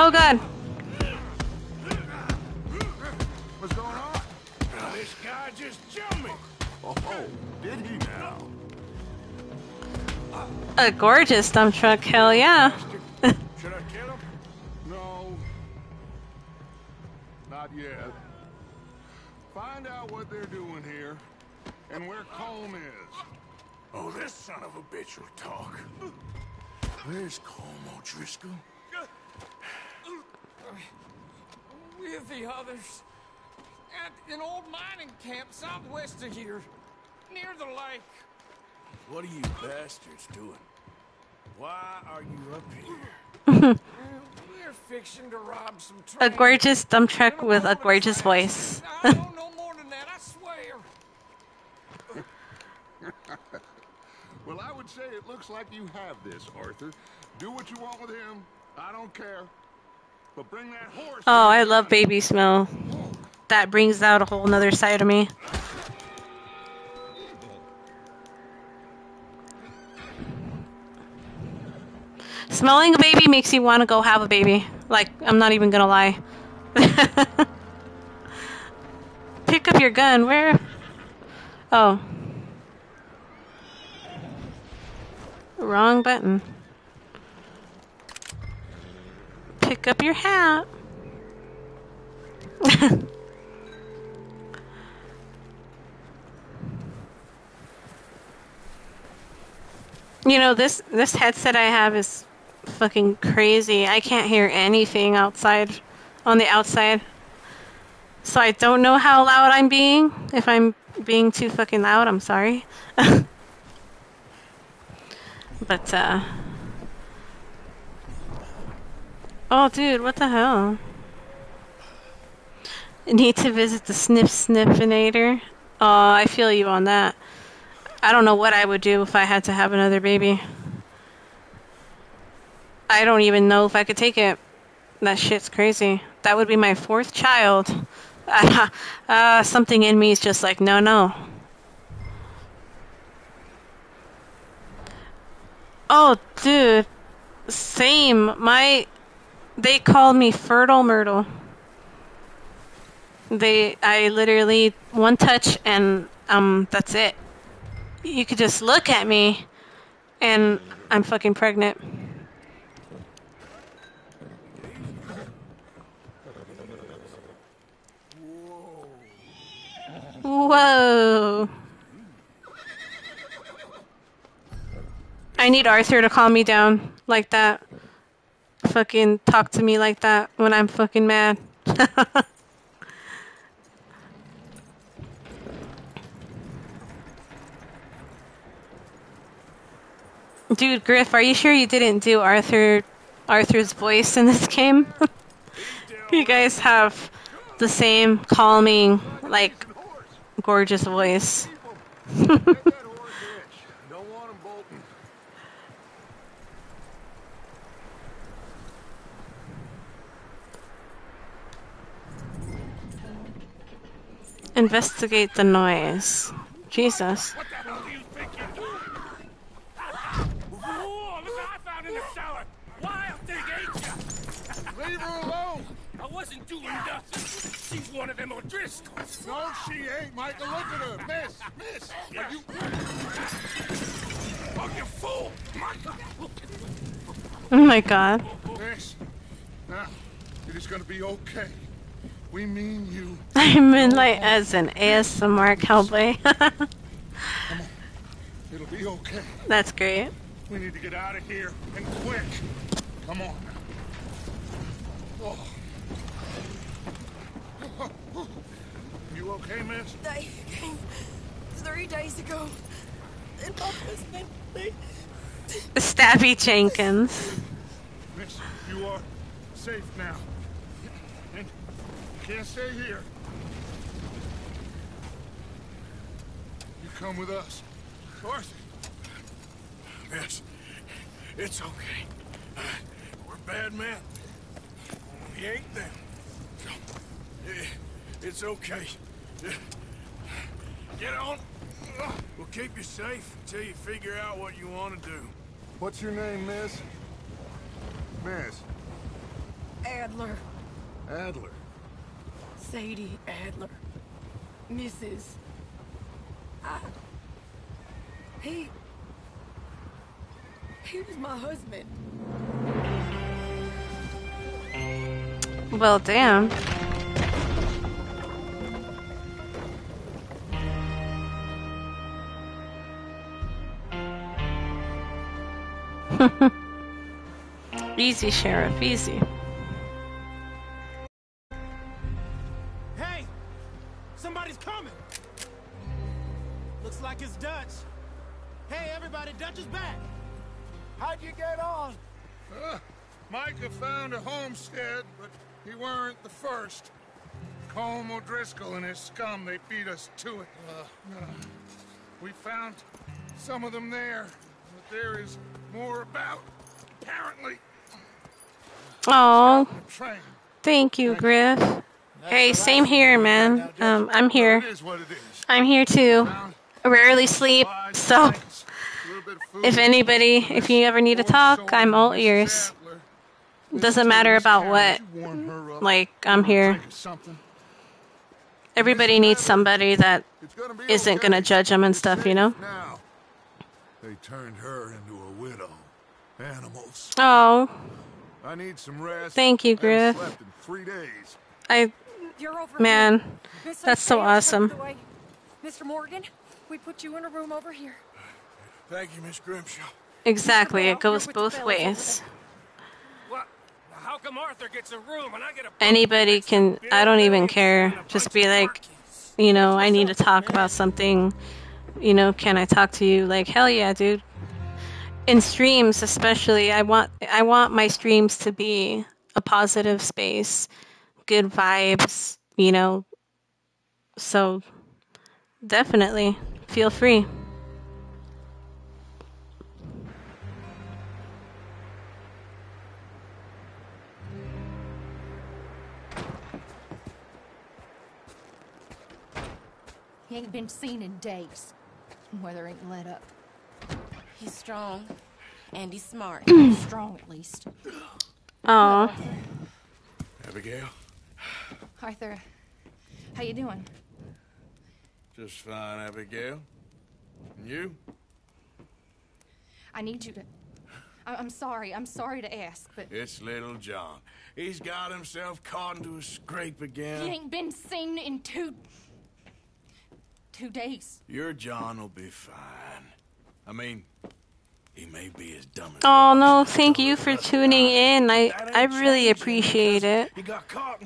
Oh god. Just jump me. Oh, did he now? A gorgeous dump truck, hell yeah. Should I kill him? No. Not yet. Find out what they're doing here and where Colm is. Oh, this son of a bitch will talk. Where's Colm O'Driscoll? With the others. At an old mining camp southwest of here, near the lake. What are you bastards doing? Why are you up here? We're fixing to rob some train. A gorgeous dump truck with a gorgeous voice. I don't know more than that, I swear. Well, I would say it looks like you have this, Arthur. Do what you want with him. I don't care. But bring that horse. Oh, I love baby smell. That brings out a whole nother side of me. Smelling a baby makes you want to go have a baby. Like, I'm not even gonna lie. Pick up your gun. Where? Oh. Wrong button. Pick up your hat. You know, this headset I have is fucking crazy. I can't hear anything outside, on the outside. So I don't know how loud I'm being. If I'm being too fucking loud, I'm sorry. But, oh, dude, what the hell? Need to visit the Sniffinator. Oh, I feel you on that. I don't know what I would do if I had to have another baby. I don't even know if I could take it. That shit's crazy. That would be my fourth child. Something in me is just like, no, no. Oh, dude. Same. They called me Fertile Myrtle. I literally one touch and that's it. You could just look at me, and I'm fucking pregnant. Whoa. I need Arthur to calm me down like that. Fucking talk to me like that when I'm fucking mad. Dude, Griff, are you sure you didn't do Arthur's voice in this game? You guys have the same calming, like, gorgeous voice. Investigate the noise. Jesus. Doing nothing. She's one of them O'Driscolls. No, she ain't, Micah. Look at her. Miss. Are you... Oh, you fool, Micah. Oh, my God. Miss, now, it is going to be okay. We mean you. I'm in like as an ASMR cowboy. Come on. It'll be okay. That's great. We need to get out of here, and quick. Come on. Oh. You okay, miss? They came 3 days ago. And Papa's family. Stabby Jenkins. Miss, you are safe now. And you can't stay here. You come with us. Arthur. Miss, it's okay. We're bad men. We ain't them. It's okay. Get on. We'll keep you safe until you figure out what you want to do. What's your name, miss? Miss? Adler. Adler? Sadie Adler. Mrs. He was my husband. Well, damn. Easy, Sheriff, easy. Hey, like it's Dutch. Hey, everybody, Dutch is back. How'd you get on? Micah found a homestead, but he weren't the first. Colm O'Driscoll and his scum, they beat us to it. We found some of them there, but there is more about, apparently. Oh, thank you, Griff. Hey, same here, man. I'm here. I'm here too. I rarely sleep, so if anybody, if you ever need to talk, I'm all ears. Doesn't matter about what. Like, I'm here. Everybody needs somebody that isn't gonna judge them and stuff, you know? They turned her into a widow. Animals. Oh. I need some rest. Thank you, Griff. Man, that's so awesome. Mr. Morgan, we put you in a room over here. Thank you, Miss Grimshaw. Exactly, it goes both ways. How come Arthur gets a room and I get a... Anybody can, I don't even care. Just be like, you know, I need to talk about something. You know, can I talk to you? Like, hell yeah, dude. In streams especially, I want my streams to be a positive space, good vibes, you know. So definitely feel free. He ain't been seen in days. Weather ain't let up. He's strong, and he's smart. Strong, at least. Oh. Abigail. Arthur, how you doing? Just fine, Abigail. And you? I need you to... I'm sorry to ask, but... It's little John. He's got himself caught into a scrape again. He ain't been seen in two days. Your John will be fine. I mean, he may be as dumb as... Oh, no, thank you for tuning in. I really appreciate it.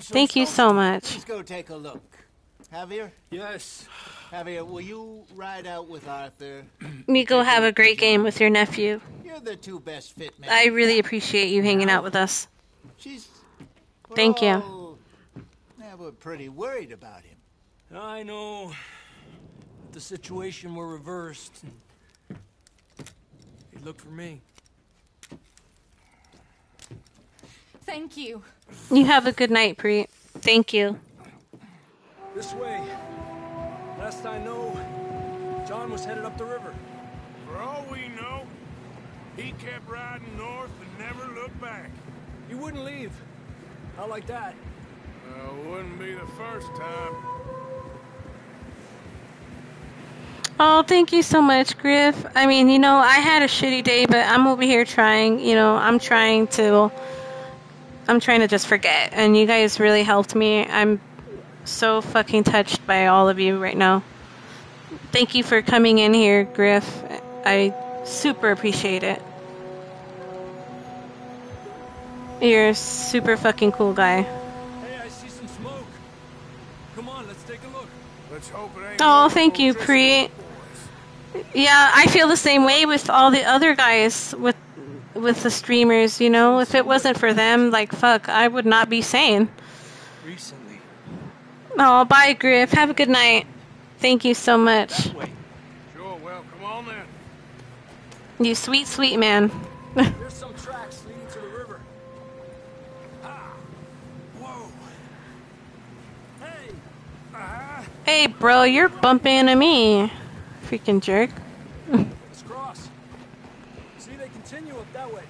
Thank you so much. Let's go take a look. Javier? Yes. Javier, will you ride out with Arthur? You go have a great game with your nephew. You're the two best fit men. I really appreciate you hanging out with us. Thank you. Yeah, we're pretty worried about him. I know. The situation were reversed. And look for me. Thank you. You have a good night, Preet. Thank you. This way. Last I know, John was headed up the river. For all we know, he kept riding north and never looked back. He wouldn't leave. Not like that. Well, wouldn't be the first time. Oh, thank you so much, Griff. I mean, you know, I had a shitty day, but I'm over here trying, you know, I'm trying to just forget. And you guys really helped me. I'm so fucking touched by all of you right now. Thank you for coming in here, Griff. I super appreciate it. You're a super fucking cool guy. Oh, thank you, Preet. Yeah, I feel the same way with all the other guys, with the streamers, you know? If it wasn't for them, like, fuck, I would not be sane. Recently. Oh, bye, Griff. Have a good night. Thank you so much. Sure, well, come on then. You sweet, sweet man. There's some tracks leading to the river. Ah. Whoa. Hey. Hey, bro, you're bumping into me, freaking jerk. Let's cross. See, they continue up that way.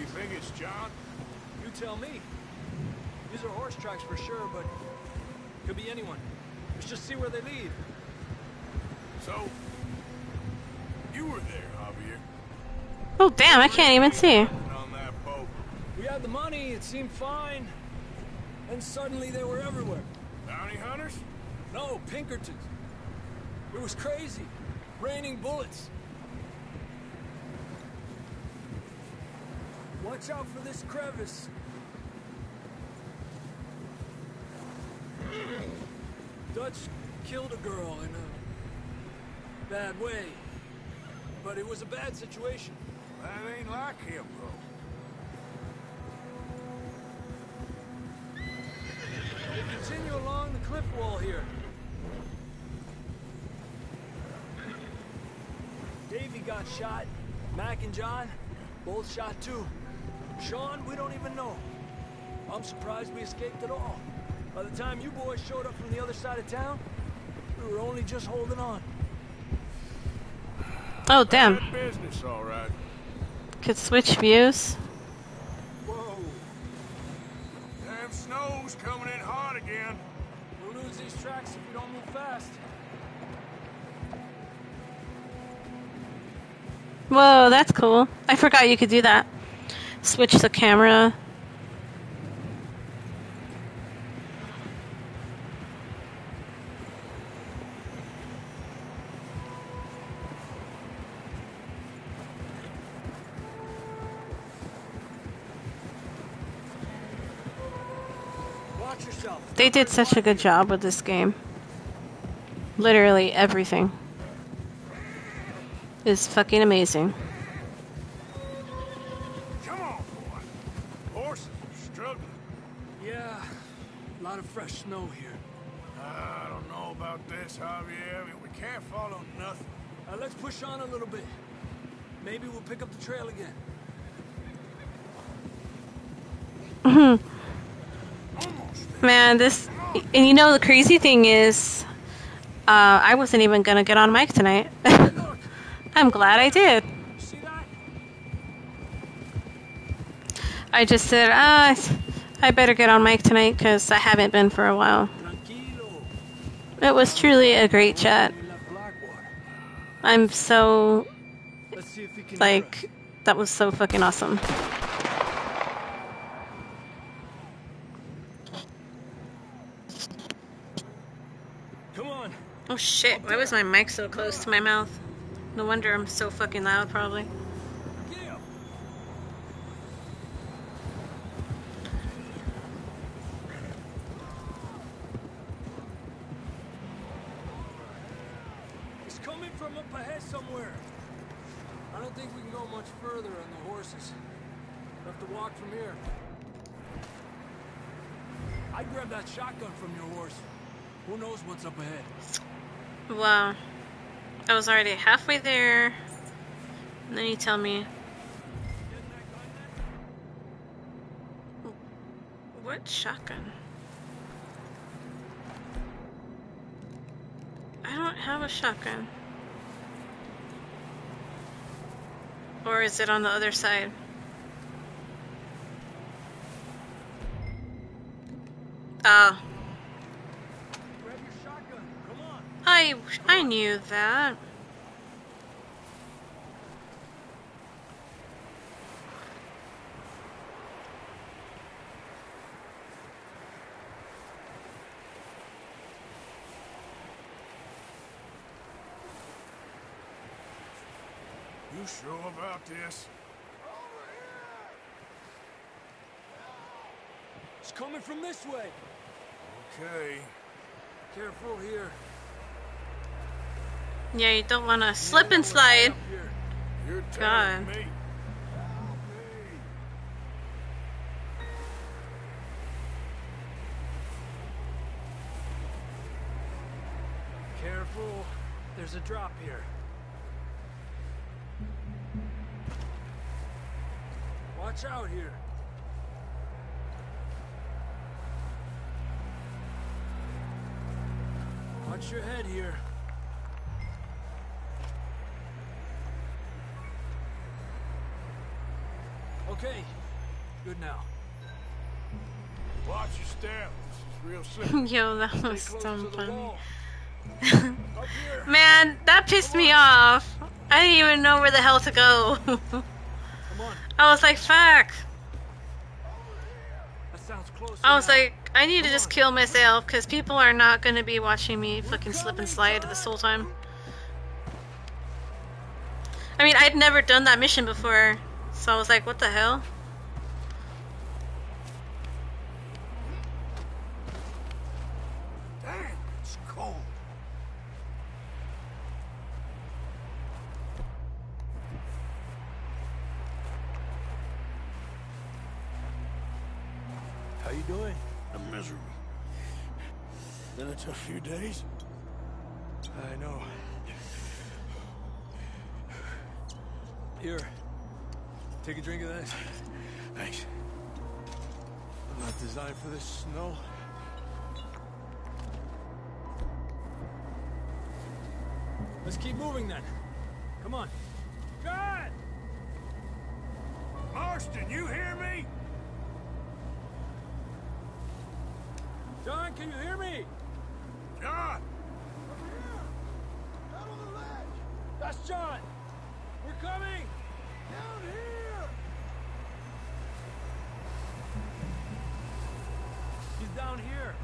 You think it's John? You tell me. These are horse tracks for sure, but could be anyone. Let's just see where they lead. So, you were there, Javier. Oh, damn, I can't even see. We had the money, it seemed fine. And suddenly they were everywhere. Bounty hunters? No, Pinkertons. It was crazy. Raining bullets. Watch out for this crevice. Dutch killed a girl in a bad way. But it was a bad situation. That ain't like him, bro. We continue along the cliff wall here. Davey got shot. Mac and John, both shot too. Sean, we don't even know. I'm surprised we escaped at all. By the time you boys showed up from the other side of town, we were only just holding on. Oh, damn. Bad business, all right. Could switch views. Whoa. Damn snow's coming in hard again. We'll lose these tracks if we don't move fast. Whoa, that's cool. I forgot you could do that. Switch the camera. Watch yourself. They did such a good job with this game. Literally everything is fucking amazing. Come on, boy. Horses are struggling. Yeah, a lot of fresh snow here. I don't know about this, Javier. I mean, we can't follow nothing. Let's push on a little bit. Maybe we'll pick up the trail again. Man, this... And you know, the crazy thing is... I wasn't even gonna get on mic tonight. I'm glad I did. I just said, I better get on mic tonight because I haven't been for a while. It was truly a great chat. I'm so, like, that was so fucking awesome. Come on. Oh shit, why was my mic so close to my mouth? No wonder I'm so fucking loud, probably. It's coming from up ahead somewhere. I don't think we can go much further on the horses. We'll have to walk from here. I grabbed that shotgun from your horse. Who knows what's up ahead? Wow. I was already halfway there, and then you tell me, what shotgun? I don't have a shotgun. Or is it on the other side? Ah. I knew that. You sure about this? It's coming from this way. Okay. Careful here. Yeah, you don't want to slip and slide. God. Careful, there's a drop here. Watch out here. Watch your head here. Okay, good now. Watch your step. This is real sick. Yo, that was so funny. Man, that pissed me off. I didn't even know where the hell to go. I was like, fuck. I was like, I need to just kill myself because people are not going to be watching me fucking slip and slide this whole time. I mean, I'd never done that mission before. So I was like, what the hell? Damn, It's cold. How you doing? I'm miserable. Been a tough few days. I know. Here, take a drink of this. Thanks. I'm not designed for this snow. Let's keep moving then. Come on. John! Marston, you hear me? John, can you hear me? John! Over here! Out on the ledge! That's John! We're coming! Down here! He's down here!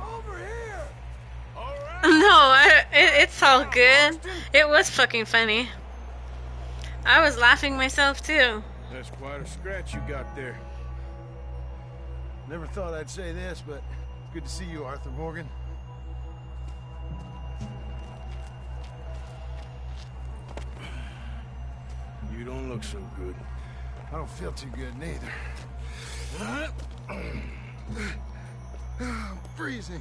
Over here! All right. No, it's all good. It was fucking funny. I was laughing myself too. That's quite a scratch you got there. Never thought I'd say this, but good to see you, Arthur Morgan. You don't look so good. I don't feel too good, neither. I'm freezing.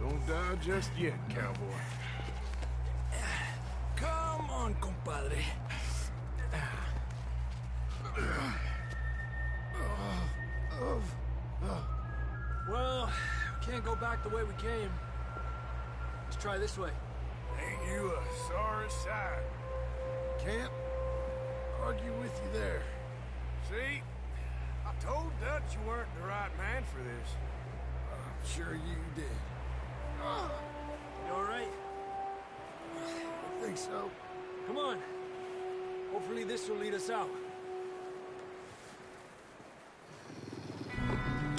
Don't die just yet, cowboy. Come on, compadre. Well, we can't go back the way we came. Let's try this way. Ain't you a sorry sight? Can't argue with you there. See? I told Dutch you weren't the right man for this. I'm sure you did. You all right? I think so. Come on. Hopefully this will lead us out.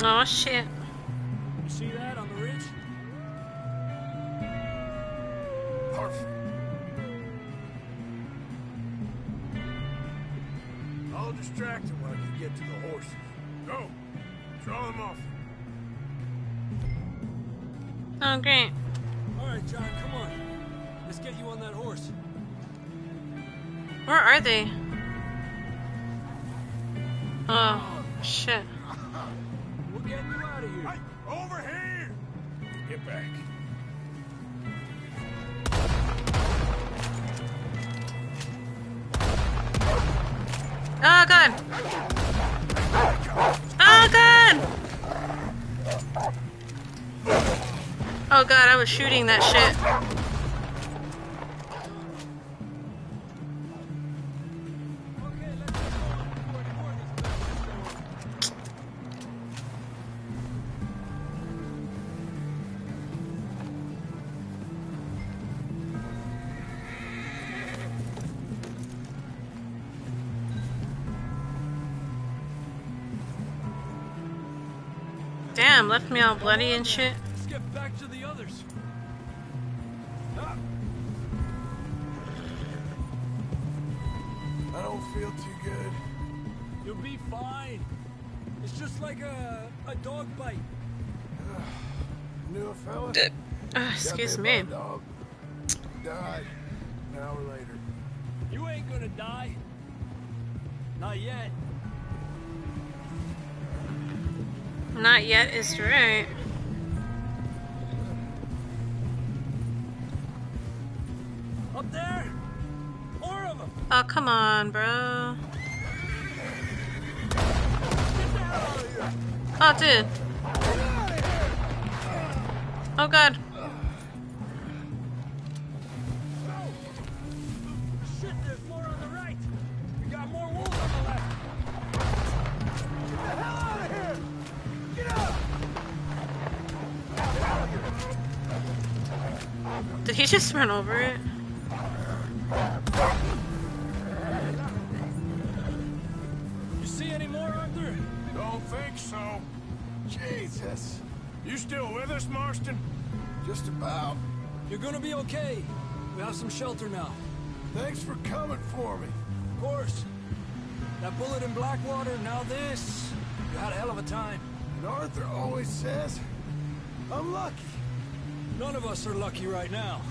Oh shit. You see that on the ridge? Perfect. I'll distract him while you get to the horses. Go! Draw them off. Oh, great. Alright, John, come on. Let's get you on that horse. Where are they? Oh, shit. We'll get you out of here. Hey, over here! Get back. Oh god! Oh god! Oh god, I was shooting that shit. Damn, left me all bloody and shit. Let's get back to the others. I don't feel too good. You'll be fine. It's just like a dog bite. Knew a fella. Excuse me. Dog. Died an hour later. You ain't gonna die. Not yet. Not yet is right. Up there! Four of them! Oh, come on, bro. Oh, dude. Oh, God. Shit, there's more on the right. We got more wolves on the left. Get the hell out of here! Did he just run over it? You see any more, Arthur? Don't think so. Jesus. You still with us, Marston? Just about. You're gonna be okay. We have some shelter now. Thanks for coming for me. Of course. That bullet in Blackwater, now this. You had a hell of a time. And Arthur always says, I'm lucky. None of us are lucky right now.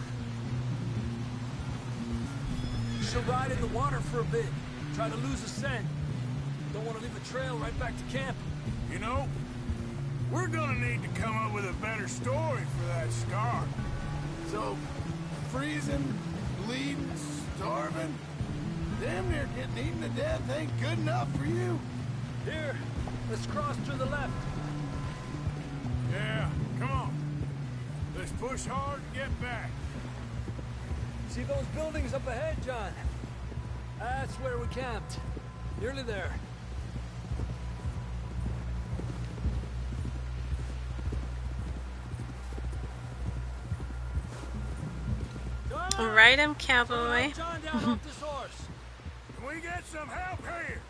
You should ride in the water for a bit. Try to lose a scent. Don't want to leave a trail right back to camp. You know, we're gonna need to come up with a better story for that scar. So, freezing, bleeding, starving, damn near getting eaten to death ain't good enough for you. Here, let's cross to the left. Yeah, come on. Let's push hard and get back. See those buildings up ahead, John? That's where we camped. Nearly there. All right, I'm cowboy. John, down off this horse. Can we get some help here?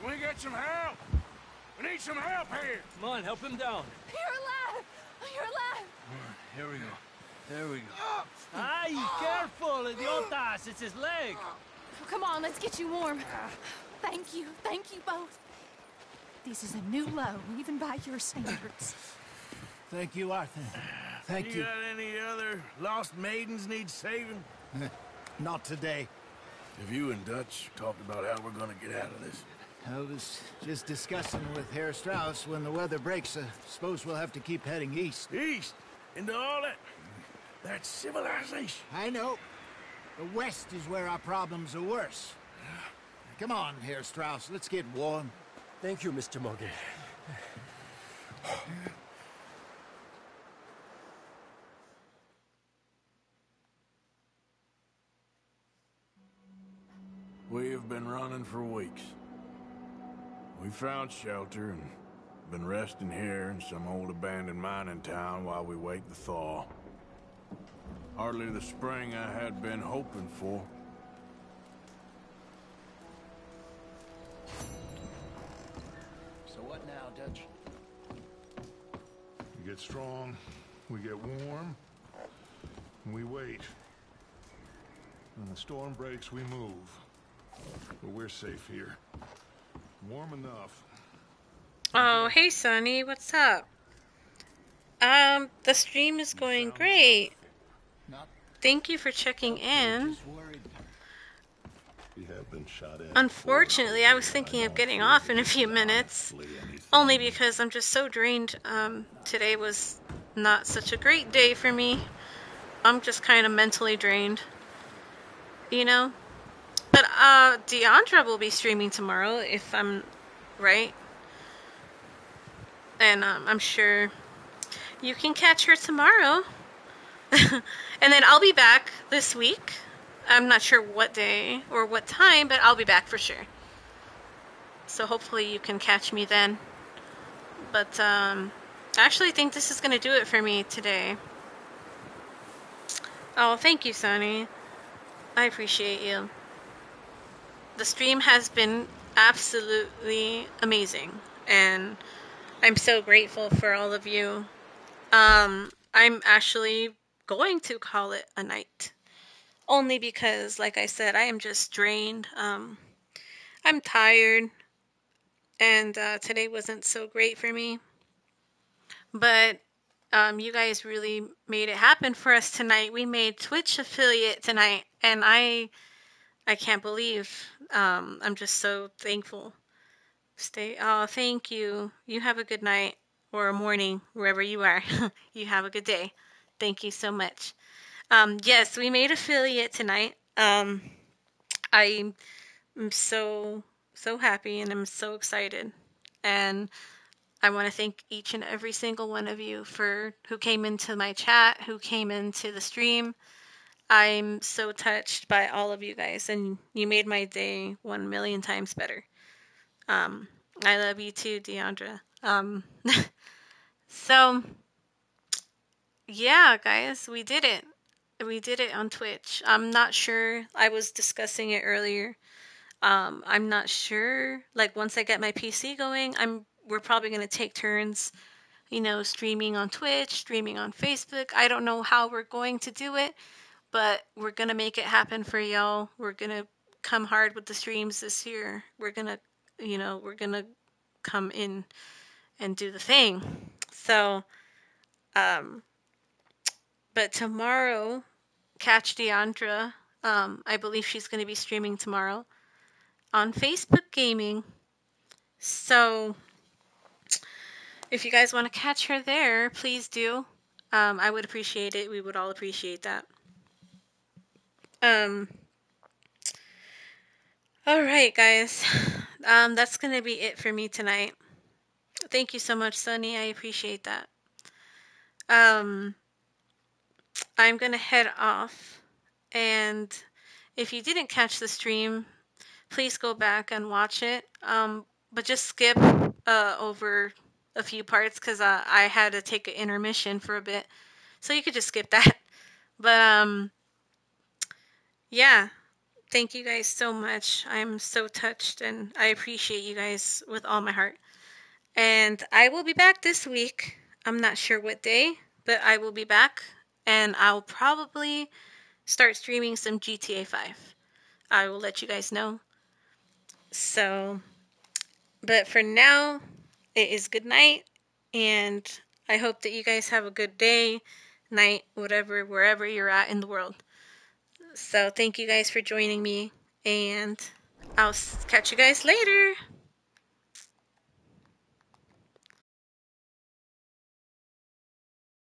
Can we get some help? We need some help here. Come on, help him down. You're alive. You're alive. Here we go. There we go. Aye, careful, idiotas. It's his leg. Oh, come on, let's get you warm. Thank you. Thank you both. This is a new low, even by your standards. Thank you, Arthur. Thank you. You got any other lost maidens need saving? Not today. Have you and Dutch talked about how we're going to get out of this? I was just discussing with Herr Strauss when the weather breaks. I suppose we'll have to keep heading east. East? Into all that civilization. I know. The west is where our problems are worse. Come on, Herr Strauss. Let's get warm. Thank you, Mr. Morgan. We have been running for weeks. We found shelter and been resting here in some old abandoned mining town while we wait the thaw. Hardly the spring I had been hoping for. So what now, Dutch? We get strong, we get warm, and we wait. When the storm breaks, we move. But we're safe here. Warm enough. Oh, hey, Sonny. What's up? The stream is going great. Thank you for checking in. Unfortunately, I was thinking of getting off in a few minutes. Only because I'm just so drained. Today was not such a great day for me. I'm just kind of mentally drained. You know? But DeAndra will be streaming tomorrow, if I'm right. And I'm sure you can catch her tomorrow. And then I'll be back this week. I'm not sure what day or what time, but I'll be back for sure. So hopefully you can catch me then. But I actually think this is going to do it for me today. Oh, thank you, Sonny. I appreciate you. The stream has been absolutely amazing, and I'm so grateful for all of you. I'm actually going to call it a night, only because, like I said, I am just drained. I'm tired, and today wasn't so great for me, but you guys really made it happen for us tonight. We made Twitch affiliate tonight, and I can't believe. I'm just so thankful. Oh, thank you. You have a good night or a morning, wherever you are. You have a good day. Thank you so much. Yes, we made affiliate tonight. I'm so happy, and I'm so excited. And I want to thank each and every single one of you for who came into my chat, who came into the stream. I'm so touched by all of you guys, and you made my day 1,000,000 times better. I love you too, DeAndra. So, yeah, guys, we did it. We did it on Twitch. I'm not sure. I was discussing it earlier. I'm not sure. Like, once I get my PC going, we're probably going to take turns, you know, streaming on Twitch, streaming on Facebook. I don't know how we're going to do it. but we're going to make it happen for y'all. We're going to come hard with the streams this year. We're going to, you know, we're going to come in and do the thing. So, but tomorrow, catch DeAndra. I believe she's going to be streaming tomorrow on Facebook Gaming. So, if you guys want to catch her there, please do. I would appreciate it. We would all appreciate that. All right, guys. That's going to be it for me tonight. Thank you so much, Sunny. I appreciate that. I'm going to head off. And if you didn't catch the stream, please go back and watch it. But just skip over a few parts because I had to take an intermission for a bit. So you could just skip that. But, yeah. Thank you guys so much. I'm so touched and I appreciate you guys with all my heart. And I will be back this week. I'm not sure what day, but I will be back. And I'll probably start streaming some GTA 5. I will let you guys know. So, but for now, it is good night. And I hope that you guys have a good day, night, whatever, wherever you're at in the world. So thank you guys for joining me, and I'll catch you guys later.